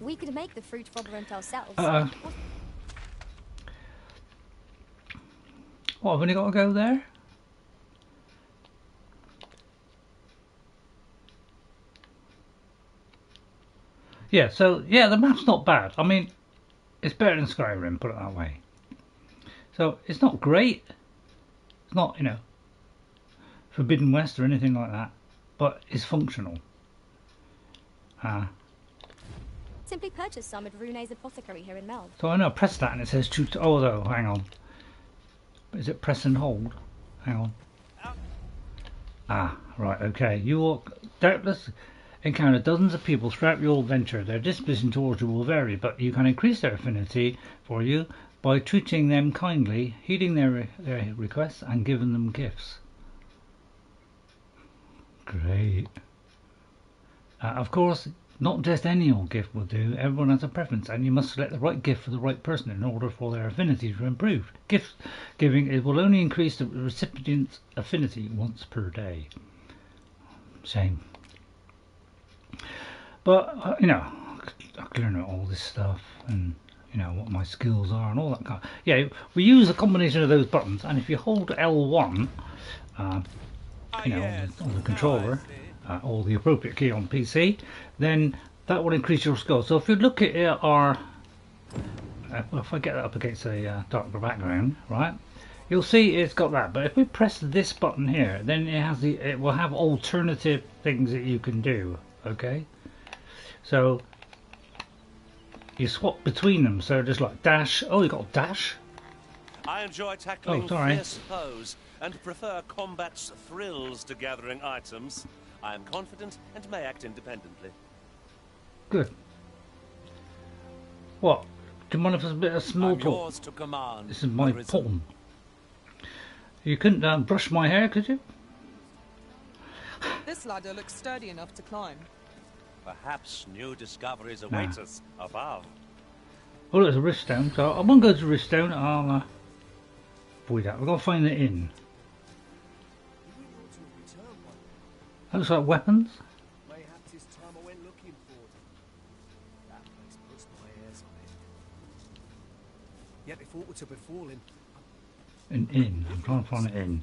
We could make the fruit provident ourselves. Uh-oh. What, I've only got to go there? Yeah, so, yeah, the map's not bad. I mean, it's better than Skyrim, put it that way. So, it's not great. It's not, you know, Forbidden West or anything like that, but it's functional. Ah. Simply purchase some at Rune's apothecary here in Melve. So I know, press that and it says choose. Oh, no, hang on. Is it press and hold? Hang on. Ah, right, okay. You will doubtless encounter dozens of people throughout your adventure. Their disposition towards you will vary, but you can increase their affinity for you by treating them kindly, heeding their, their requests, and giving them gifts. Great. Uh, of course, not just any old gift will do. Everyone has a preference, and you must select the right gift for the right person in order for their affinity to improve. Gift giving it will only increase the recipient's affinity once per day. Shame. But uh, you know, I could learn all this stuff, and you know what my skills are, and all that kind. Of, yeah, we use a combination of those buttons, and if you hold L one. Uh, You know, on the, on the controller, uh, or the appropriate key on P C, then that will increase your score. So if you look at uh, our, uh, well, if I get that up against a uh, darker background, right, you'll see it's got that. But if we press this button here, then it has the, it will have alternative things that you can do. Okay, so you swap between them. So just like dash. Oh, you got dash. I enjoy tackling oh, sorry. fierce foes and prefer combat's thrills to gathering items. I am confident and may act independently. Good. What? Do you mind if it's a bit of small talk? This is my pawn. You couldn't um, brush my hair, could you? This ladder looks sturdy enough to climb. Perhaps new discoveries await nah. us above. Well, there's a Riftstone, so I won't go to Riftstone. I'll uh, avoid that. We've got to find the inn. That looks like weapons. Yet if ought to befall him. An inn. I'm trying to find an inn.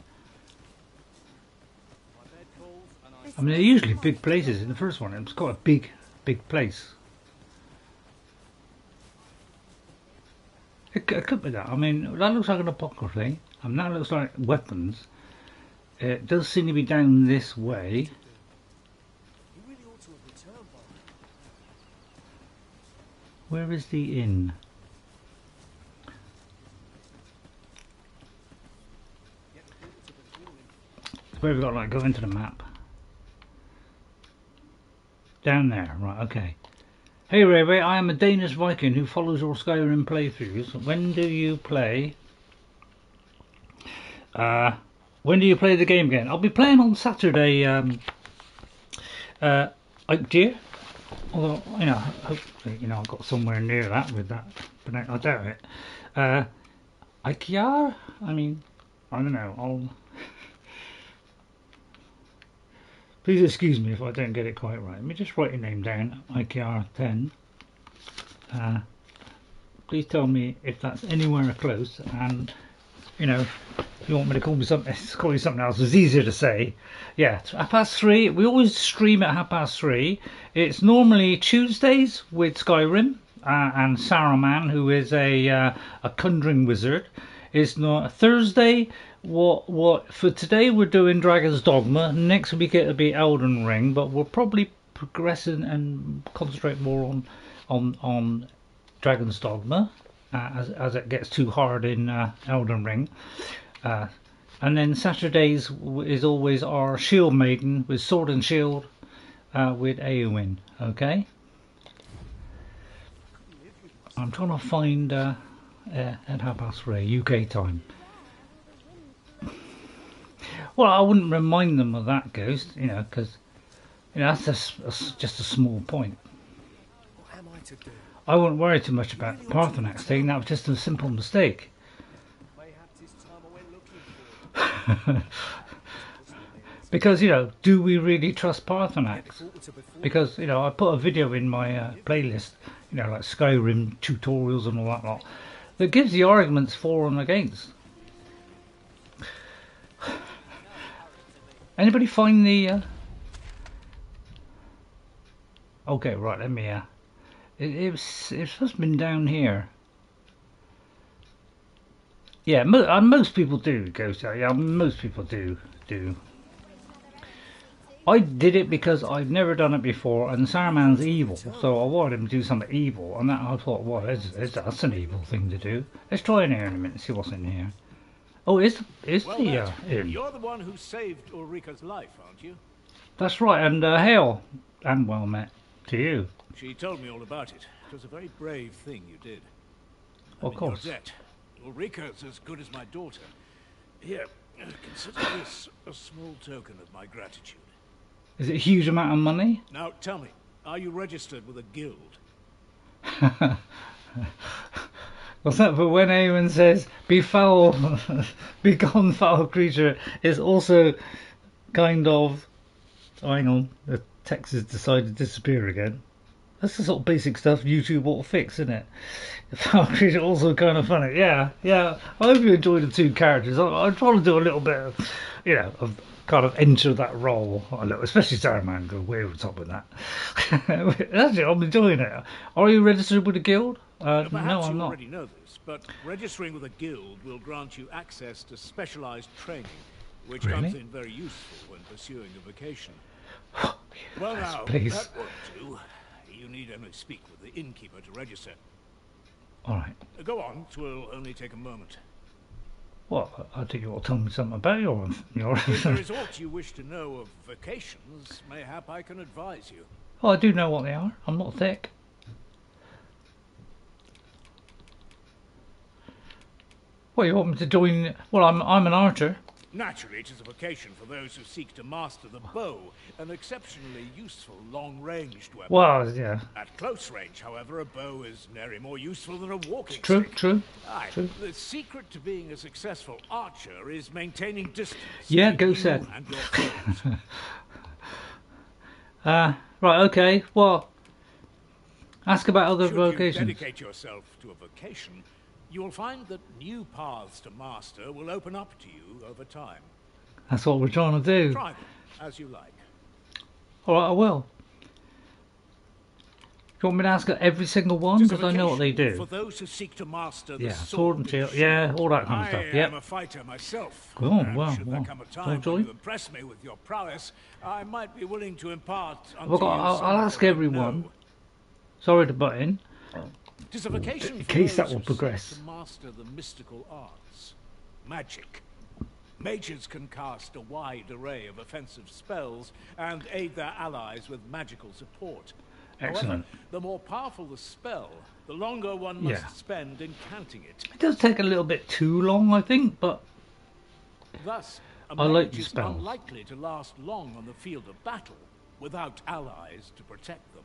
I mean, they're usually big places in the first one. It's quite a big, big place. It, it could be that. I mean, that looks like an apocryphy. And that looks like weapons. It does seem to be down this way. Where is the inn? Where we've got to like go into the map. Down there, right, okay. Hey Railway, I am a Danish Viking who follows all Skyrim playthroughs. When do you play? Uh, when do you play the game again? I'll be playing on Saturday, um, uh, Oak Deer. Although, you know, hopefully, you know, I've got somewhere near that with that, but I doubt it. Uh, Ikea? I mean, I don't know, I'll... Please excuse me if I don't get it quite right. Let me just write your name down, I K R ten. Uh, please tell me if that's anywhere close, and you know, if you want me to call me something, call you something else. It's easier to say. Yeah, half past three. We always stream at half past three. It's normally Tuesdays with Skyrim uh, and Saruman, who is a uh, a conjuring wizard. It's not Thursday. What what for today we're doing Dragon's Dogma. Next week it'll be Elden Ring, but we'll probably progress and concentrate more on on on Dragon's Dogma uh, as as it gets too hard in uh, Elden Ring. Uh, and then Saturdays is always our Shield Maiden with Sword and Shield uh, with Eowyn. Okay. I'm trying to find. Uh, Uh, at half past three U K time. Well, I wouldn't remind them of that, Ghost. You know, because you know that's just, that's just a small point. What am I to do? I wouldn't worry too much about the Parthenax thing. That was just a simple mistake. Because you know, do we really trust Parthenax? Because you know, I put a video in my uh, playlist. You know, like Skyrim tutorials and all that lot. That gives the arguments for and against. Anybody find the... Uh... Okay, right, let me... Uh... It, it was, it's just been down here. Yeah, mo uh, most people do, Ghost. Yeah, most people do. do. I did it because I've never done it before, and Saruman's evil, so I wanted him to do something evil, and that I thought, well, it's, it's, that's an evil thing to do. Let's try an inn in a minute and see what's in here. Oh, is is well, the uh, inn? You're the one who saved Ulrika's life, aren't you? That's right, and uh, hail and well met to you. She told me all about it. It was a very brave thing you did. Well, of course. Ulrika's as good as my daughter. Here, consider this a small token of my gratitude. Is it a huge amount of money? Now tell me, are you registered with a guild? What's that for when Eowyn says, be foul, be gone foul creature, is also kind of... Oh, hang on, the text has decided to disappear again. That's the sort of basic stuff YouTube ought to fix, isn't it? Foul creature also kind of funny, yeah, yeah. I hope you enjoy the two characters. I, I'm trying to do a little bit of, you know, of... kind of enter that role a little, especially Saruman, go way over the top with that. Actually, I'm enjoying it. Are you registered with a guild? Uh, no, no, I'm not. You already know this, but registering with a guild will grant you access to specialized training, which really? comes in very useful when pursuing a vocation. Oh, yes, well, now, please. That won't do. You need only speak with the innkeeper to register. All right. Go on, 'twill only take a moment. Well, I think you'll tell me something about your... your if there is aught you wish to know of vocations, mayhap I can advise you. Oh, I do know what they are. I'm not thick. Well, you want me to join... Well, I'm, I'm an archer. Naturally, it is a vocation for those who seek to master the bow, an exceptionally useful long-ranged weapon. Well, yeah. At close range, however, a bow is nary more useful than a walking stick. True, true, Aye. true. The secret to being a successful archer is maintaining distance. Yeah, go said. uh, right, okay, well, ask about other Should vocations. Should you dedicate yourself to a vocation, you will find that new paths to master will open up to you over time. That's what we're trying to do. Try them as you like. All right, I will. Do you want me to ask every single one? Because I know what they do. For those who seek to master the yeah, sword and shield. Yeah, all that kind of stuff. I yep. am a fighter myself. Oh, and wow, should wow. there come a time when you impress me with your prowess, I might be willing to impart... Well, got, I'll, I'll ask everyone. Know. Sorry to butt in. Is a vocation in case that will progress. To master the mystical arts, magic. Mages can cast a wide array of offensive spells and aid their allies with magical support. Excellent. However, the more powerful the spell, the longer one must yeah. spend incanting it. It does take a little bit too long, I think, but thus a I mage like is spells. unlikely to last long on the field of battle without allies to protect them.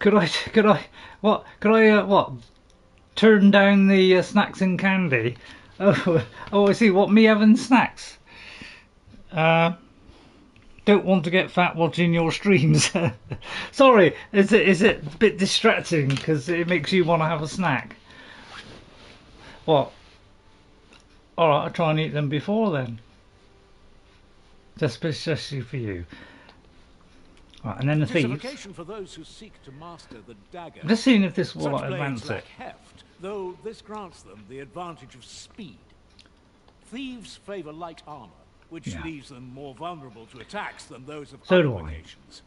Could I, could I, what, could I, uh, what, turn down the uh, snacks and candy? Oh, oh, I see, what, me having snacks? Uh, don't want to get fat watching your streams. Sorry, is it, is it a bit distracting because it makes you want to have a snack? What? Alright, I'll try and eat them before then. Just especially for you. Right, and then the thieves. I'm just seeing if this will like, advance it. Heft, though this grants them the advantage of speed. Thieves favour light armour, which yeah. leaves them more vulnerable to attacks than those of so other vocations.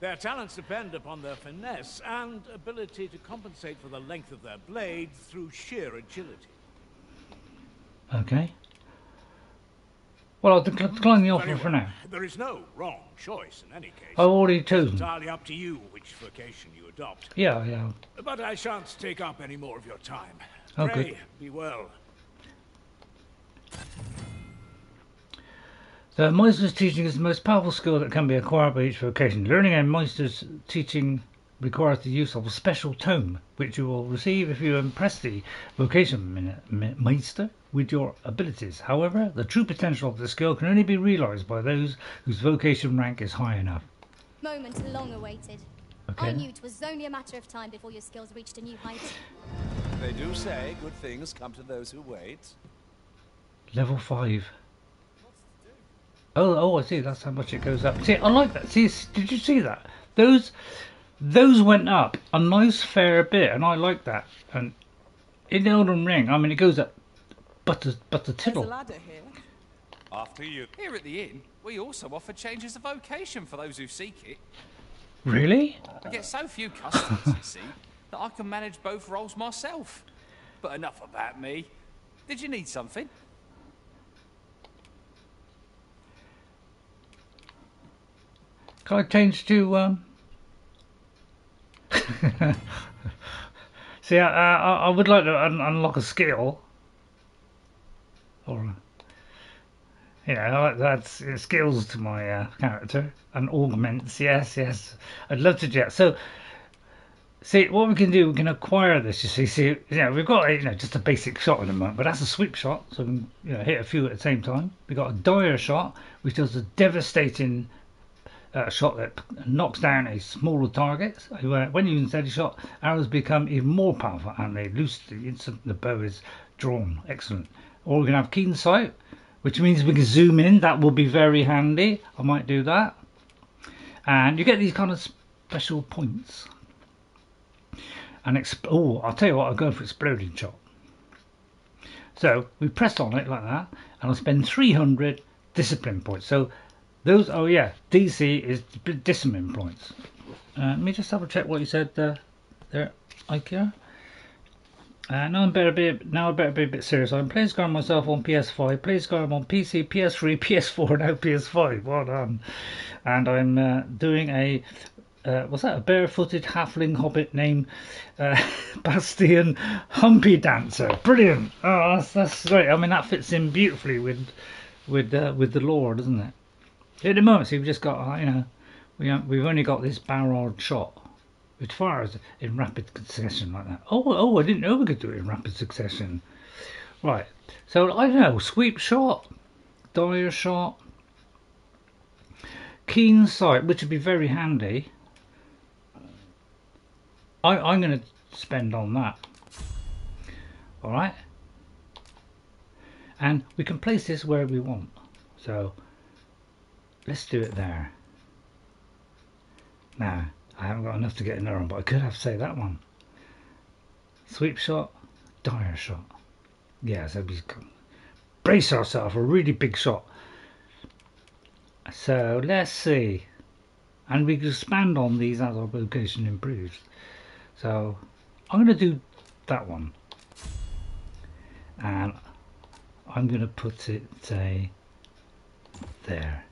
Their talents depend upon their finesse and ability to compensate for the length of their blade through sheer agility. Okay. Well, I'll decline the offer well, for now. There is no wrong choice in any case. I've already chosen. It's entirely up to you which vocation you adopt. Yeah, yeah. But I shan't take up any more of your time. Oh, Pray, good. be well. The Meister's teaching is the most powerful skill that can be acquired by each vocation. Learning a Meister's teaching requires the use of a special tome, which you will receive if you impress the vocation Meister with your abilities. However, the true potential of the skill can only be realized by those whose vocation rank is high enough. Moment long awaited. Okay. I knew it was only a matter of time before your skills reached a new height. They do say good things come to those who wait. Level five. Oh, oh, I see. That's how much it goes up. See, I like that. See, did you see that? Those, those went up a nice fair bit, and I like that. And in Elden Ring, I mean, it goes up. But the, but the tittle. Ladder here. After you. Here at the inn, we also offer changes of vocation for those who seek it. Really? I get so few customers, you see, that I can manage both roles myself. But enough about me. Did you need something? Can I change to, um... See, I, I, I would like to un unlock a skill. Or, yeah, that's it skills to my uh, character and augments. Yes, yes, I'd love to do that. So, see what we can do. We can acquire this. You see, see, yeah, we've got you know just a basic shot in a moment, but that's a sweep shot, so we can you know hit a few at the same time. We got a dire shot, which does a devastating uh, shot that knocks down a smaller target. When you use a steady shot, arrows become even more powerful and they loose the instant the bow is drawn. Excellent. Or we can have keen sight, which means we can zoom in. That will be very handy. I might do that. And you get these kind of special points. And oh, I'll tell you what, I'll go for exploding shot. So we press on it like that, and I'll spend three hundred discipline points. So those, oh yeah, D C is discipline points. Uh, let me just double check what you said uh, there, Ikea. Uh, now, I'm better be, now I better be a bit serious. I'm playing Skyrim myself on P S five, playing Skyrim on P C, P S three, P S four, and now P S five. Well done. And I'm uh, doing a, uh, what's that, a barefooted halfling hobbit named uh, Bastian Humpy Dancer. Brilliant. Oh, that's, that's great. I mean, that fits in beautifully with with uh, with the lore, doesn't it? At the moment, see, we've just got, you know, we have, we've only got this barrage shot. It fires in rapid succession like that. Oh, oh, I didn't know we could do it in rapid succession. Right, so I don't know, sweep shot, dire shot, keen sight, which would be very handy. I, I'm going to spend on that. All right. And we can place this where we want. So let's do it there. Now, I haven't got enough to get another one, but I could have to say that one. Sweep shot, dire shot. Yeah, so we brace ourselves for a really big shot. So let's see. And we can expand on these as our location improves. So I'm going to do that one. And I'm going to put it, say, there.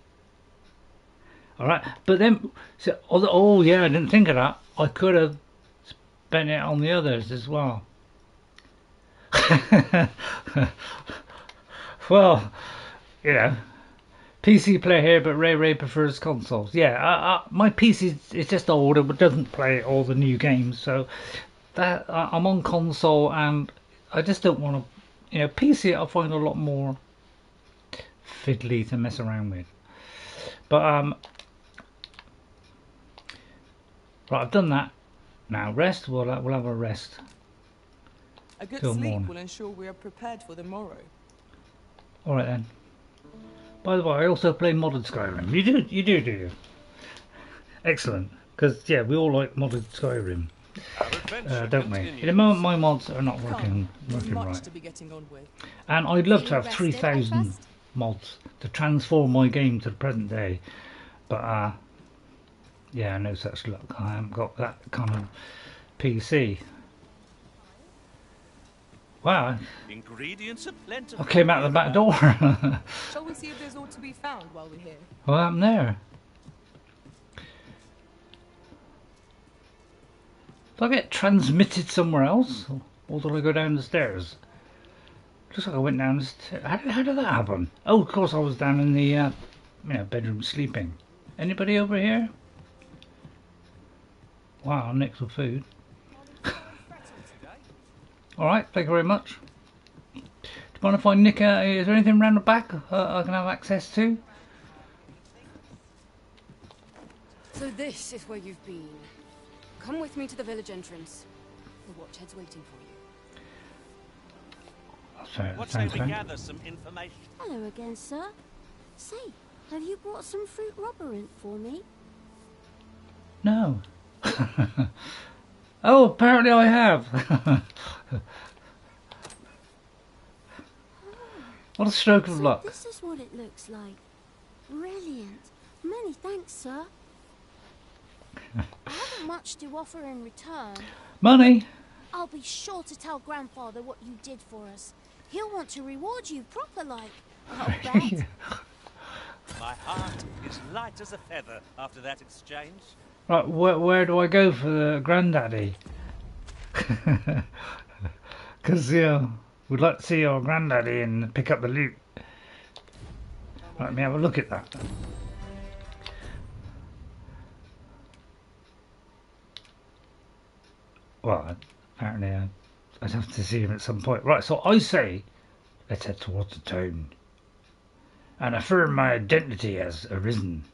All right, but then, so, oh, oh yeah, I didn't think of that. I could have spent it on the others as well. Well, you know, P C player here, but Ray Ray prefers consoles. Yeah, I, I, my P C is just older, but doesn't play all the new games. So that I, I'm on console, and I just don't want to, you know, P C I find a lot more fiddly to mess around with. But um. Right, I've done that. Now rest. We'll uh, we'll have a rest. A good till sleep morning. Will ensure we are prepared for the morrow. All right then. By the way, I also play modded Skyrim. You do, you do, do you? Excellent, because yeah, we all like modded Skyrim, uh, don't we? At the moment, my mods are not working working right, and I'd love to have three thousand mods to transform my game to the present day, but uh. Yeah, no such luck. I haven't got that kind of P C. Wow. Ingredients are plentiful. I came out of the back door. Shall we see if there's all to be found while we're here? Well, I'm there. Did I get transmitted somewhere else? Or did I go down the stairs? Looks like I went down the stairs. How, how did that happen? Oh, of course I was down in the uh, you know, bedroom sleeping. Anybody over here? Wow, next with food. Alright, thank you very much. Do you mind if I nick out? Is there anything around the back uh, I can have access to? So this is where you've been. Come with me to the village entrance. The watchhead's waiting for you. Sorry, what say we gather some information? Hello again, sir. Say, have you brought some fruit robberant for me? No. Oh, apparently I have. What a stroke of so luck. This is what it looks like. Brilliant. Many thanks, sir. I haven't much to offer in return. Money. I'll be sure to tell Grandfather what you did for us. He'll want to reward you proper like. I'll bet. My heart is light as a feather after that exchange. Right, where, where do I go for the granddaddy? Because, yeah, we'd like to see our granddaddy and pick up the loot. Right, let me have a look at that. Well, apparently I'd have to see him at some point. Right, so I say, let's head towards the town and affirm my identity has arisen.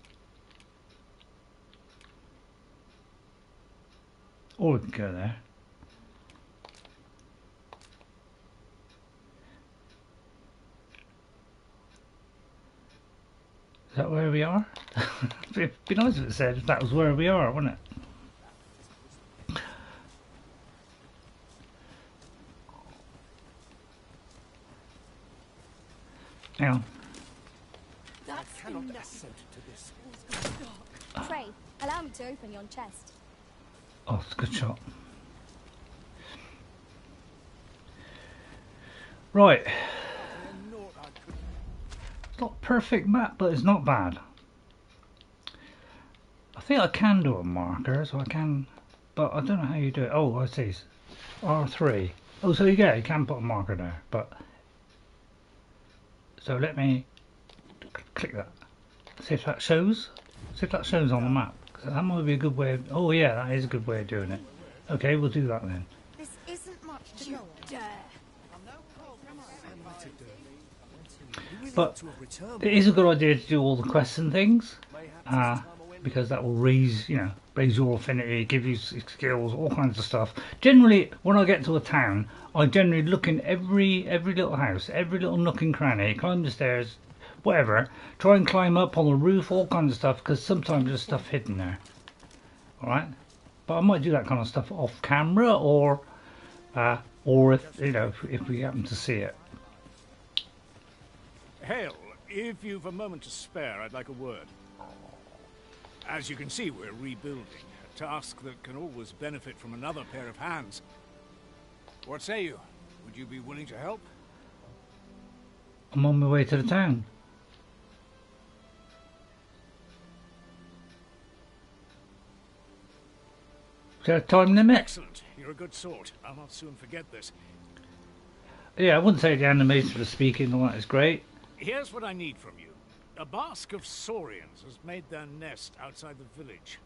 Or we can go there. Is that where we are? It'd be nice if it said if that was where we are, wouldn't it? Hang on. That's I cannot accent to this. Pray, allow me to open your chest. Oh, that's a good shot. Right. It's not perfect map, but it's not bad. I think I can do a marker, so I can, but I don't know how you do it. Oh, I see. R three. Oh, so yeah, you can put a marker there, but. So let me click that. See if that shows. See if that shows on the map. That might be a good way. Of, oh yeah, that is a good way of doing it. Okay, we'll do that then. This isn't much to you dare. But it is a good idea to do all the quests and things, uh, because that will raise, you know, raise your affinity, give you skills, all kinds of stuff. Generally, when I get to a town, I generally look in every every little house, every little nook and cranny, climb the stairs, whatever, try and climb up on the roof, all kinds of stuff, because sometimes there's stuff hidden there. All right, but I might do that kind of stuff off camera, or uh, or if you know, if, if we happen to see it. Hail, if you've a moment to spare, I'd like a word. As you can see, we're rebuilding, a task that can always benefit from another pair of hands. What say you? Would you be willing to help? I'm on my way to the town. Is there a time limit? Excellent. You're a good sort. I'll not soon forget this. Yeah, I wouldn't say the animation for speaking all that is great. Here's what I need from you. A basque of saurians has made their nest outside the village.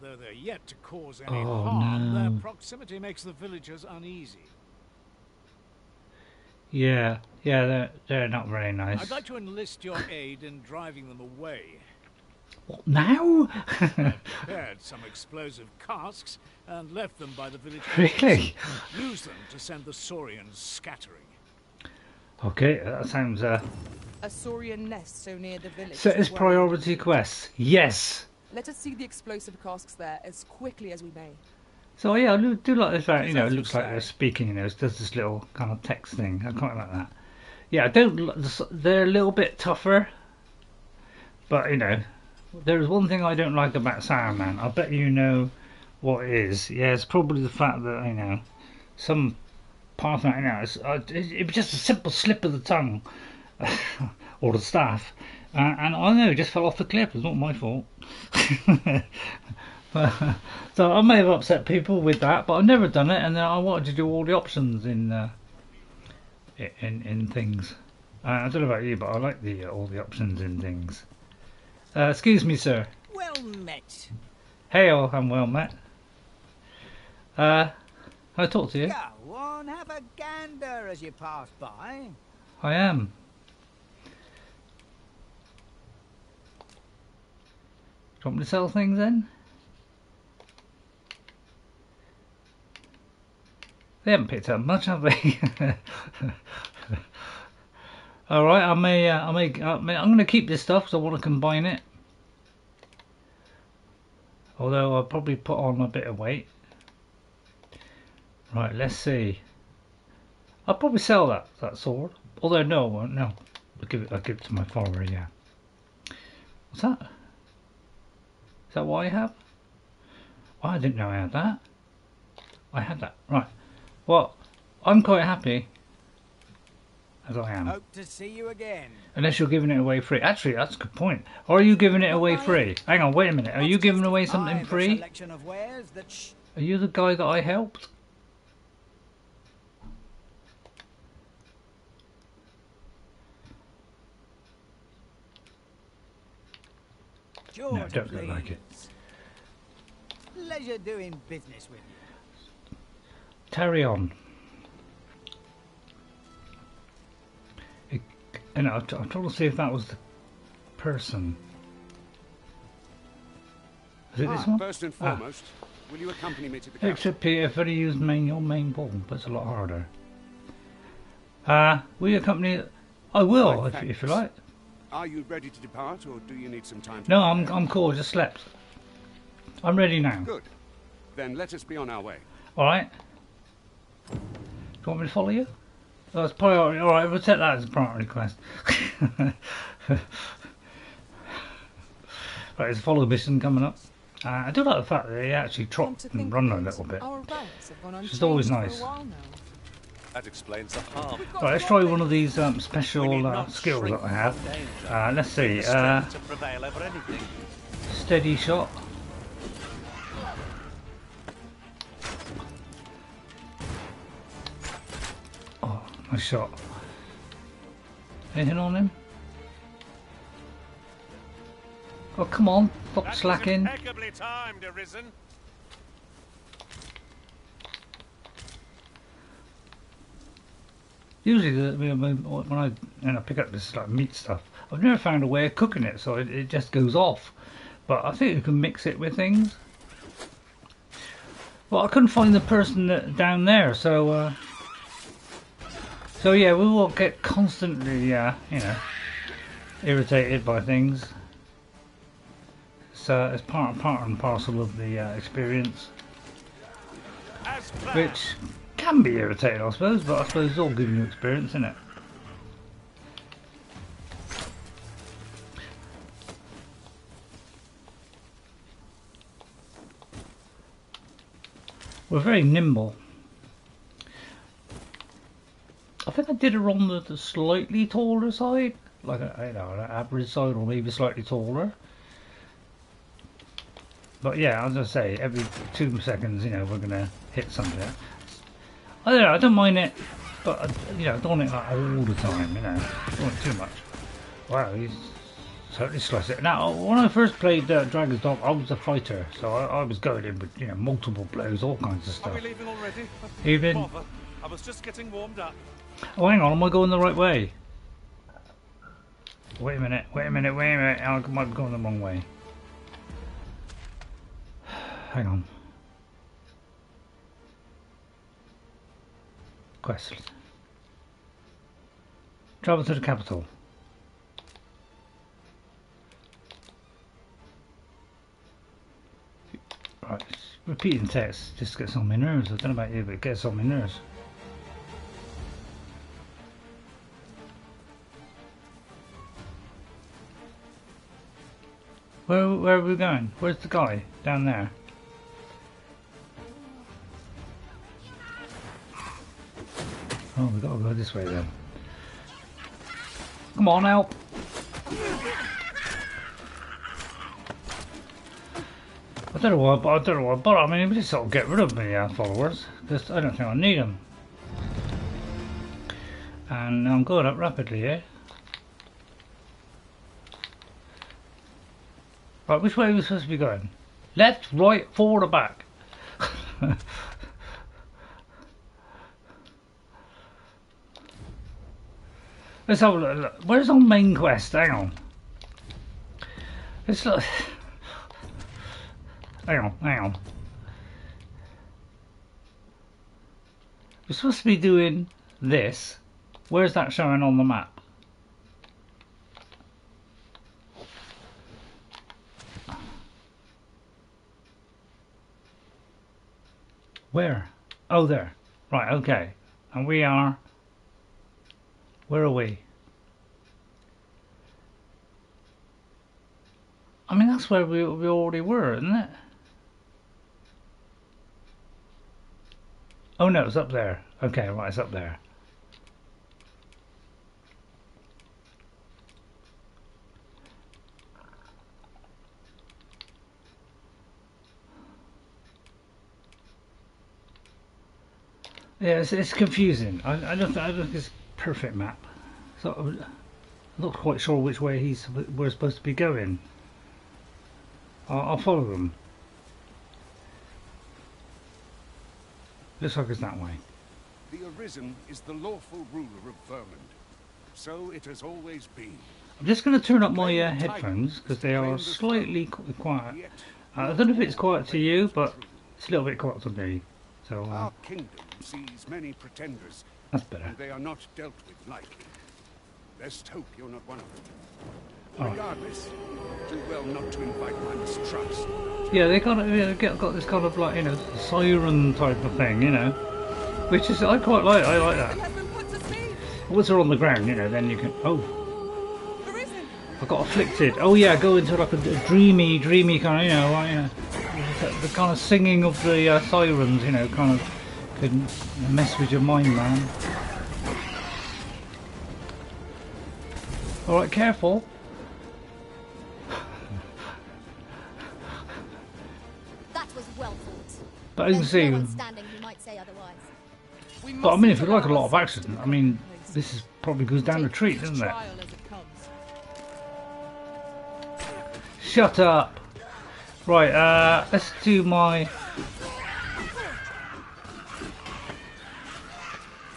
Though they're yet to cause any oh, harm, no. Their proximity makes the villagers uneasy. Yeah, yeah, they're, they're not very nice. I'd like to enlist your aid in driving them away. What, now? I prepared some explosive casks and left them by the village. Really? Use them to send the saurians scattering. Okay, that sounds... Uh... A Saurian nest so near the village. Set as priority quests. Yes. Let us see the explosive casks there as quickly as we may. So yeah, I do like this. Right, you know, it looks like they're speaking. You know, it does this little kind of text thing. I quite like that. Yeah, I don't. They're a little bit tougher, but you know, there is one thing I don't like about Saruman. I bet you know what it is. Yeah, it's probably the fact that you know some Parthenax. You know, it's, uh, it, it was just a simple slip of the tongue. Or the staff, uh, and I know, just fell off the cliff. It's not my fault. But, so I may have upset people with that, but I've never done it, and then I wanted to do all the options in uh, in in things. Uh, I don't know about you, but I like the uh, all the options in things. Uh, excuse me, sir. Well met. Hey, all, I'm well met. Uh, I talk to you. Go on, have a gander as you pass by. I am. Do you want me to sell things then? They haven't picked up much, have they? All right, I may, uh, I may, I may, I'm going to keep this stuff because I want to combine it. Although I'll probably put on a bit of weight. Right, let's see. I'll probably sell that that sword. Although no, I won't. No, I'll give it. I'll give it to my father. Yeah. What's that? Is that what I have? Oh, I didn't know I had that. I had that. Right. Well, I'm quite happy as I am. Hope to see you again. Unless you're giving it away free. Actually, that's a good point. Or are you giving it away free? Hang on, wait a minute. Are you giving away something free? Are you the guy that I helped? George, no, don't look like it. Pleasure doing business with you. Carry on. It, and I'm trying to see if that was the person. Is it ah, this one? First and foremost, ah. will you accompany me to the castle? Except if you use main your main ball, but it's a lot harder. Uh, will you accompany? I will, if, if you like. Are you ready to depart, or do you need some time to... No, I'm, I'm cool. I just slept. I'm ready now. Good. Then let us be on our way. All right. Do you want me to follow you? That's priority. All right, we'll take that as a priority quest. Right, there's a follow mission coming up. Uh, I do like the fact that they actually trot and run a little bit. It's always nice. That explains the harm. Right, let's try one of these um, special uh, skills that I have. Uh, let's see. Uh, steady shot. Oh, nice shot. Anything on him? Oh, come on, stop that slacking. Timed, Arisen. Usually when I, when I pick up this like meat stuff, I've never found a way of cooking it, so it, it just goes off. But I think you can mix it with things. Well, I couldn't find the person that, down there, so... Uh, so yeah, we will get constantly, uh, you know, irritated by things. Uh, it's part, part and parcel of the uh, experience, which can be irritating, I suppose, but I suppose it's all giving you experience, isn't it? We're very nimble. I think I did it on the, the slightly taller side, like a, you know, an average side or maybe slightly taller. But yeah, as I say, every two seconds, you know, we're gonna hit something. I don't know, I don't mind it, but I, you know, I don't want it like all the time, you know, I don't want it too much. Wow, he's totally sliced it. Now, when I first played uh, Dragon's Dogma, I was a fighter, so I, I was going in with, you know, multiple blows, all kinds of stuff. Even. I was just getting warmed up. Oh, hang on, am I going the right way? Wait a minute, wait a minute, wait a minute, I might be going the wrong way. Hang on. Quest. Travel to the capital. Right, repeating text just gets on my nerves. I don't know about you, but it gets on my nerves. Where, where are we going? Where's the guy? Down there. Oh, we gotta go this way then. Come on, help! I don't know why, but I don't know why, but I mean, we just sort of get rid of my uh, followers, because I don't think I need them. And I'm going up rapidly here. Eh? Right, which way are we supposed to be going? Left, right, forward, or back? Let's have a look, look. Where's our main quest? Hang on. Let's look. Hang on, hang on. We're supposed to be doing this. Where's that showing on the map? Where? Oh, there. Right, okay. And we are... Where are we? I mean, that's where we, we already were, isn't it? Oh no, it's up there. Okay, right, it's up there. Yeah, it's, it's confusing. I, I don't, I don't, it's perfect map. So I'm not quite sure which way he's we're supposed to be going. I'll, I'll follow them. Looks like it's that way. The Arisen is the lawful ruler of Vermund, so it has always been. I'm just going to turn up my uh, headphones because they are slightly quiet. Uh, I don't know if it's quiet to you, but it's a little bit quiet to me. So. Our kingdom sees many pretenders. That's better. They are not dealt with lightly. Best hope you're not one of them. Regardless, do well not to invite my mistrust. Yeah, they kind of yeah, they've got, got this kind of like, you know, siren type of thing, you know, which is I quite like. I like that. Once they're on the ground, you know, then you can. Oh, I got afflicted. Oh yeah, go into like a, a dreamy, dreamy kind of, you know, like, you know the, the kind of singing of the uh, sirens, you know, kind of can mess with your mind, man. All right, careful. That was well thought. But as you can see, no one standing who might say otherwise. We but I mean, if you like a lot of accident, I mean, this is probably goes down the treat, doesn't it? Shut up. Right, uh, let's do my.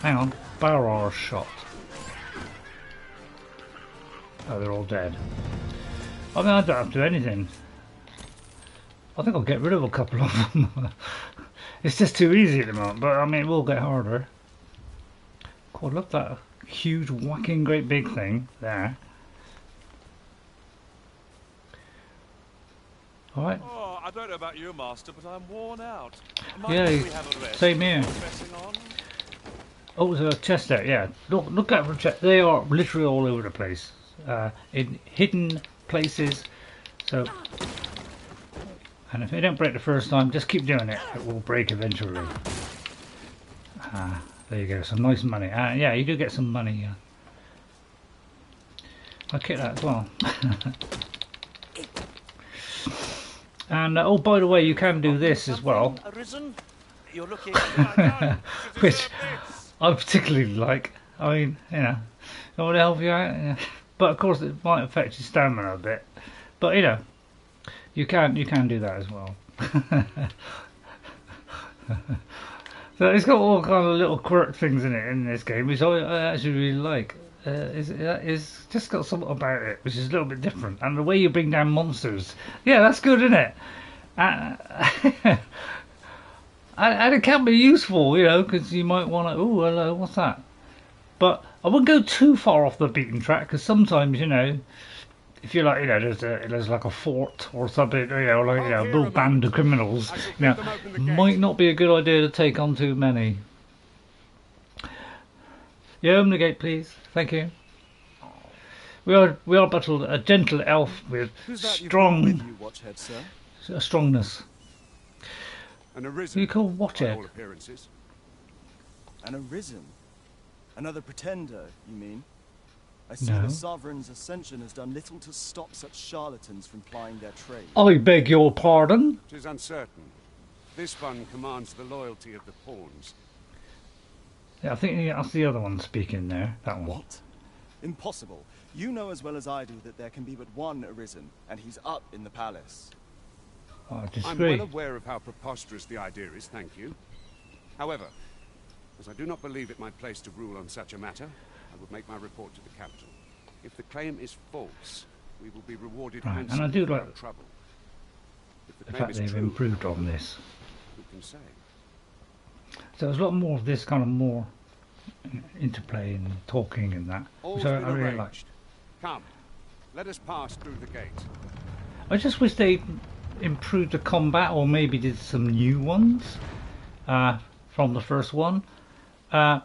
Hang on, barrage shot. Oh, they're all dead. I mean, I don't have to do anything. I think I'll get rid of a couple of them. It's just too easy at the moment, but I mean, it will get harder. God, look at that huge, whacking, great big thing there. All right. Oh, I don't know about you, Master, but I'm worn out. Might yeah, we have a rest? Same here. Oh, there's a chest there. Yeah, look, look out for the chest. They are literally all over the place. Uh, in hidden places, so and if they don't break the first time, just keep doing it, it will break eventually. Ah, there you go, some nice money. Ah, yeah, you do get some money. Yeah. I'll kick that as well. And uh, oh, by the way, you can do this as well, which I particularly like. I mean, you know, I want to help you out. Yeah. But of course, it might affect your stamina a bit. But you know, you can you can do that as well. So it's got all kind of little quirk things in it in this game, which I, I actually really like. Uh, is is just got something about it which is a little bit different, and the way you bring down monsters. Yeah, that's good, isn't it? Uh, and it can be useful, you know, because you might want to. Oh, hello, what's that? But I wouldn't go too far off the beaten track, because sometimes, you know, if you're like, you know, there's a, there's like a fort or something, you know, like, you know, a little band of criminals, you know, might not be a good idea to take on too many. Yeah, open the gate, please. Thank you. We are we are battled a gentle elf with strong, a strongness. You call Watchhead? An arisen. Another pretender, you mean? I see no. The Sovereign's ascension has done little to stop such charlatans from plying their trade. I beg your pardon? It is uncertain. This one commands the loyalty of the pawns. Yeah, I think that's the other one speaking there. That one. What? Impossible. You know as well as I do that there can be but one arisen, and he's up in the palace. Oh, I disagree. I'm well aware of how preposterous the idea is, thank you. However, as I do not believe it my place to rule on such a matter, I would make my report to the capital. If the claim is false, we will be rewarded right, and I do like trouble. If the, the fact they've true, improved on this. Who can say? So there's a lot more of this kind of more interplay and talking and that, which I, I really like. Come, let us pass through the gate. I just wish they improved the combat, or maybe did some new ones uh, from the first one. Uh,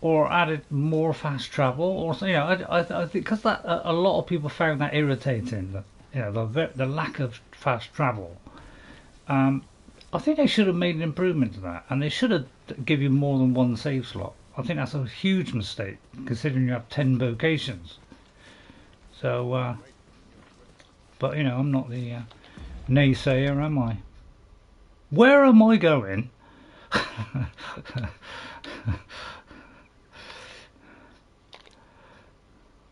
or added more fast travel, or you know, I, I, I think because that a, a lot of people found that irritating, the, you know, the the lack of fast travel. Um, I think they should have made an improvement to that, and they should have give you more than one save slot. I think that's a huge mistake, considering you have ten vocations. So, uh, but you know, I'm not the uh, naysayer, am I? Where am I going?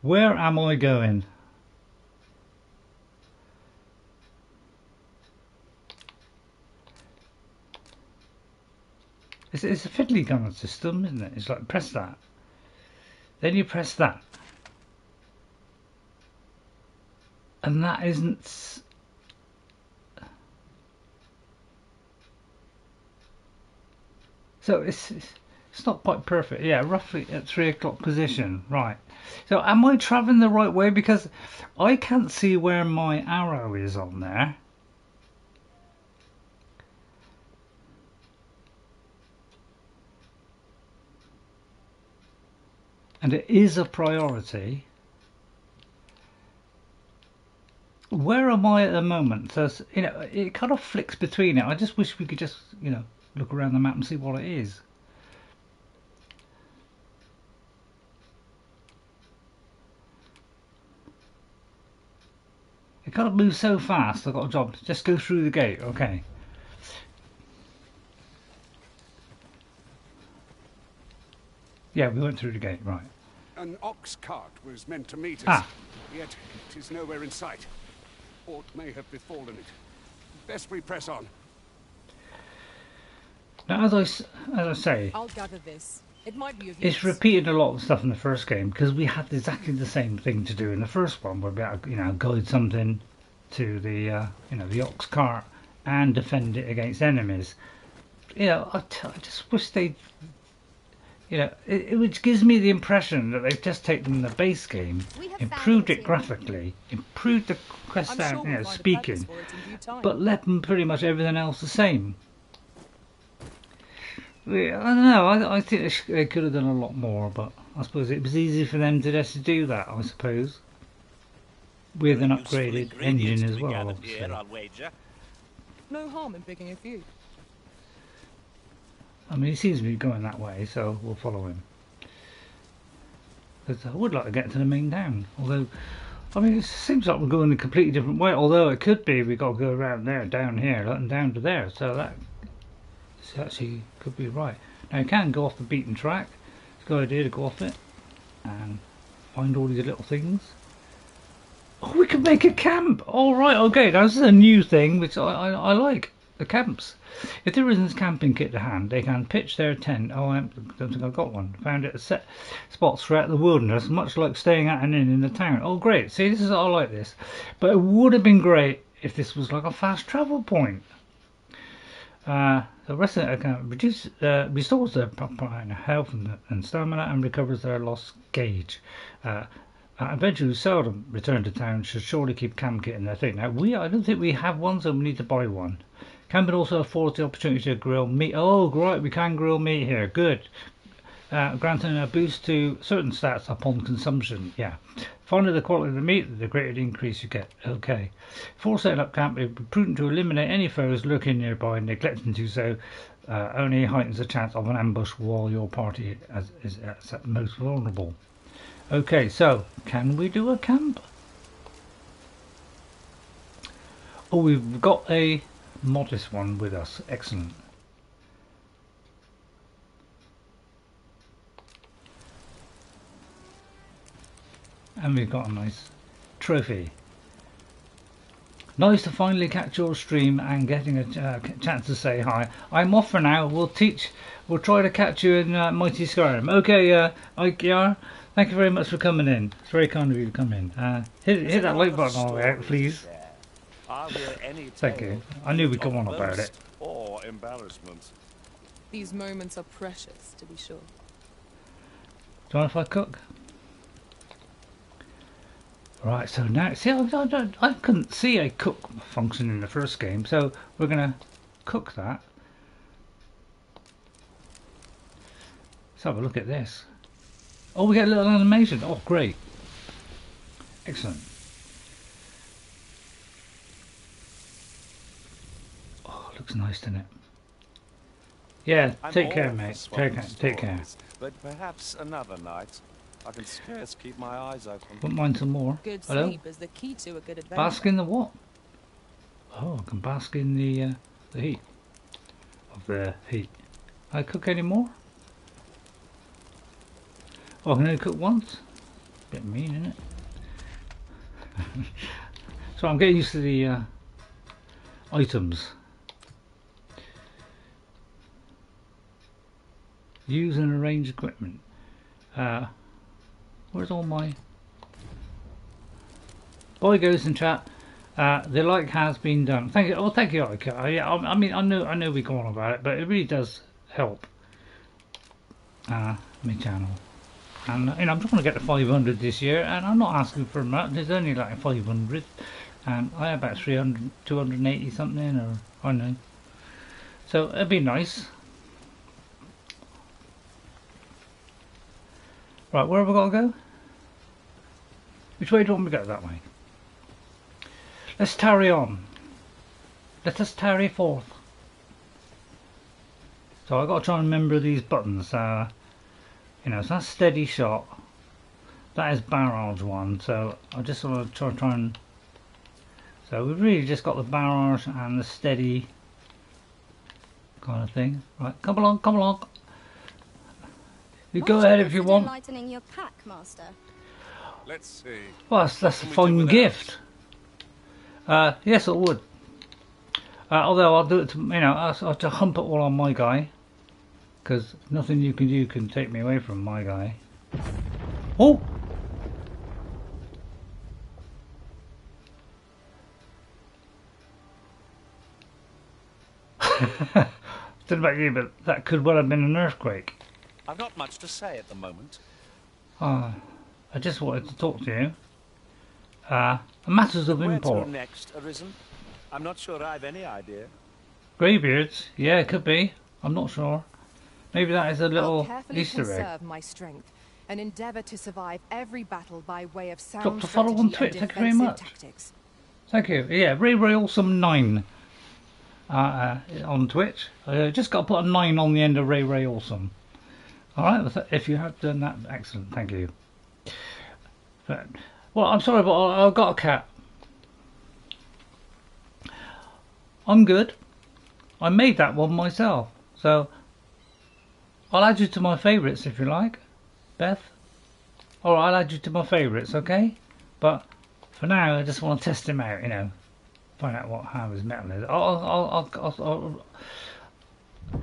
Where am I going? It's, it's a fiddly kind of system, isn't it? It's like press that, then you press that, and that isn't. So it's, it's It's not quite perfect. Yeah, roughly at three o'clock position. Right. So am I traveling the right way? Because I can't see where my arrow is on there. And it is a priority. Where am I at the moment? So, you know, it kind of flicks between it. I just wish we could just, you know, look around the map and see what it is. It kind of moves so fast. I've got a job. Just go through the gate. Okay. Yeah, we went through the gate. Right. An ox cart was meant to meet us. Ah. Yet it is nowhere in sight. Aught may have befallen it. Best we press on. Now, as I, as I say, I'll gather this. It might be of use. It's repeated a lot of stuff in the first game because we had exactly the same thing to do in the first one, where we had to, you know, guide something to the uh, you know, the ox cart and defend it against enemies. You know, I, t I just wish they, you know, it, it, which gives me the impression that they've just taken the base game, improved it graphically, improved the quest out, you know, speaking, but left pretty much everything else the same. I don't know, I, I think they, sh they could have done a lot more, but I suppose it was easy for them to just do that, I suppose. With an upgraded engine as well, obviously. No harm in picking a few. I mean, he seems to be going that way, so we'll follow him. Because I would like to get to the main town, although, I mean, it seems like we're going a completely different way, although it could be we've got to go around there, down here, and down to there, so that actually could be right. Now, you can go off the beaten track. It's a good idea to go off it and find all these little things. Oh, we can make a camp! Alright, okay, now this is a new thing, which I, I, I like. The camps. If there isn't a camping kit to hand, they can pitch their tent. Oh, I don't think I've got one. Found it at set spots throughout the wilderness, much like staying at an inn in the town. Oh, great. See, this is, I like this. But it would have been great if this was like a fast travel point. Uh, the resident account reduce, uh, restores their health and, and stamina and recovers their lost gauge. Uh, Adventurers who seldom return to town should surely keep camp kit in their thing. Now, we I don't think we have one, so we need to buy one. Camping also affords the opportunity to grill meat. Oh, right, we can grill meat here. Good. Uh, granting a boost to certain stats upon consumption. Yeah. Finally, the quality of the meat, the greater the increase you get. Okay. Before setting up camp, it would be prudent to eliminate any foes lurking nearby. Neglecting to do so uh, only heightens the chance of an ambush while your party as, is at most vulnerable. Okay, so can we do a camp? Oh, we've got a modest one with us. Excellent. And we've got a nice trophy. Nice to finally catch your stream and getting a uh, chance to say hi. I'm off for now. We'll teach. We'll try to catch you in uh, Mighty Skyrim. Okay, uh, I K R, thank you very much for coming in. It's very kind of you to come in. Uh, hit hit that like button all right, please. Thank you. I knew we'd come on about it. Or embarrassment. These moments are precious, to be sure. Do you mind if I cook? Right, so now, see, I, I, I couldn't see a cook function in the first game, so we're gonna cook that. Let's have a look at this. Oh, we get a little animation. Oh, great. Excellent. Looks nice, doesn't it? Yeah, take care, mate. Take care. Take care. But perhaps another night. I can scarce keep my eyes open. Wouldn't mind some more. Good sleep is the key to a good adventure. Bask in the what? Oh, I can bask in the uh, the heat of the heat. Can I cook any more? Oh, I can only cook once. Bit mean, isn't it? So I'm getting used to the uh, items. Use and arrange equipment. Uh, where's all my boy goes in chat? Uh, the like has been done. Thank you. Oh, thank you. Okay. I, I mean, I know, I know we go on about it, but it really does help. uh, my channel. And, and I'm just going to get to five hundred this year, and I'm not asking for much. There's only like five hundred, and I have about three hundred, two eighty something, or I don't know. So it'd be nice. Right, where have we got to go? Which way do you want me to go? That way. Let's tarry on. Let us tarry forth. So I've got to try and remember these buttons. Uh, You know, so that's steady shot. That is barrage one. So I just want to try, try and. So we've really just got the barrage and the steady kind of thing. Right, come along, come along. You go ahead if you want. Lightening your pack, master. Let's see. Well, that's, that's a fine gift. Uh, yes, it would. Uh, although I'll do it to you know, I'll, I'll to hump it all on my guy. Because nothing you can do can take me away from my guy. Oh! I don't know about you, but that could well have been an earthquake. I've not much to say at the moment. Ah, oh, I just wanted to talk to you. Uh, matters of import. Where to next, Arisen? I'm not sure I've any idea. Greybeards? Yeah, it could be. I'm not sure. Maybe that is a little Easter egg. I'll carefully conserve my strength and endeavour to survive every battle by way of sound strategy. Drop to follow on Twitter. Thank you very much. Tactics. Thank you. Yeah, very, very awesome nine uh, uh, on Twitch. Uh, just got to put a nine on the end of Ray Ray Awesome. All right, if you have done that, excellent. Thank you. But, well, I'm sorry, but I've got a cat. I'm good. I made that one myself, so. I'll add you to my favourites if you like, Beth. Or I'll add you to my favourites, okay? But for now, I just want to test him out, you know, find out what how his metal is. I'll, I'll, I'll, I'll, I'll...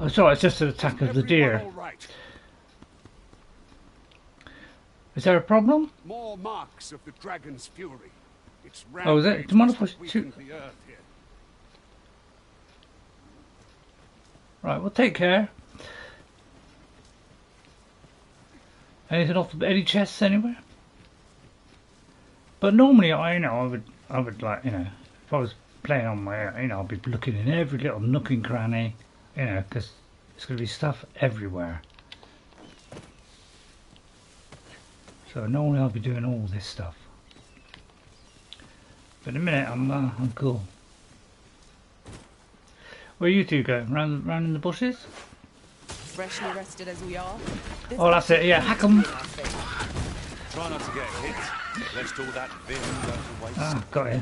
Oh, sorry, it's just an attack of the deer. Right? Is there a problem? More marks of the dragon's fury. It's oh, is it? Do you mind if I shoot? Right, well, take care. Anything off the any chests anywhere? But normally, I you know I would I would like you know if I was playing on my you know I'd be looking in every little nook and cranny, you know, because it's gonna be stuff everywhere. So normally I'll be doing all this stuff. But in a minute, I'm uh, I'm cool. Where are you two going? Round, round in the bushes? Freshly rested as we are. Oh, that's it. Yeah, hack 'em. Try not to get hit. Let's do that vim go to waste. Ah, got it.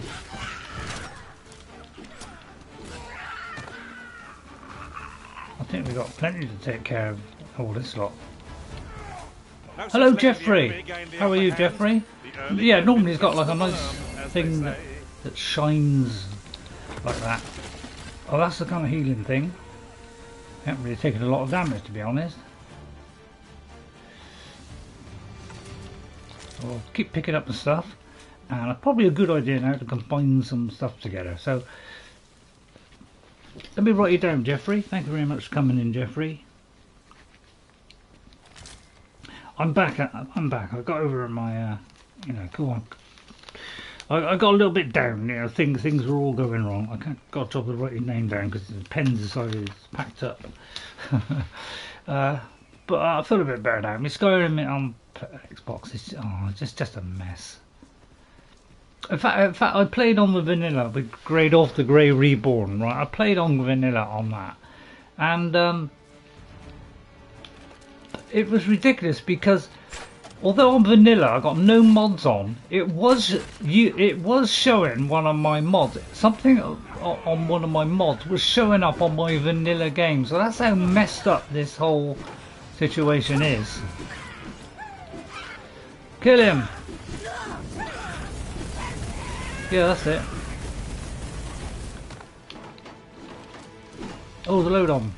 I think we got plenty to take care of all this lot. No, hello, Jeffrey. How are you, hand. Jeffrey? Yeah, normally he's got like a nice thing that, that shines like that. Oh, that's the kind of healing thing. I haven't really taken a lot of damage, to be honest. So I'll keep picking up the stuff, and probably a good idea now to combine some stuff together. So let me write you down, Jeffrey. Thank you very much for coming in, Jeffrey. I'm back. I'm back. I got over my, uh, you know, go on. I, I got a little bit down, you know, things things were all going wrong. I can't got to write your name down because the pen's decided it's packed up. uh, but I feel a bit better now. I mean, Skyrim on Xbox is oh, just just a mess. In fact, in fact, I played on the vanilla, the Grade Off the Grey Reborn, right? I played on vanilla on that, and um, it was ridiculous because. Although on vanilla I got no mods on, it was you. It was showing one of my mods. Something on one of my mods was showing up on my vanilla game. So that's how messed up this whole situation is. Kill him. Yeah, that's it. Oh, the load on.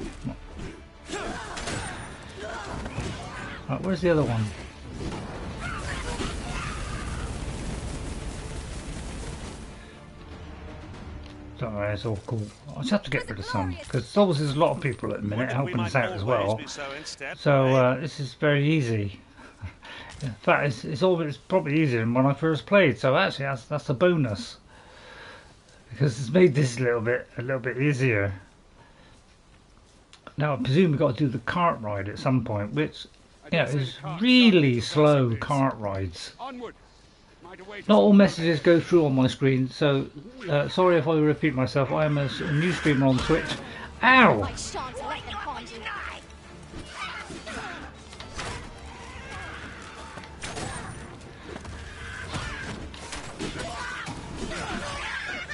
Right, where's the other one? Don't worry, it's all cool. I just have to get rid of some, because obviously there's a lot of people at the minute helping us out as well. So uh, this is very easy. In fact, it's, it's, all, it's probably easier than when I first played, so actually that's, that's a bonus. Because it's made this a little bit, a little bit easier. Now I presume we've got to do the cart ride at some point, which, you know, is really slow cart rides. Not all messages go through on my screen, so uh, sorry if I repeat myself. I am a, a new streamer on Twitch. Ow!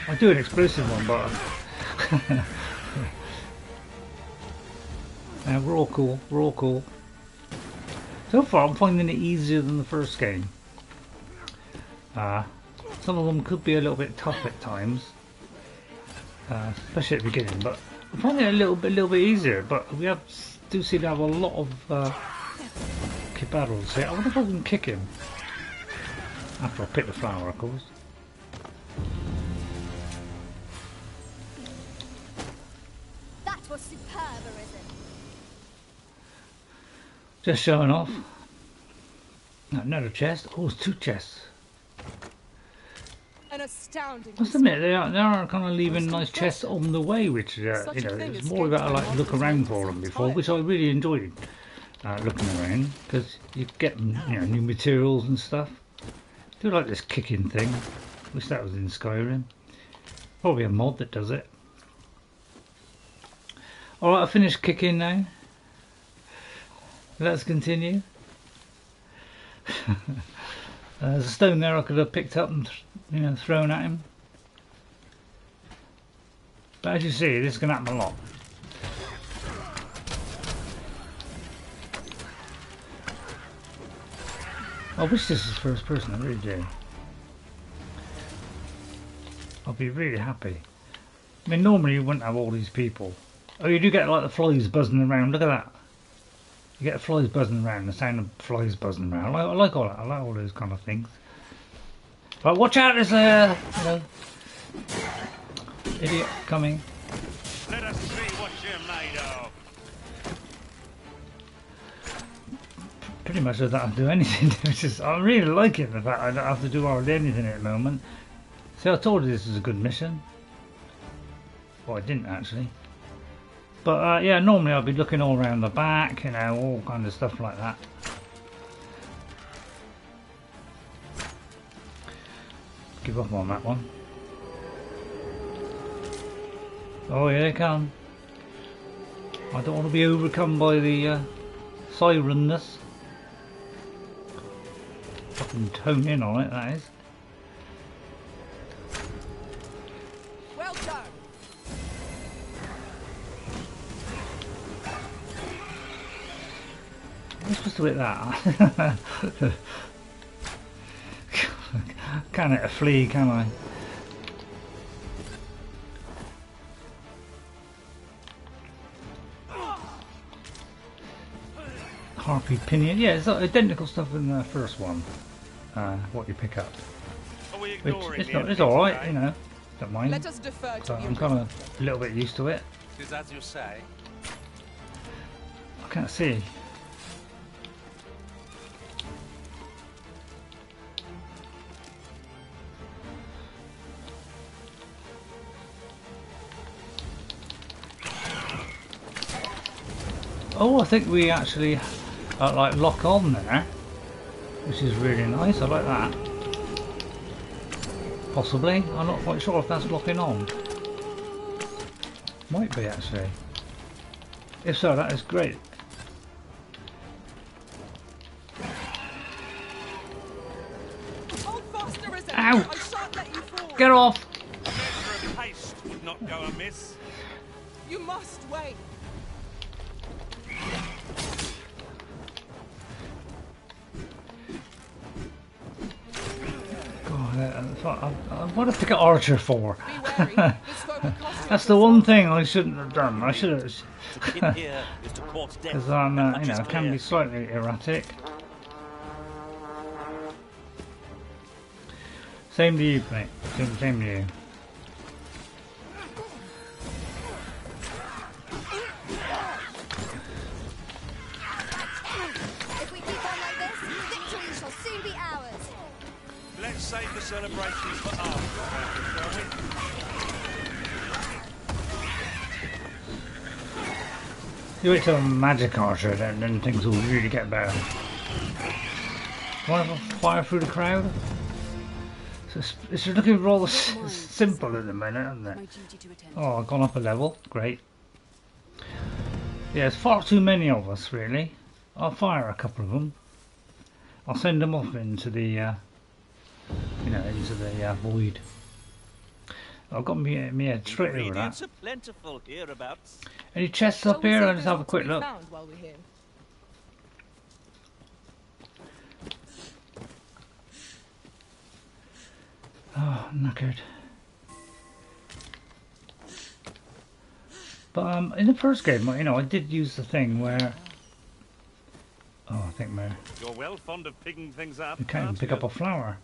I do an explosive one, but yeah, we're all cool. We're all cool. So far, I'm finding it easier than the first game. Uh, some of them could be a little bit tough at times, uh, especially at the beginning. But I'm finding it a little bit, a little bit easier. But we have, do seem to have a lot of uh, battles here. I wonder if I can kick him after I pick the flower, of course. Just showing off. No, another chest. Oh, it's two chests. An astounding. Must admit, they are they are kind of leaving nice chests on the way, which uh, you know, it's more about I like look around for them before, which I really enjoyed uh, looking around because you get you know new materials and stuff. I do like this kicking thing. Wish that was in Skyrim. Probably a mod that does it. All right, I finished kicking now. Let's continue. uh, there's a stone there I could have picked up and you know thrown at him. But as you see, this can happen a lot. I wish this was first person, I really do. I'll be really happy. I mean, normally you wouldn't have all these people. Oh, you do get like the flies buzzing around, look at that. You get flies buzzing around, the sound of flies buzzing around. I, I like all that. I like all those kind of things. But watch out, there's a you know, idiot coming. Let us see what you're made of. Pretty much I don't have to do anything. It's just, I really like it, the fact I don't have to do hardly anything at the moment. See, I told you this is a good mission. Well, I didn't actually. But uh, yeah, normally I'd be looking all around the back, you know, all kind of stuff like that. Give up on that one. Oh, here they come. I don't want to be overcome by the uh, sirenness. Fucking tone in on it, that is. I'm supposed to hit that. Can't hit a flea, can I? Harpy pinion. Yeah, it's identical stuff in the first one. Uh, what you pick up. Which it's not, it's all right, you know. Don't mind. Let us defer to so I'm kind of a little bit used to it. Is as you say. I can't see. Oh, I think we actually uh, like lock on there, which is really nice. I like that. Possibly, I'm not quite sure if that's locking on. Might be actually. If so, that is great. Hold fast, Arisen. Ow! I shan't let you fall. Get off! A measure of haste would not go amiss. You must wait. I want to pick an archer for. That's the one thing I shouldn't have done. I should have, because I'm, uh, you know, I can be slightly erratic. Same to you, mate. Same to you. Let's save the celebrations for after, shall we? Do it till magic archer, and then things will really get better. Want to fire through the crowd? It's, it's looking rather s simple at the minute, isn't it? Oh, I've gone up a level. Great. Yeah, there's far too many of us, really. I'll fire a couple of them. I'll send them off into the, uh, you know, into the uh, void. I've got me, me a trick over that. Any chests up here? I'll just have a quick look. Oh, knackered. But um, in the first game, you know, I did use the thing where. Oh, I think my. You're well fond of picking things up. You can't even pick up a flower.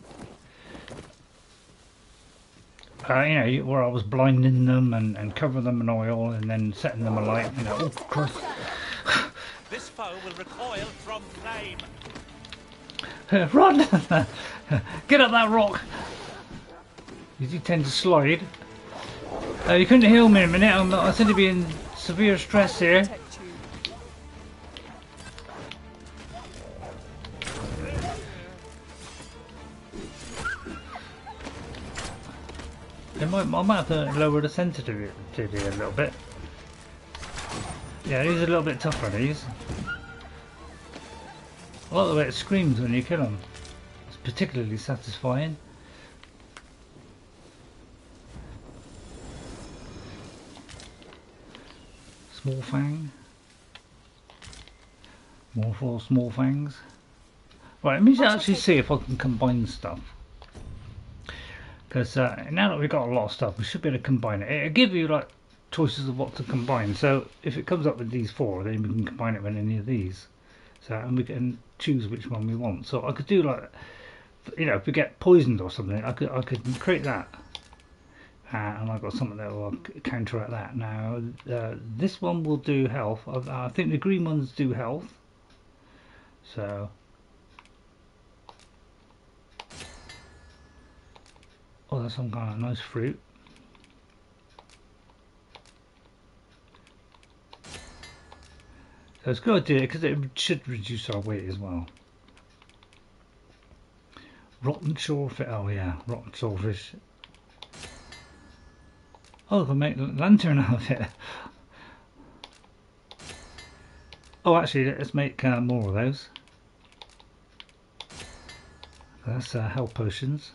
Uh, you know, where I was blinding them and, and covering them in oil and then setting them alight. You know, oh, cross. This foe will recoil from flame. Run! Get up that rock! You do tend to slide. Uh, you couldn't heal me in a minute. I'm, I seem to be in severe stress here. It might, I might have to lower the sensitivity a little bit. Yeah, these are a little bit tougher, these. I like the way it screams when you kill them. It's particularly satisfying. Small fang. More for small fangs. Right, let me actually see if I can combine stuff. Because uh, now that we've got a lot of stuff, we should be able to combine it. It'll give you like choices of what to combine. So if it comes up with these four, then we can combine it with any of these. So and we can choose which one we want. So I could do like, you know, if we get poisoned or something, I could I could create that. Uh, and I've got something that will counteract that. Now, uh, this one will do health. I, I think the green ones do health. So. Oh, that's some kind of nice fruit. So it's a good idea because it should reduce our weight as well. Rotten shorefish. Oh, yeah, rotten shorefish. Oh, I can make a lantern out of it. Oh, actually, let's make uh, more of those. That's uh, health potions.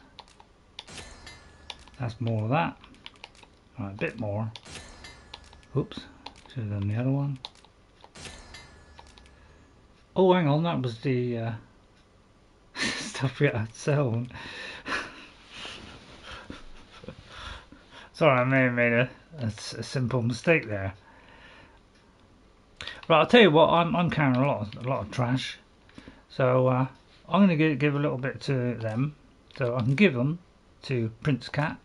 That's more of that. All right, a bit more. Oops, should have done the other one. Oh, hang on, that was the uh, stuff we had to sell. Sorry, I may have made a, a, a simple mistake there. Right, I'll tell you what, I'm, I'm carrying a lot, of, a lot of trash. So uh, I'm going to give, give a little bit to them. So I can give them to Prince Cat.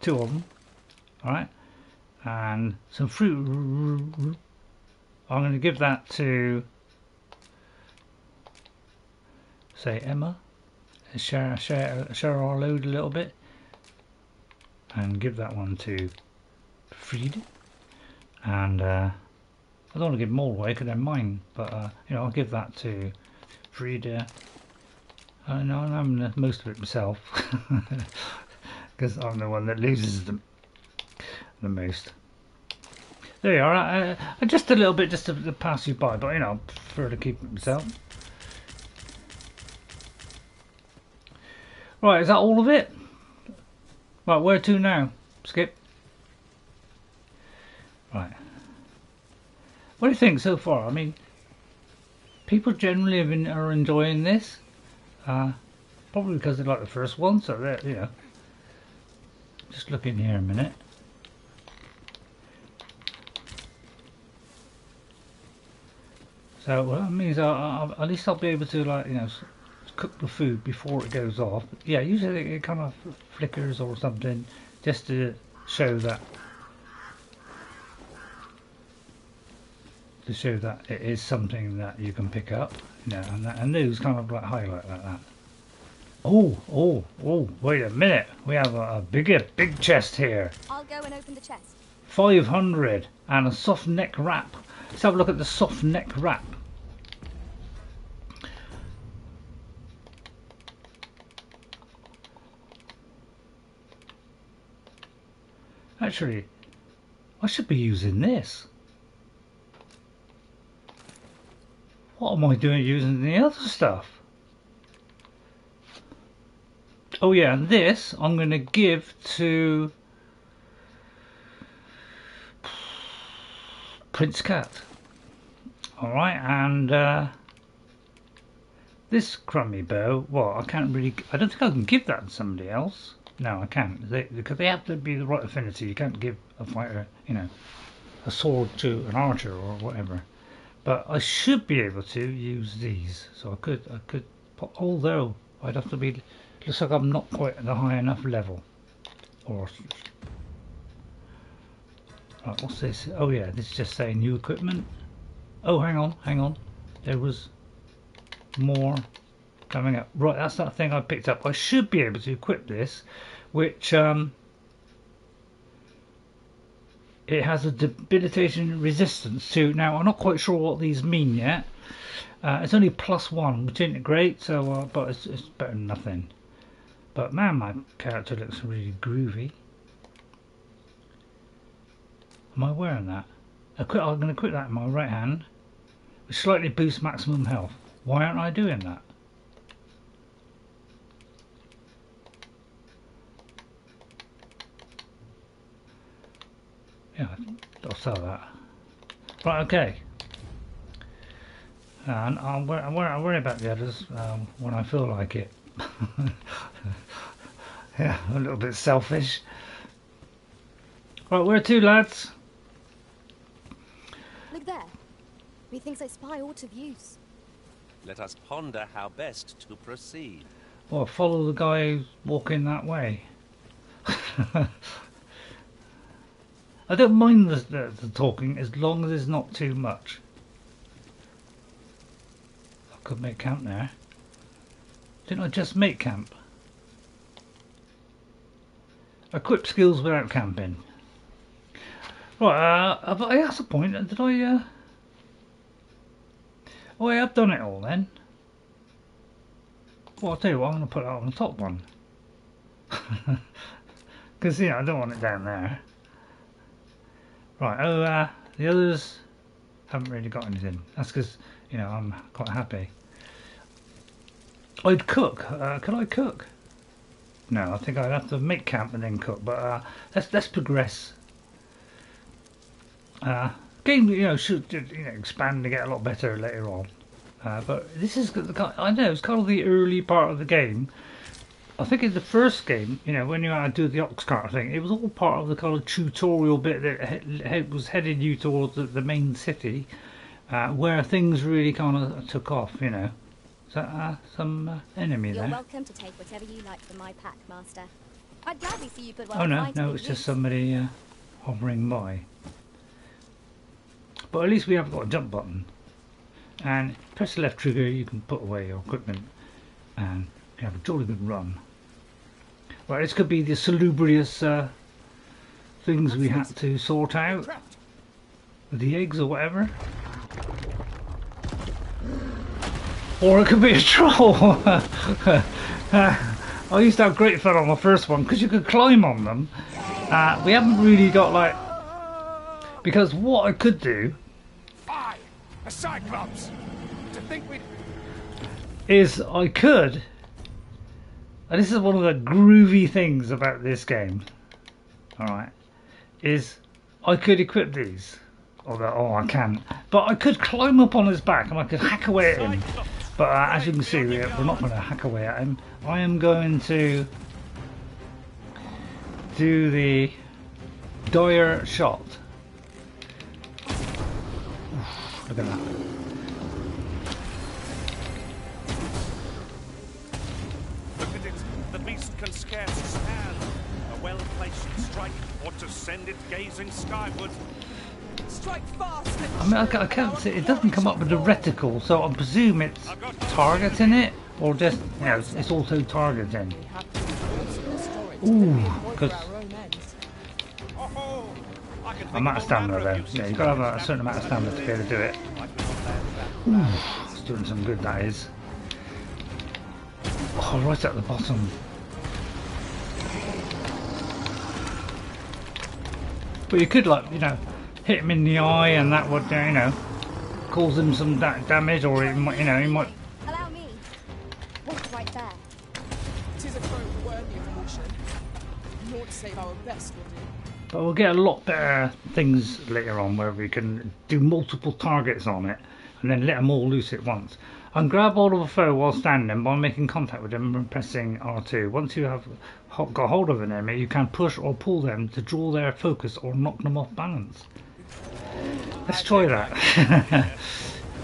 Two of them. Alright. And some fruit. I'm going to give that to, say, Emma. Share, share, share our load a little bit. And give that one to Fried, and uh, I don't want to give them all away because they're mine. But uh, you know, I'll give that to Fried. Uh, I know I'm having the most of it myself because I'm the one that loses them the most. There you are. I, I, just a little bit, just to, to pass you by, but you know, I prefer to keep it myself. Right, is that all of it? Right, where to now, Skip? Right. What do you think so far? I mean, people generally have been, are enjoying this. Uh, probably because they like the first one, so they're, you know. Just look in here a minute. So, well, that means I'll, I'll, at least I'll be able to, like, you know, cook the food before it goes off. Yeah, usually it kind of flickers or something just to show that to show that it is something that you can pick up, you know, and, that, and those kind of like highlight like that. Oh, oh, oh, wait a minute. We have a, a bigger, big chest here. I'll go and open the chest. five hundred and a soft neck wrap. Let's have a look at the soft neck wrap. Actually, I should be using this. What am I doing using the other stuff? Oh yeah, and this I'm going to give to Prince Cat. Alright, and uh, this crummy bow, well, I can't really, I don't think I can give that to somebody else. No, I can't, they, because they have to be the right affinity. You can't give a fighter, you know, a sword to an archer or whatever. But I should be able to use these, so I could, I could, pop, although I'd have to be, looks like I'm not quite at the high enough level. Or, right, what's this? Oh yeah, this is just saying new equipment. Oh, hang on, hang on, there was more coming up. Right, that's that thing I picked up. I should be able to equip this, which, um, it has a debilitation resistance to. Now I'm not quite sure what these mean yet. Uh, it's only plus one, which isn't great. So, uh, but it's, it's better than nothing. But man, my character looks really groovy. Am I wearing that? I quit, I'm going to quit that in my right hand. It slightly boosts maximum health. Why aren't I doing that? Yeah, I'll sell that. Right, okay. And I'll worry, I'll worry about the others um, when I feel like it. Yeah, I'm a little bit selfish. Right, where to, lads? Look there. Methinks I spy aught of use. Let us ponder how best to proceed. Well, follow the guy walking that way. I don't mind the, the, the talking as long as it's not too much. I could make camp there. Didn't I just make camp? Equip skills without camping. Right, uh, have I asked a point? Did I... Uh... Oh, yeah, I've done it all then. Well, I'll tell you what, I'm going to put that on the top one. Because, yeah, I don't want it down there. Right, oh, uh, the others haven't really got anything. That's because, you know, I'm quite happy. I'd cook. Uh, could I cook? No, I think I'd have to make camp and then cook. But uh, let's let's progress. Uh, game, you know, should you know expand and get a lot better later on. Uh, but this is the I know it's kind of the early part of the game. I think in the first game, you know, when you had to do the ox cart thing, it was all part of the kind of tutorial bit that was heading you towards the main city, uh, where things really kind of took off, you know. Is that uh, some uh, enemy there? You're welcome to take whatever you like from my pack, Master. I'd gladly see you put one. Oh no, no, it's just somebody uh, hovering by. But at least we have got a jump button, and press the left trigger, you can put away your equipment, and you have a jolly good run. Right, this could be the salubrious uh, things we had to sort out with the eggs or whatever. Or it could be a troll! I used to have great fun on the first one because you could climb on them. Uh, we haven't really got like... Because what I could do... Aye, a cyclops. To think we'd... Is I could... And this is one of the groovy things about this game. Alright. Is I could equip these. Although, oh, I can. But I could climb up on his back and I could hack away at him. But uh, as you can see, we're not going to hack away at him. I am going to do the dire shot. Oof, look at that. Can scarce stand. A well-placed strike ought to send it gazing skyward. Strike fast. I mean, I can't see, it doesn't come up with a reticle, so I presume it's targeting it Or just, you know, it's, it's also targeting. Ooh, because I'm out of stamina though. Yeah, you've got to have a certain amount of stamina to be able to do it. Ooh, it's doing some good, that is. Oh, right at the bottom. But you could, like, you know, hit him in the eye and that would, you know, cause him some da damage, or it might, you know, he might... Allow me. What's right there? Tis a foe worthy of caution. Lord save our best, will do. But we'll get a lot better things later on where we can do multiple targets on it and then let them all loose at once. And grab hold of a foe while standing by making contact with them and pressing R two. Once you have got hold of an enemy, you can push or pull them to draw their focus or knock them off balance. Let's try that.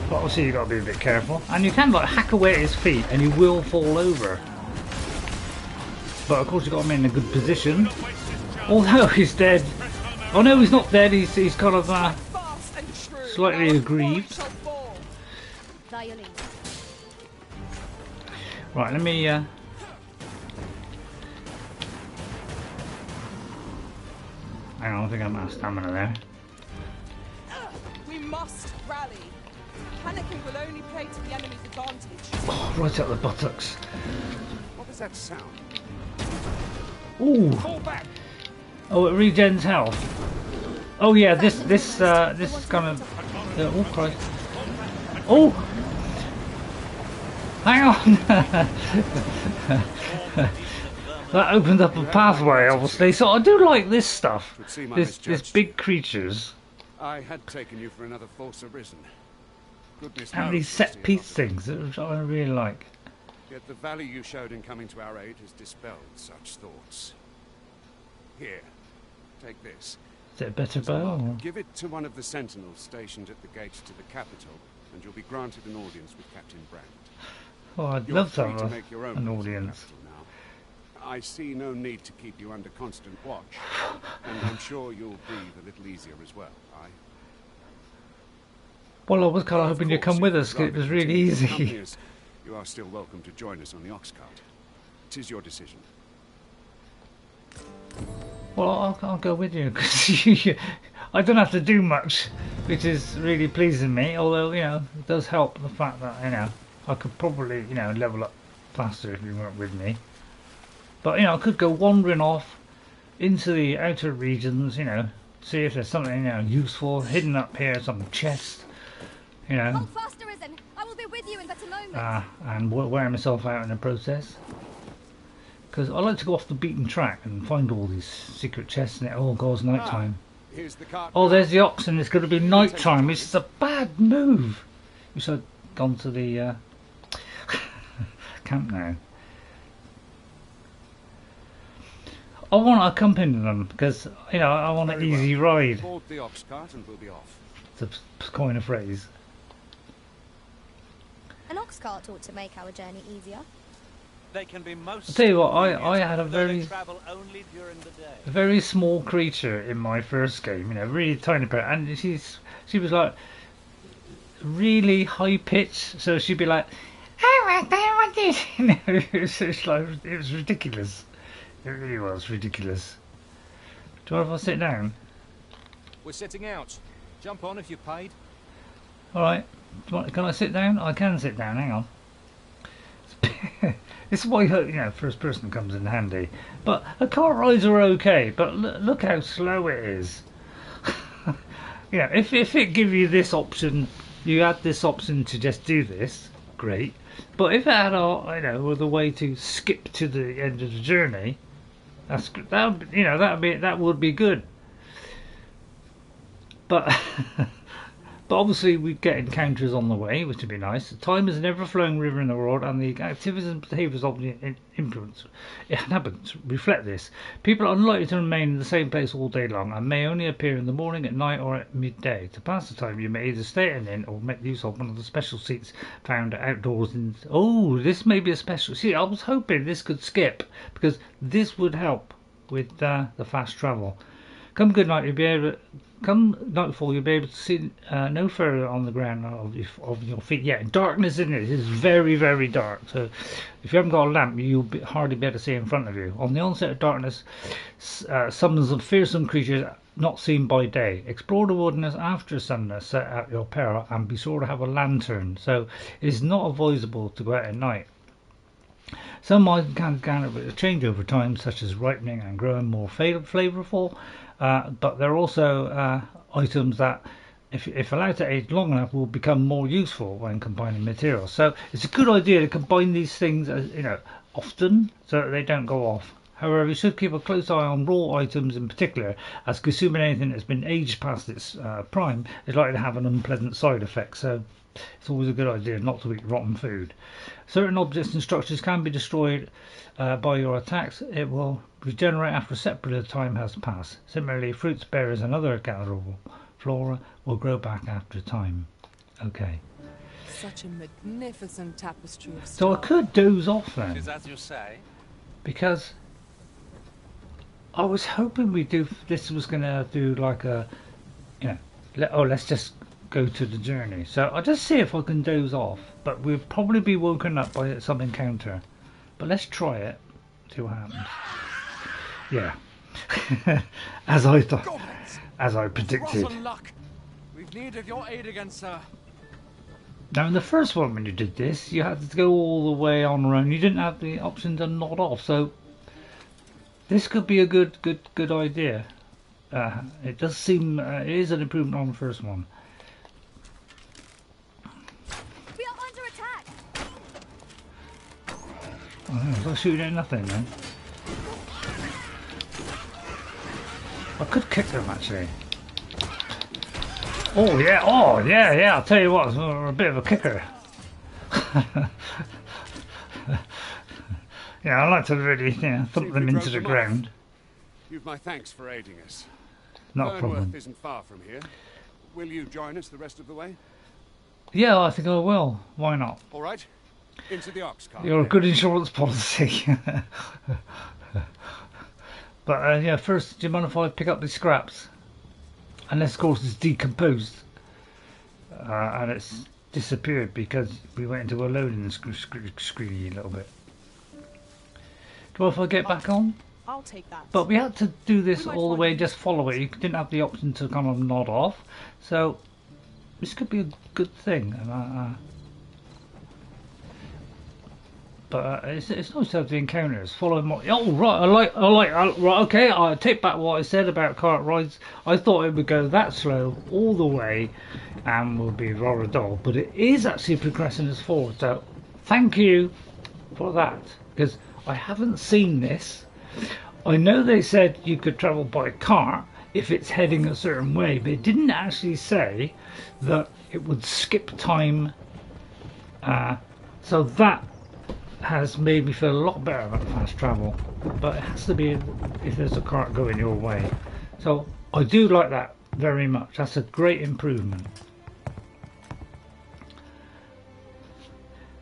But obviously you've got to be a bit careful. And you can, like, hack away at his feet and he will fall over. But of course you've got him in a good position. Although he's dead. Oh no, he's not dead, he's, he's kind of uh, slightly aggrieved. Right, let me uh hang on, I think I'm out of stamina there. We must rally. Panicking will only play to the enemy's advantage. Oh, right at the buttocks. What was that sound? Ooh. Fall back. Oh, it regens health. Oh yeah, this this uh this is kind of uh, oh Christ. Oh, hang on! That opened up a pathway, obviously. So I do like this stuff. This, this big creatures. I had taken you for another false arisen. And these set piece things, which I really like. Yet the value you showed in coming to our aid has dispelled such thoughts. Here, take this. Is it a better bow? Give it to one of the sentinels stationed at the gates to the capital, and you'll be granted an audience with Captain Brant. Oh, I'd You're love to have an audience. Now. I see no need to keep you under constant watch, and I'm sure you'll breathe a little easier as well. I... Well, I was kind of hoping you'd come with us, because it was really easy. You are still welcome to join us on the ox cart. It is your decision. Well, I'll, I'll go with you, because I don't have to do much, which is really pleasing me, although, you know, it does help the fact that, you know, I could probably, you know, level up faster if you weren't with me. But, you know, I could go wandering off into the outer regions, you know, see if there's something, you know, useful hidden up here, some chest, you know. Hold fast, Arisen. I will be with you in but a moment. Uh, and wear myself out in the process. Because I like to go off the beaten track and find all these secret chests, and it all goes night time. Ah, oh, there's the ox, and it's going to be night time, which is a bad move. We should have gone to the... Uh, camp now. I want to accompany them because, you know, I want an Very easy well. ride. Board the ox cart and we'll be off. To coin a phrase. An ox cart ought to make our journey easier. They can be most I'll tell you what, I, I had a very, only during the day. a very small creature in my first game, you know, really tiny bit, and she's she was like really high pitched, so she'd be like, "Oh, I don't want this." You know, it was just like, it was ridiculous. It really was ridiculous. Do I have to sit down? We're sitting out. Jump on if you paid. All right. Can I sit down? I can sit down. Hang on. This is why, you know, first person comes in handy. But the cart rides are okay. But look, look how slow it is. Yeah, if if it give you this option, you had this option to just do this. Great. But if it had, a, you know, the way to skip to the end of the journey, that's that, you know, that be that would be good. But but obviously we get encounters on the way, which would be nice. The time is an ever-flowing river in the world, and the activities and behaviours of the influence inhabitants reflect this. People are unlikely to remain in the same place all day long, and may only appear in the morning, at night, or at midday. To pass the time, you may either stay at an inn or make use of one of the special seats found outdoors. In oh, this may be a special seat. I was hoping this could skip, because this would help with uh, the fast travel. Come good night, you'll be able Come nightfall, you'll be able to see uh, no further on the ground of, of your feet. Yeah, darkness in it. It is very, very dark. So if you haven't got a lamp, you'll be hardly be able to see in front of you. On the onset of darkness, uh, summons of fearsome creatures not seen by day. Explore the wilderness after sunrise, set out your peril, and be sure to have a lantern. So it is not advisable to go out at night. Some items can, can change over time, such as ripening and growing more flavorful. Uh, but there are also uh, items that, if, if allowed to age long enough, will become more useful when combining materials. So it's a good idea to combine these things, as, you know, often so that they don't go off. However, you should keep a close eye on raw items in particular, as consuming anything that's been aged past its uh, prime is likely to have an unpleasant side effect. So it's always a good idea not to eat rotten food. Certain objects and structures can be destroyed uh, by your attacks. It will regenerate after a set period of time has passed. Similarly, fruits, berries and other gatherable flora will grow back after time. Okay. Such a magnificent tapestry of stars. So I could doze off then. Is as you say? Because I was hoping we do this was gonna do like a you know let, oh let's just go to the journey. So I'll just see if I can doze off, but we'll probably be woken up by some encounter. But let's try it, see what happens. Yeah. as I thought, as I predicted. We've need of your aid again, sir. Now in the first one when you did this, you had to go all the way on your own. You didn't have the option to nod off, so this could be a good good good idea. Uh, it does seem uh, it is an improvement on the first one. We are under attack. Oh, I was shooting at nothing then. I could kick them actually. Oh yeah, oh yeah, yeah, I'll tell you what, we're a bit of a kicker. Yeah, I like to really you know, thump them into the ground. You've my thanks for aiding us. Not a problem. Vernworth isn't far from here. Will you join us the rest of the way? Yeah, I think I will. Why not? All right. Into the ox car. You're a good insurance policy. But uh, yeah, first, do you mind if I pick up these scraps? Unless, of course, it's decomposed uh, and it's disappeared because we went into a loading sc sc screen a little bit. Do I if I get back on? I'll take that. But we had to do this all the way and just follow it. You didn't have the option to kind of nod off. So this could be a good thing. And, uh, but uh, it's, it's nice to have the encounters. Follow my... Oh, right. I like... I like... I, right, okay. I take back what I said about cart rides. I thought it would go that slow all the way and would be rather dull. But it is actually progressing us forward. So thank you for that. Because I haven't seen this. I know they said you could travel by car if it's heading a certain way, but it didn't actually say that it would skip time. Uh, so that has made me feel a lot better about fast travel, but it has to be if there's a cart going your way. So I do like that very much. That's a great improvement.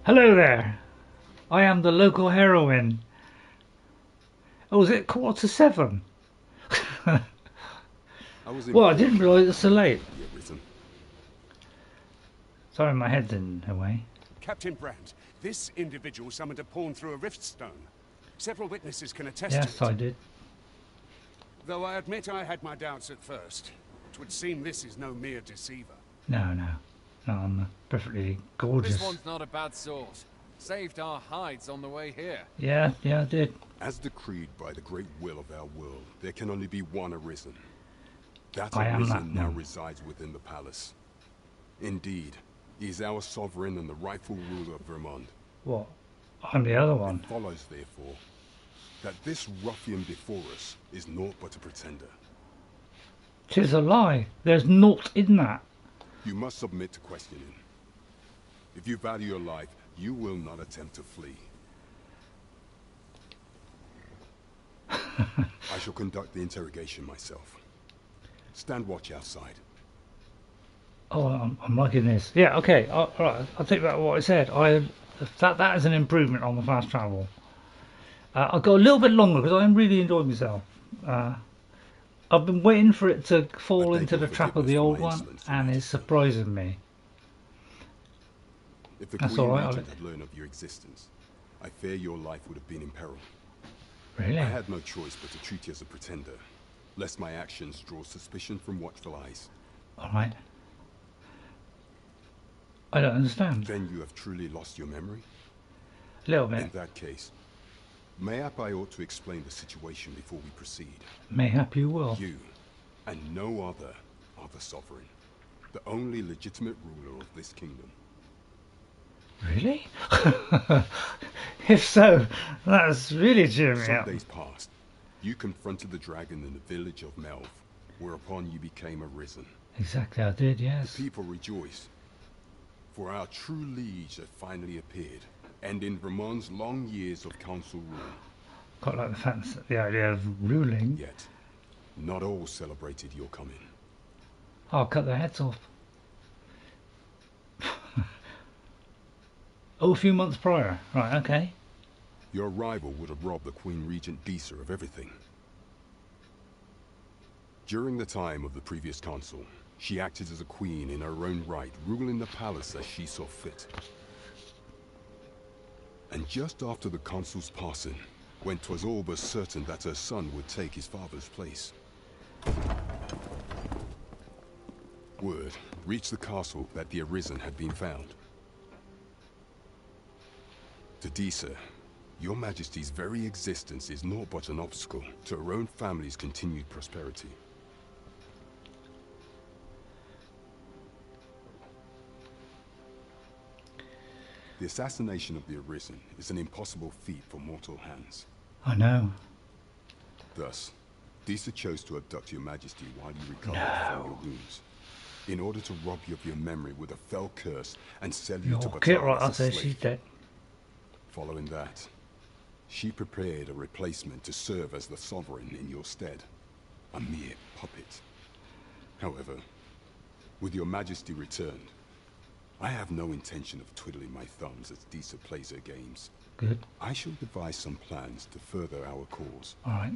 Hello there. I am the local heroine. Oh, is it quarter to seven? I was well, I didn't realise it's so late. Sorry, my head's in a way. Captain Brant, this individual summoned a pawn through a riftstone. Several witnesses can attest yes, to it. Yes, I did. Though I admit I had my doubts at first. It would seem this is no mere deceiver. No, no. No, I'm perfectly gorgeous. This one's not a bad source. Saved our hides on the way here. Yeah, yeah, I did. As decreed by the great will of our world, there can only be one arisen. That I arisen am that now resides within the palace. Indeed, he is our sovereign and the rightful ruler of Vermund. What? I'm the other one. It follows, therefore, that this ruffian before us is naught but a pretender. 'Tis a lie. There's naught in that. You must submit to questioning. If you value your life, you will not attempt to flee. I shall conduct the interrogation myself. Stand watch outside. Oh, I'm, I'm liking this. Yeah, okay. All right, I'll take back what I said. I that that is an improvement on the fast travel. Uh, I'll go a little bit longer because I'm really enjoying myself. Uh, I've been waiting for it to fall into the trap of the old one, and it's surprising me. If the That's Queen all right, I'll... had learned of your existence, I fear your life would have been in peril. Really? I had no choice but to treat you as a pretender, lest my actions draw suspicion from watchful eyes. All right. I don't understand. Then you have truly lost your memory? A little bit. In that case, mayhap I ought to explain the situation before we proceed. Mayhap you will. You, and no other, are the sovereign. The only legitimate ruler of this kingdom. Really? If so, that's really cheering me up. Some days passed. You confronted the dragon in the village of Melve, whereupon you became arisen. Exactly, I did, yes. The people rejoiced, for our true liege had finally appeared, and in Vermund's long years of council rule. Quite like the fancy, the idea of ruling. Yet, not all celebrated your coming. I'll cut their heads off. Oh, a few months prior. Right, okay. Your arrival would have robbed the Queen Regent Disa of everything. During the time of the previous council, she acted as a queen in her own right, ruling the palace as she saw fit. And just after the council's passing, when 'twas all but certain that her son would take his father's place, word reached the castle that the Arisen had been found. To Disa, your Majesty's very existence is naught but an obstacle to her own family's continued prosperity. The assassination of the Arisen is an impossible feat for mortal hands. I know. Thus, Disa chose to abduct your Majesty while you recovered no. from your wounds, in order to rob you of your memory with a fell curse and sell you, you to Batal right, as a slave. She's dead. Following that, she prepared a replacement to serve as the sovereign in your stead, a mere puppet. However, with your Majesty returned, I have no intention of twiddling my thumbs as Disa plays her games. Good. I shall devise some plans to further our cause. All right.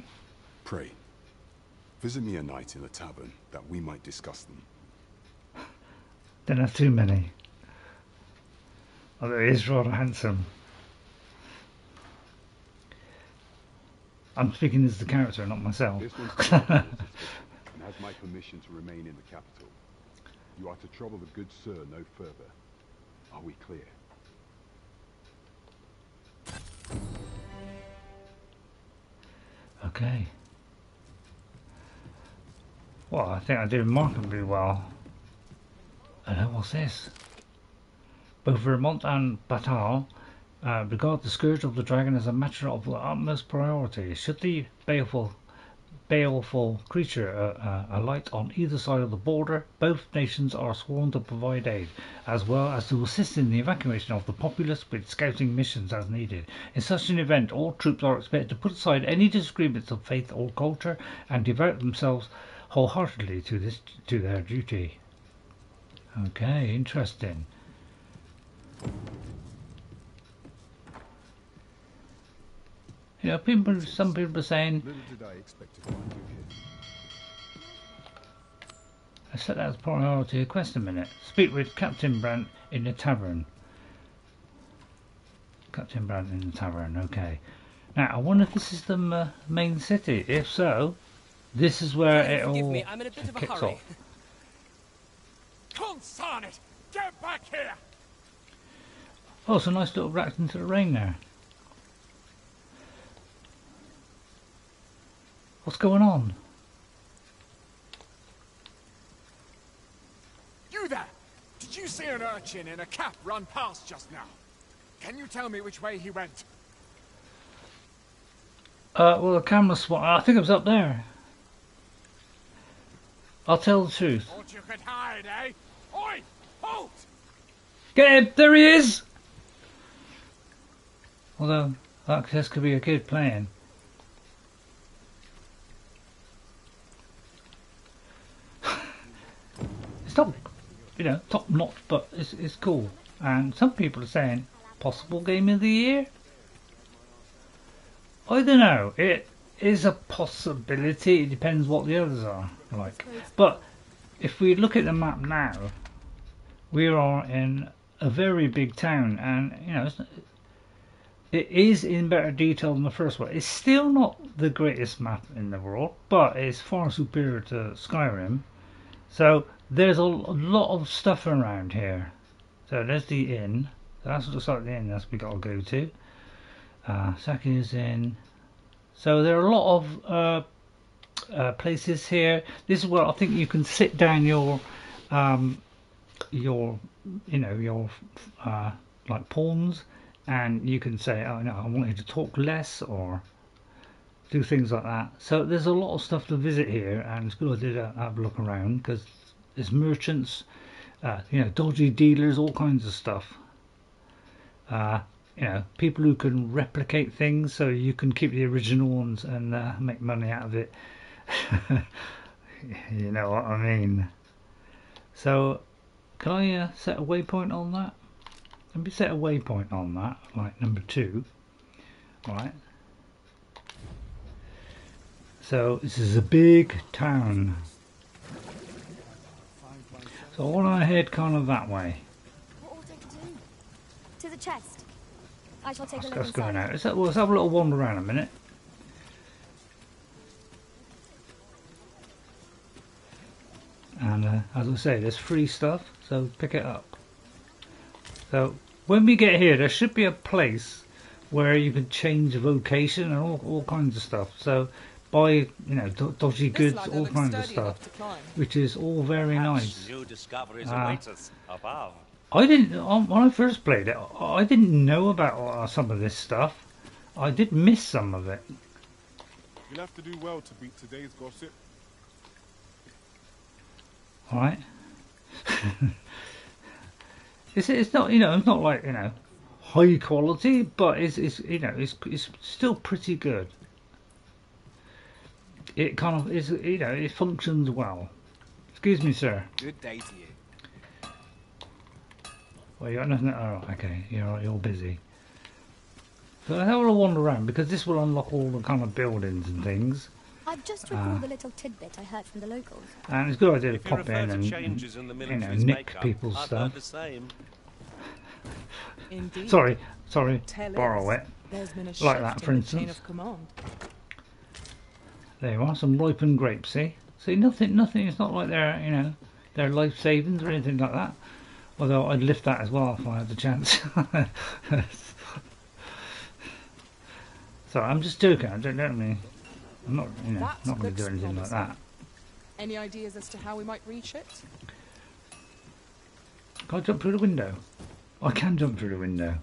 Pray, visit me a night in a tavern that we might discuss them. Don't have too many. Although he is rather handsome. I'm speaking as the character, not myself. This one's and has my permission to remain in the capital. You are to trouble the good sir no further. Are we clear? Okay. Well, I think I did remarkably well. Hello, what's this? Both Vermund and Batal Uh, regard the scourge of the dragon as a matter of the utmost priority. Should the baleful, baleful creature uh, uh, alight on either side of the border, both nations are sworn to provide aid, as well as to assist in the evacuation of the populace with scouting missions as needed. In such an event, all troops are expected to put aside any disagreements of faith or culture and devote themselves wholeheartedly to this to their duty. Okay, interesting. You know, people, some people are saying, I set that as priority request a minute. Speak with Captain Brant in the tavern. Captain Brant in the tavern, okay. Now, I wonder if this is the uh, main city. If so, this is where it all me. I'm in a bit of a kicks hurry. off. Consarn it! Get back here! Oh, it's a nice little rack into the rain there. What's going on? You there! Did you see an urchin in a cap run past just now? Can you tell me which way he went? Uh, well, the camera swung. I think it was up there. I'll tell the truth. Thought you could hide, eh? Oi! Halt! Get him! There he is! Although, like, this could be a kid playing. Top, you know, top notch, but it's, it's cool. And some people are saying possible game of the year. I don't know. It is a possibility. It depends what the others are like. But if we look at the map now, we are in a very big town, and you know it's, it is in better detail than the first one. It's still not the greatest map in the world, but it's far superior to Skyrim. So there's a lot of stuff around here. So there's the inn. So that's what looks like the inn that's we gotta go to. Uh, Saki's inn. So there are a lot of uh, uh, places here. This is where I think you can sit down your, um, your, you know, your uh, like pawns, and you can say, oh no, I want you to talk less or do things like that. So there's a lot of stuff to visit here, and it's a good idea to have a look around because there's merchants, uh, you know, dodgy dealers, all kinds of stuff. Uh, You know, people who can replicate things, so you can keep the original ones and uh, make money out of it. You know what I mean. So, can I uh, set a waypoint on that? Let me set a waypoint on that, like number two. Right. So this is a big town. So I want to head kind of that way. What all did you do? To the chest. I shall take a look inside. Let's have, let's have a little wander around a minute. And uh, as I say, there's free stuff, so pick it up. So when we get here, there should be a place where you can change vocation and all, all kinds of stuff. So buy, you know, do dodgy goods, all kinds of stuff, which is all very nice. New discoveries await us above. I didn't, when I first played it, I didn't know about some of this stuff. I did miss some of it. You'll have to do well to beat today's gossip. Alright. it's, it's not, you know, it's not like, you know, high quality, but it's, it's you know, it's, it's still pretty good. It kind of, is, you know, it functions well. Excuse me, sir. Good day to you. Well, you got nothing. Oh, okay. You're you're busy. So I'll have a wander around because this will unlock all the kind of buildings and things. I've just recalled uh, a little tidbit I heard from the locals. And it's a good idea to pop in and in the you know nick people's stuff. The same. sorry, sorry. Tell borrow it. Like that, for instance. There you are. Some ripened grapes. See, see nothing, nothing. It's not like they're you know they're life savings or anything like that. Although I'd lift that as well if I had the chance. So I'm just joking. I don't know. I'm not, you know, not going to do anything like that. Any ideas as to how we might reach it? Can I jump through the window? I can jump through the window.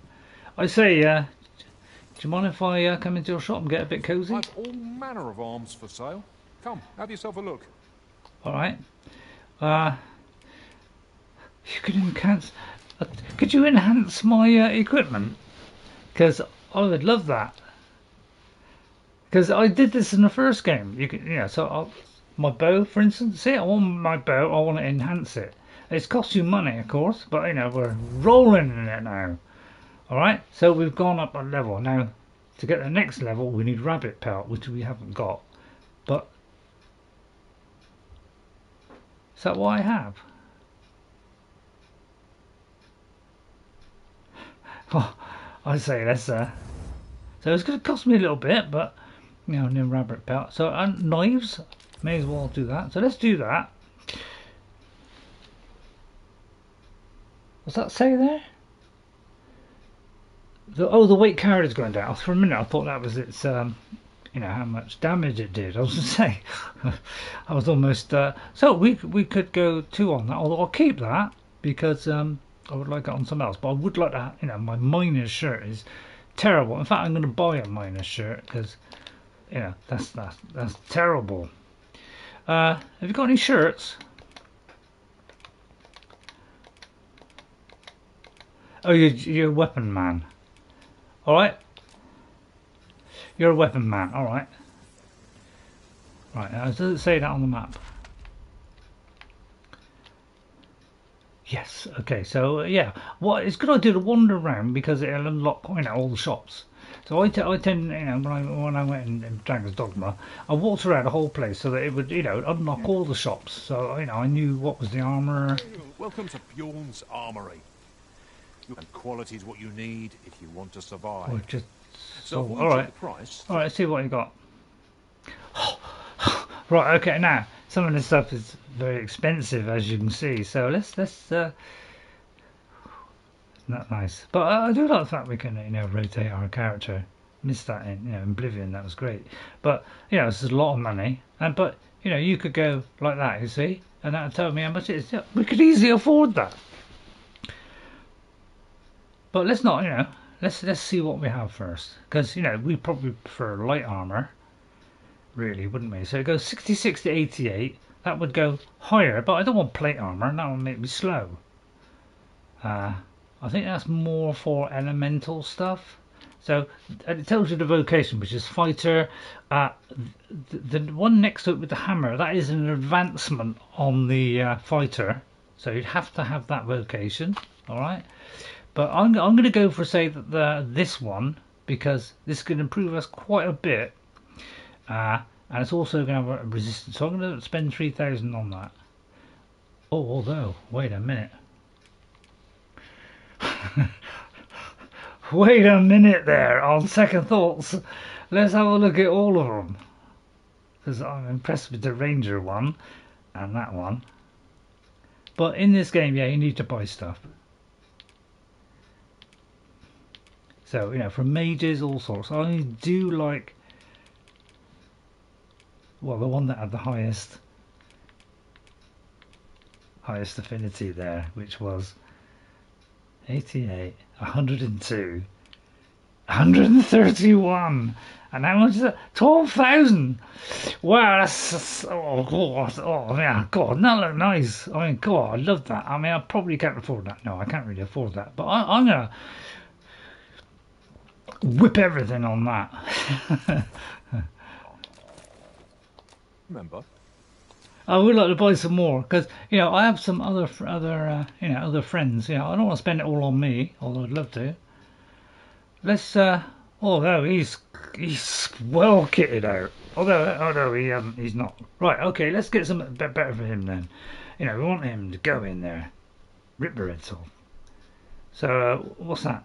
I say, uh, do you mind if I uh, come into your shop and get a bit cosy? I've all manner of arms for sale. Come, have yourself a look. All right. Uh, You could enhance. Uh, could you enhance my uh, equipment? Because I would love that. Because I did this in the first game. You can, you know. So I'll, my bow, for instance. See, I want my bow. I want to enhance it. It's cost you money, of course, but you know we're rolling in it now. All right. So we've gone up a level now. To get the next level, we need rabbit pelt, which we haven't got. But is that what I have? Oh, I say that's uh so it's going to cost me a little bit, but you know, no rabbit pelt. So and uh, knives, may as well do that. So let's do that. What's that say there? The oh, the weight carried is going down. For a minute, I thought that was its um, you know, how much damage it did. I was going to say, I was almost uh, so we we could go two on that. Although I'll keep that because um. I would like it on something else, but I would like to, you know, my miner's shirt is terrible. In fact, I'm going to buy a miner's shirt because, you know, that's, that's, that's terrible. Uh, have you got any shirts? Oh, you're, you're a weapon man. Alright. You're a weapon man, alright. Right, now, does it say that on the map? Yes, okay, so yeah, well, it's a good idea to wander around because it'll unlock, you know, all the shops. So I, t I tend, you know, when I, when I went in, in Dragon's Dogma, I walked around the whole place so that it would, you know, unlock all the shops. So, you know, I knew what was the armourer. Welcome to Bjorn's Armoury. And quality is what you need if you want to survive. Well, just, so, so all right, price, all right. Let's see what you got. Right, okay. Now, some of this stuff is very expensive, as you can see. So let's let's. Uh, Not nice, but uh, I do like the fact we can, you know, rotate our character. Missed that in, you know, Oblivion. That was great, but you know, it's a lot of money. And but you know, you could go like that, you see, and that would tell me how much it is. We could easily afford that. But let's not, you know, let's let's see what we have first, because you know we probably prefer light armor, really, wouldn't we? So it goes sixty-six to eighty-eight. That would go higher, but I don't want plate armor, and that would make me slow. Uh, I think that's more for elemental stuff. So, and it tells you the vocation, which is fighter. Uh, the, the one next to it with the hammer, that is an advancement on the uh, fighter. So you'd have to have that vocation, all right? But I'm, I'm going to go for, say, that the, this one, because this can improve us quite a bit. Uh, and it's also going to have a resistance. So I'm going to spend three thousand on that. Oh, although, wait a minute. Wait a minute there, on second thoughts, let's have a look at all of them, because I'm impressed with the Ranger one and that one. But in this game, yeah, you need to buy stuff. So, you know, from mages, all sorts. I do like, well, the one that had the highest highest affinity there, which was eighty-eight, one hundred and two, one hundred and thirty-one, and how much is that? twelve thousand! Wow, that's, that's oh god, oh yeah, god, that looked nice. I mean, god, I love that. I mean, I probably can't afford that. No, I can't really afford that, but I, I'm gonna whip everything on that. Remember? I would like to buy some more, because you know I have some other other uh, you know other friends. You know I don't want to spend it all on me, although I'd love to. Let's. Uh, although he's he's well kitted out. Although oh no he hasn't. He's not. Right. Okay. Let's get something better for him then. You know we want him to go in there, rip the heads off. So uh, what's that?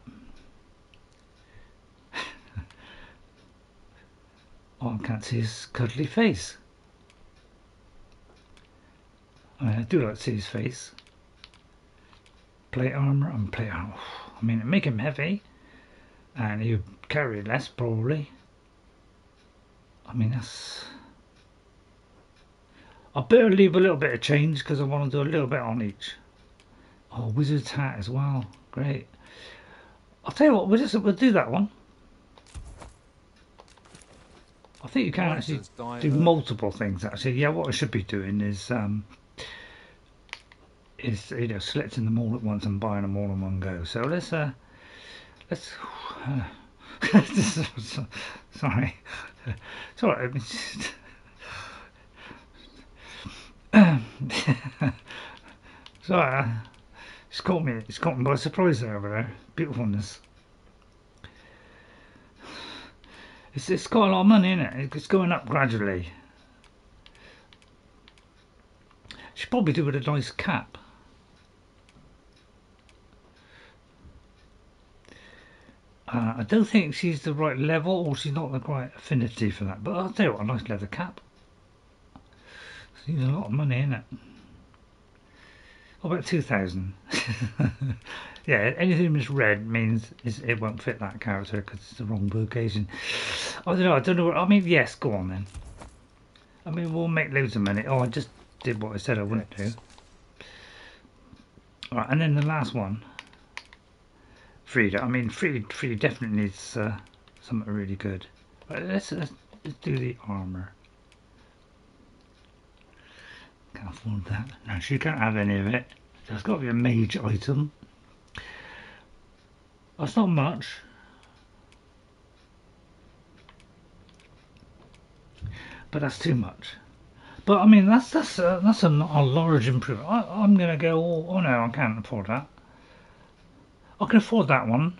Oh, I can't see his cuddly face. I, mean, I do like to see his face. Plate armour and plate armour. I mean, it make him heavy. And he'll carry less, probably. I mean, that's... I better leave a little bit of change, because I want to do a little bit on each. Oh, wizard's hat as well. Great. I'll tell you what, we'll, just, we'll do that one. I think you can actually do multiple things, actually. Yeah, what I should be doing is... Um, is you know selecting them all at once and buying them all in one go. So let's uh let's uh, this is, sorry it's all right. So uh, it's caught me it's caught me by surprise there over there. Beautifulness. It's it's quite a lot of money, isn't it? It's going up gradually. Should probably do with a nice cap. Uh, I don't think she's the right level, or she's not the right affinity for that. But I'll tell you what, a nice leather cap. Seems a lot of money, isn't it? Oh, about two thousand. Yeah, anything that's red means it won't fit that character because it's the wrong vocation. I don't know. I don't know. Where, I mean, yes, go on then. I mean, we'll make loads of money. Oh, I just did what I said I wouldn't do. All right, and then the last one. Frida. I mean, Frida, Frida definitely needs uh, something really good. But let's, let's, let's do the armour. Can't afford that. No, she can't have any of it. There's got to be a mage item. That's not much. But that's too much. But I mean, that's that's uh, that's a, a large improvement. I, I'm gonna go. All, oh no, I can't afford that. I can afford that one.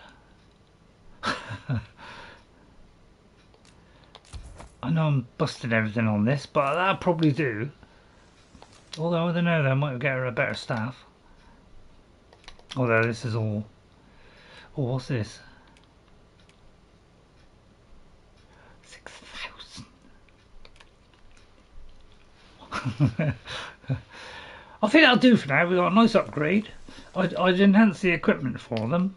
I know I'm busting everything on this, but that'll probably do. Although, I don't know, though, I might get her a better staff. Although, this is all... Oh, what's this? six thousand. I think that'll do for now. We've got a nice upgrade. I'd, I'd enhance the equipment for them.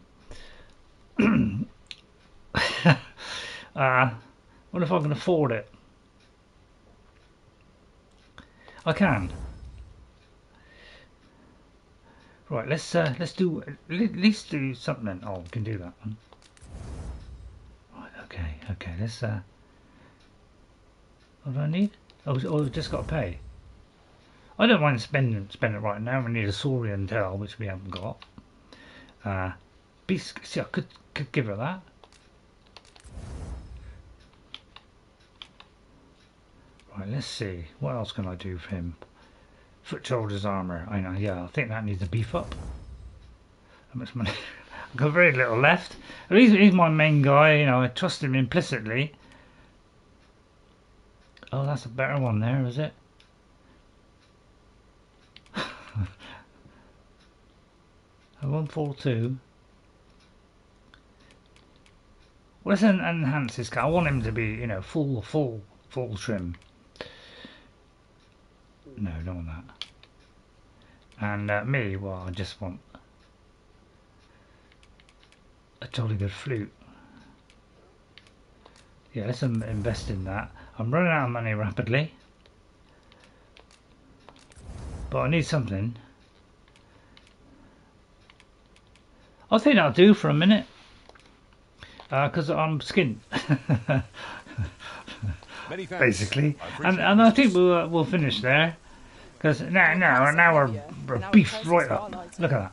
uh, What if I can afford it? I can. Right, let's uh, let's do at least do something. Oh, we can do that one. Right, okay, okay. Let's. Uh, what do I need? Oh, oh, just got to pay. I don't mind spending spending it right now. We need a saurian tail, which we haven't got. Uh, beast. See, I could could give her that. Right, let's see. What else can I do for him? Foot shoulders armour. I know, yeah, I think that needs a beef up. How much money? I've got very little left. He's, he's my main guy, you know, I trust him implicitly. Oh, that's a better one there, is it? one four two. Well, let's enhance this guy. I want him to be, you know, full, full. Full trim. No, don't want that. And uh, me, well, I just want a jolly good flute. Yeah, let's um, invest in that. I'm running out of money rapidly, but I need something. I think that'll do for a minute, because uh, I'm skint. Basically, and and I think we'll we'll finish there, because now now now we're, we're beefed right up. Look at that!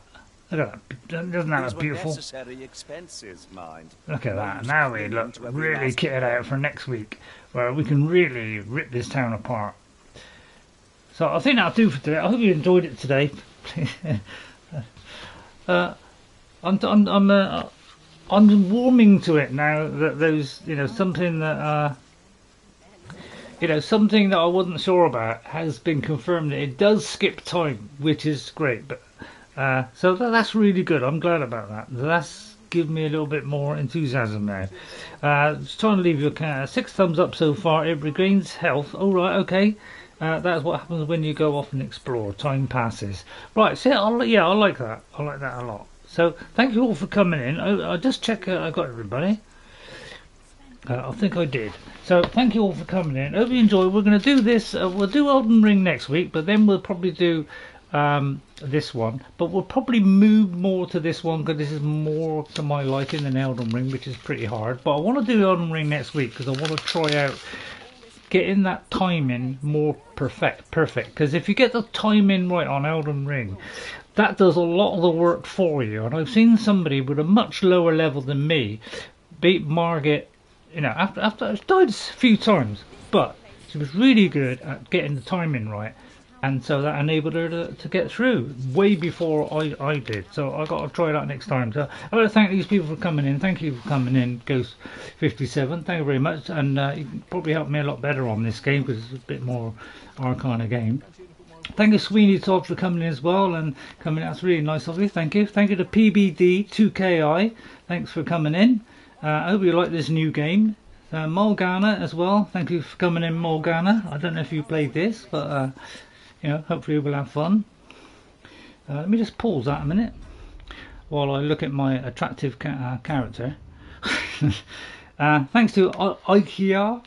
Look at that! Doesn't that look beautiful? Look at that! Now we look really kitted out for next week, where we can really rip this town apart. So I think that'll do for today. I hope you enjoyed it today. uh, I'm I'm I'm, uh, I'm warming to it now that those you know something that. Uh, You know, something that I wasn't sure about has been confirmed. It does skip time, which is great. But uh, so that, that's really good. I'm glad about that. That's given me a little bit more enthusiasm now. Uh, just trying to leave you a six thumbs up so far. It regains health. All right, okay. Uh, that's what happens when you go off and explore. Time passes. Right. So I'll, yeah, I like that. I like that a lot. So thank you all for coming in. I, I just check uh, I got everybody. Uh, I think I did. So thank you all for coming in. Hope you enjoyed. We're going to do this. Uh, we'll do Elden Ring next week, but then we'll probably do um, this one. But we'll probably move more to this one because this is more to my liking than Elden Ring, which is pretty hard. But I want to do Elden Ring next week because I want to try out getting that timing more perfect. Perfect. Because if you get the timing right on Elden Ring, that does a lot of the work for you. And I've seen somebody with a much lower level than me beat Margit. You know, after after she died a few times, but she was really good at getting the timing right, and so that enabled her to, to get through way before I I did. So I got to try that next time. So I want to thank these people for coming in. Thank you for coming in, Ghost fifty-seven. Thank you very much, and uh, you can probably help me a lot better on this game because it's a bit more our kind of game. Thank you, Sweeney Todd, for coming in as well and coming. That's really nice of you. Thank you. Thank you to P B D two K I. Thanks for coming in. Uh, I hope you like this new game. Uh, Morgana as well. Thank you for coming in, Morgana. I don't know if you played this, but uh, you know, hopefully we'll have fun. Uh, let me just pause that a minute while I look at my attractive ca uh, character. uh, thanks to I Ikea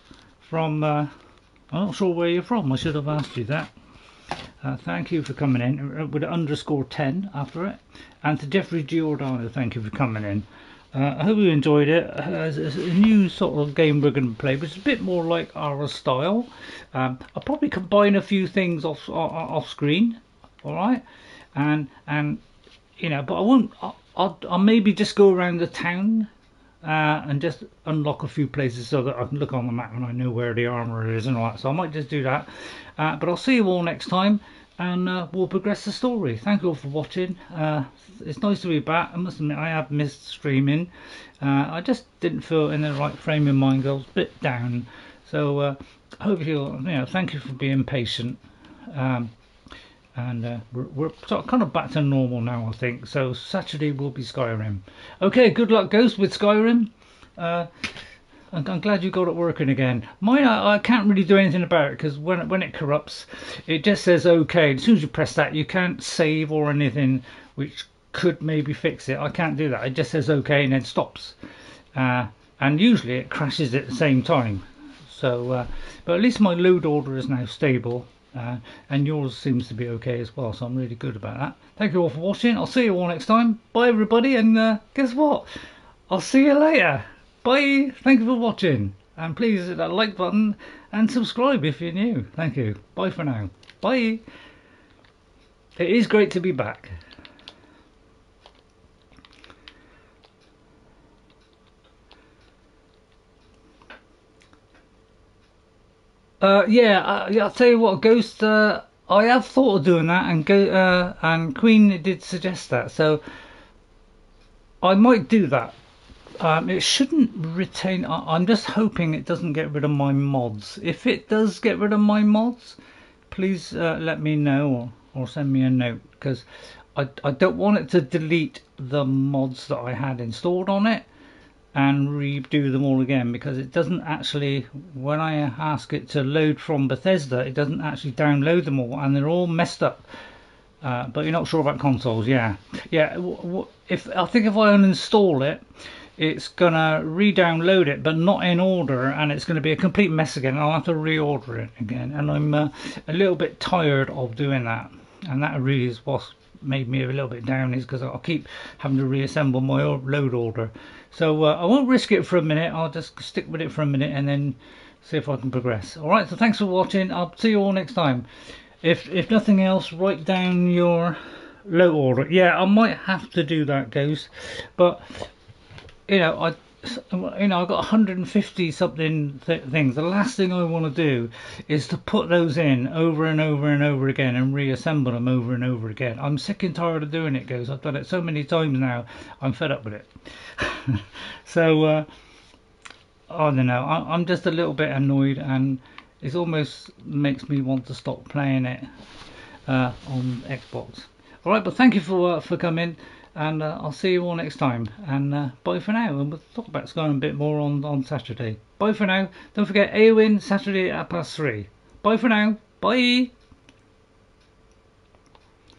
from. Uh, I'm not sure where you're from. I should have asked you that. Uh, thank you for coming in with an underscore ten after it, and to Jeffrey Giordano. Thank you for coming in. Uh, I hope you enjoyed it. Uh, it's a new sort of game we're going to play, which is a bit more like our style. Um, I'll probably combine a few things off off, off screen, all right, and and you know, but I won't. I'll, I'll, I'll maybe just go around the town uh, and just unlock a few places so that I can look on the map and I know where the armor is and all that. So I might just do that. Uh, but I'll see you all next time. And uh, we'll progress the story. Thank you all for watching. Uh, it's nice to be back. I must admit I have missed streaming. Uh, I just didn't feel in the right frame of mind. I was a bit down So uh, hope you'll, you know, thank you for being patient. Um, and uh, we're, we're sort of kind of back to normal now, I think. So Saturday will be Skyrim. Okay, good luck, Ghost, with Skyrim. Uh, I'm, I'm glad you got it working again. Mine, I, I can't really do anything about it because when, when it corrupts, it just says okay. And as soon as you press that, you can't save or anything, which could maybe fix it. I can't do that. It just says okay and then stops. Uh, and usually it crashes at the same time. So, uh, but at least my load order is now stable. Uh, and yours seems to be okay as well, so I'm really good about that. Thank you all for watching. I'll see you all next time. Bye everybody, and uh, guess what, I'll see you later. Bye. Thank you for watching, and please hit that like button and subscribe if you're new. Thank you. Bye for now. Bye. It is great to be back. Uh, yeah, uh, yeah, I'll tell you what, Ghost, uh, I have thought of doing that, and go, uh, and Queen did suggest that, so I might do that. Um, it shouldn't retain, uh, I'm just hoping it doesn't get rid of my mods. If it does get rid of my mods, please uh, let me know, or, or send me a note, because I, I don't want it to delete the mods that I had installed on it and redo them all again, because it doesn't actually, when I ask it to load from Bethesda, it doesn't actually download them all, and they're all messed up. Uh, but you're not sure about consoles. Yeah, yeah. If I think if I uninstall it, it's gonna re-download it, but not in order, and it's gonna be a complete mess again. I'll have to reorder it again, and I'm uh, a little bit tired of doing that, and that really is what's made me a little bit down, is because I'll keep having to reassemble my load order. So uh, I won't risk it for a minute. I'll just stick with it for a minute and then see if I can progress. All right, so thanks for watching. I'll see you all next time. If if nothing else, write down your load order. Yeah, I might have to do that, Ghost. But you know, I you know I've got a hundred and fifty something th things. The last thing I want to do is to put those in over and over and over again and reassemble them over and over again. I'm sick and tired of doing it, Ghost. I've done it so many times now, I'm fed up with it. So uh, I don't know, I, I'm just a little bit annoyed, and it almost makes me want to stop playing it uh, on Xbox. Alright, but thank you for, uh, for coming, and uh, I'll see you all next time, and uh, bye for now, and we'll talk about Skyrim a bit more on, on Saturday. Bye for now. Don't forget Eowyn Saturday at past three. Bye for now. Bye.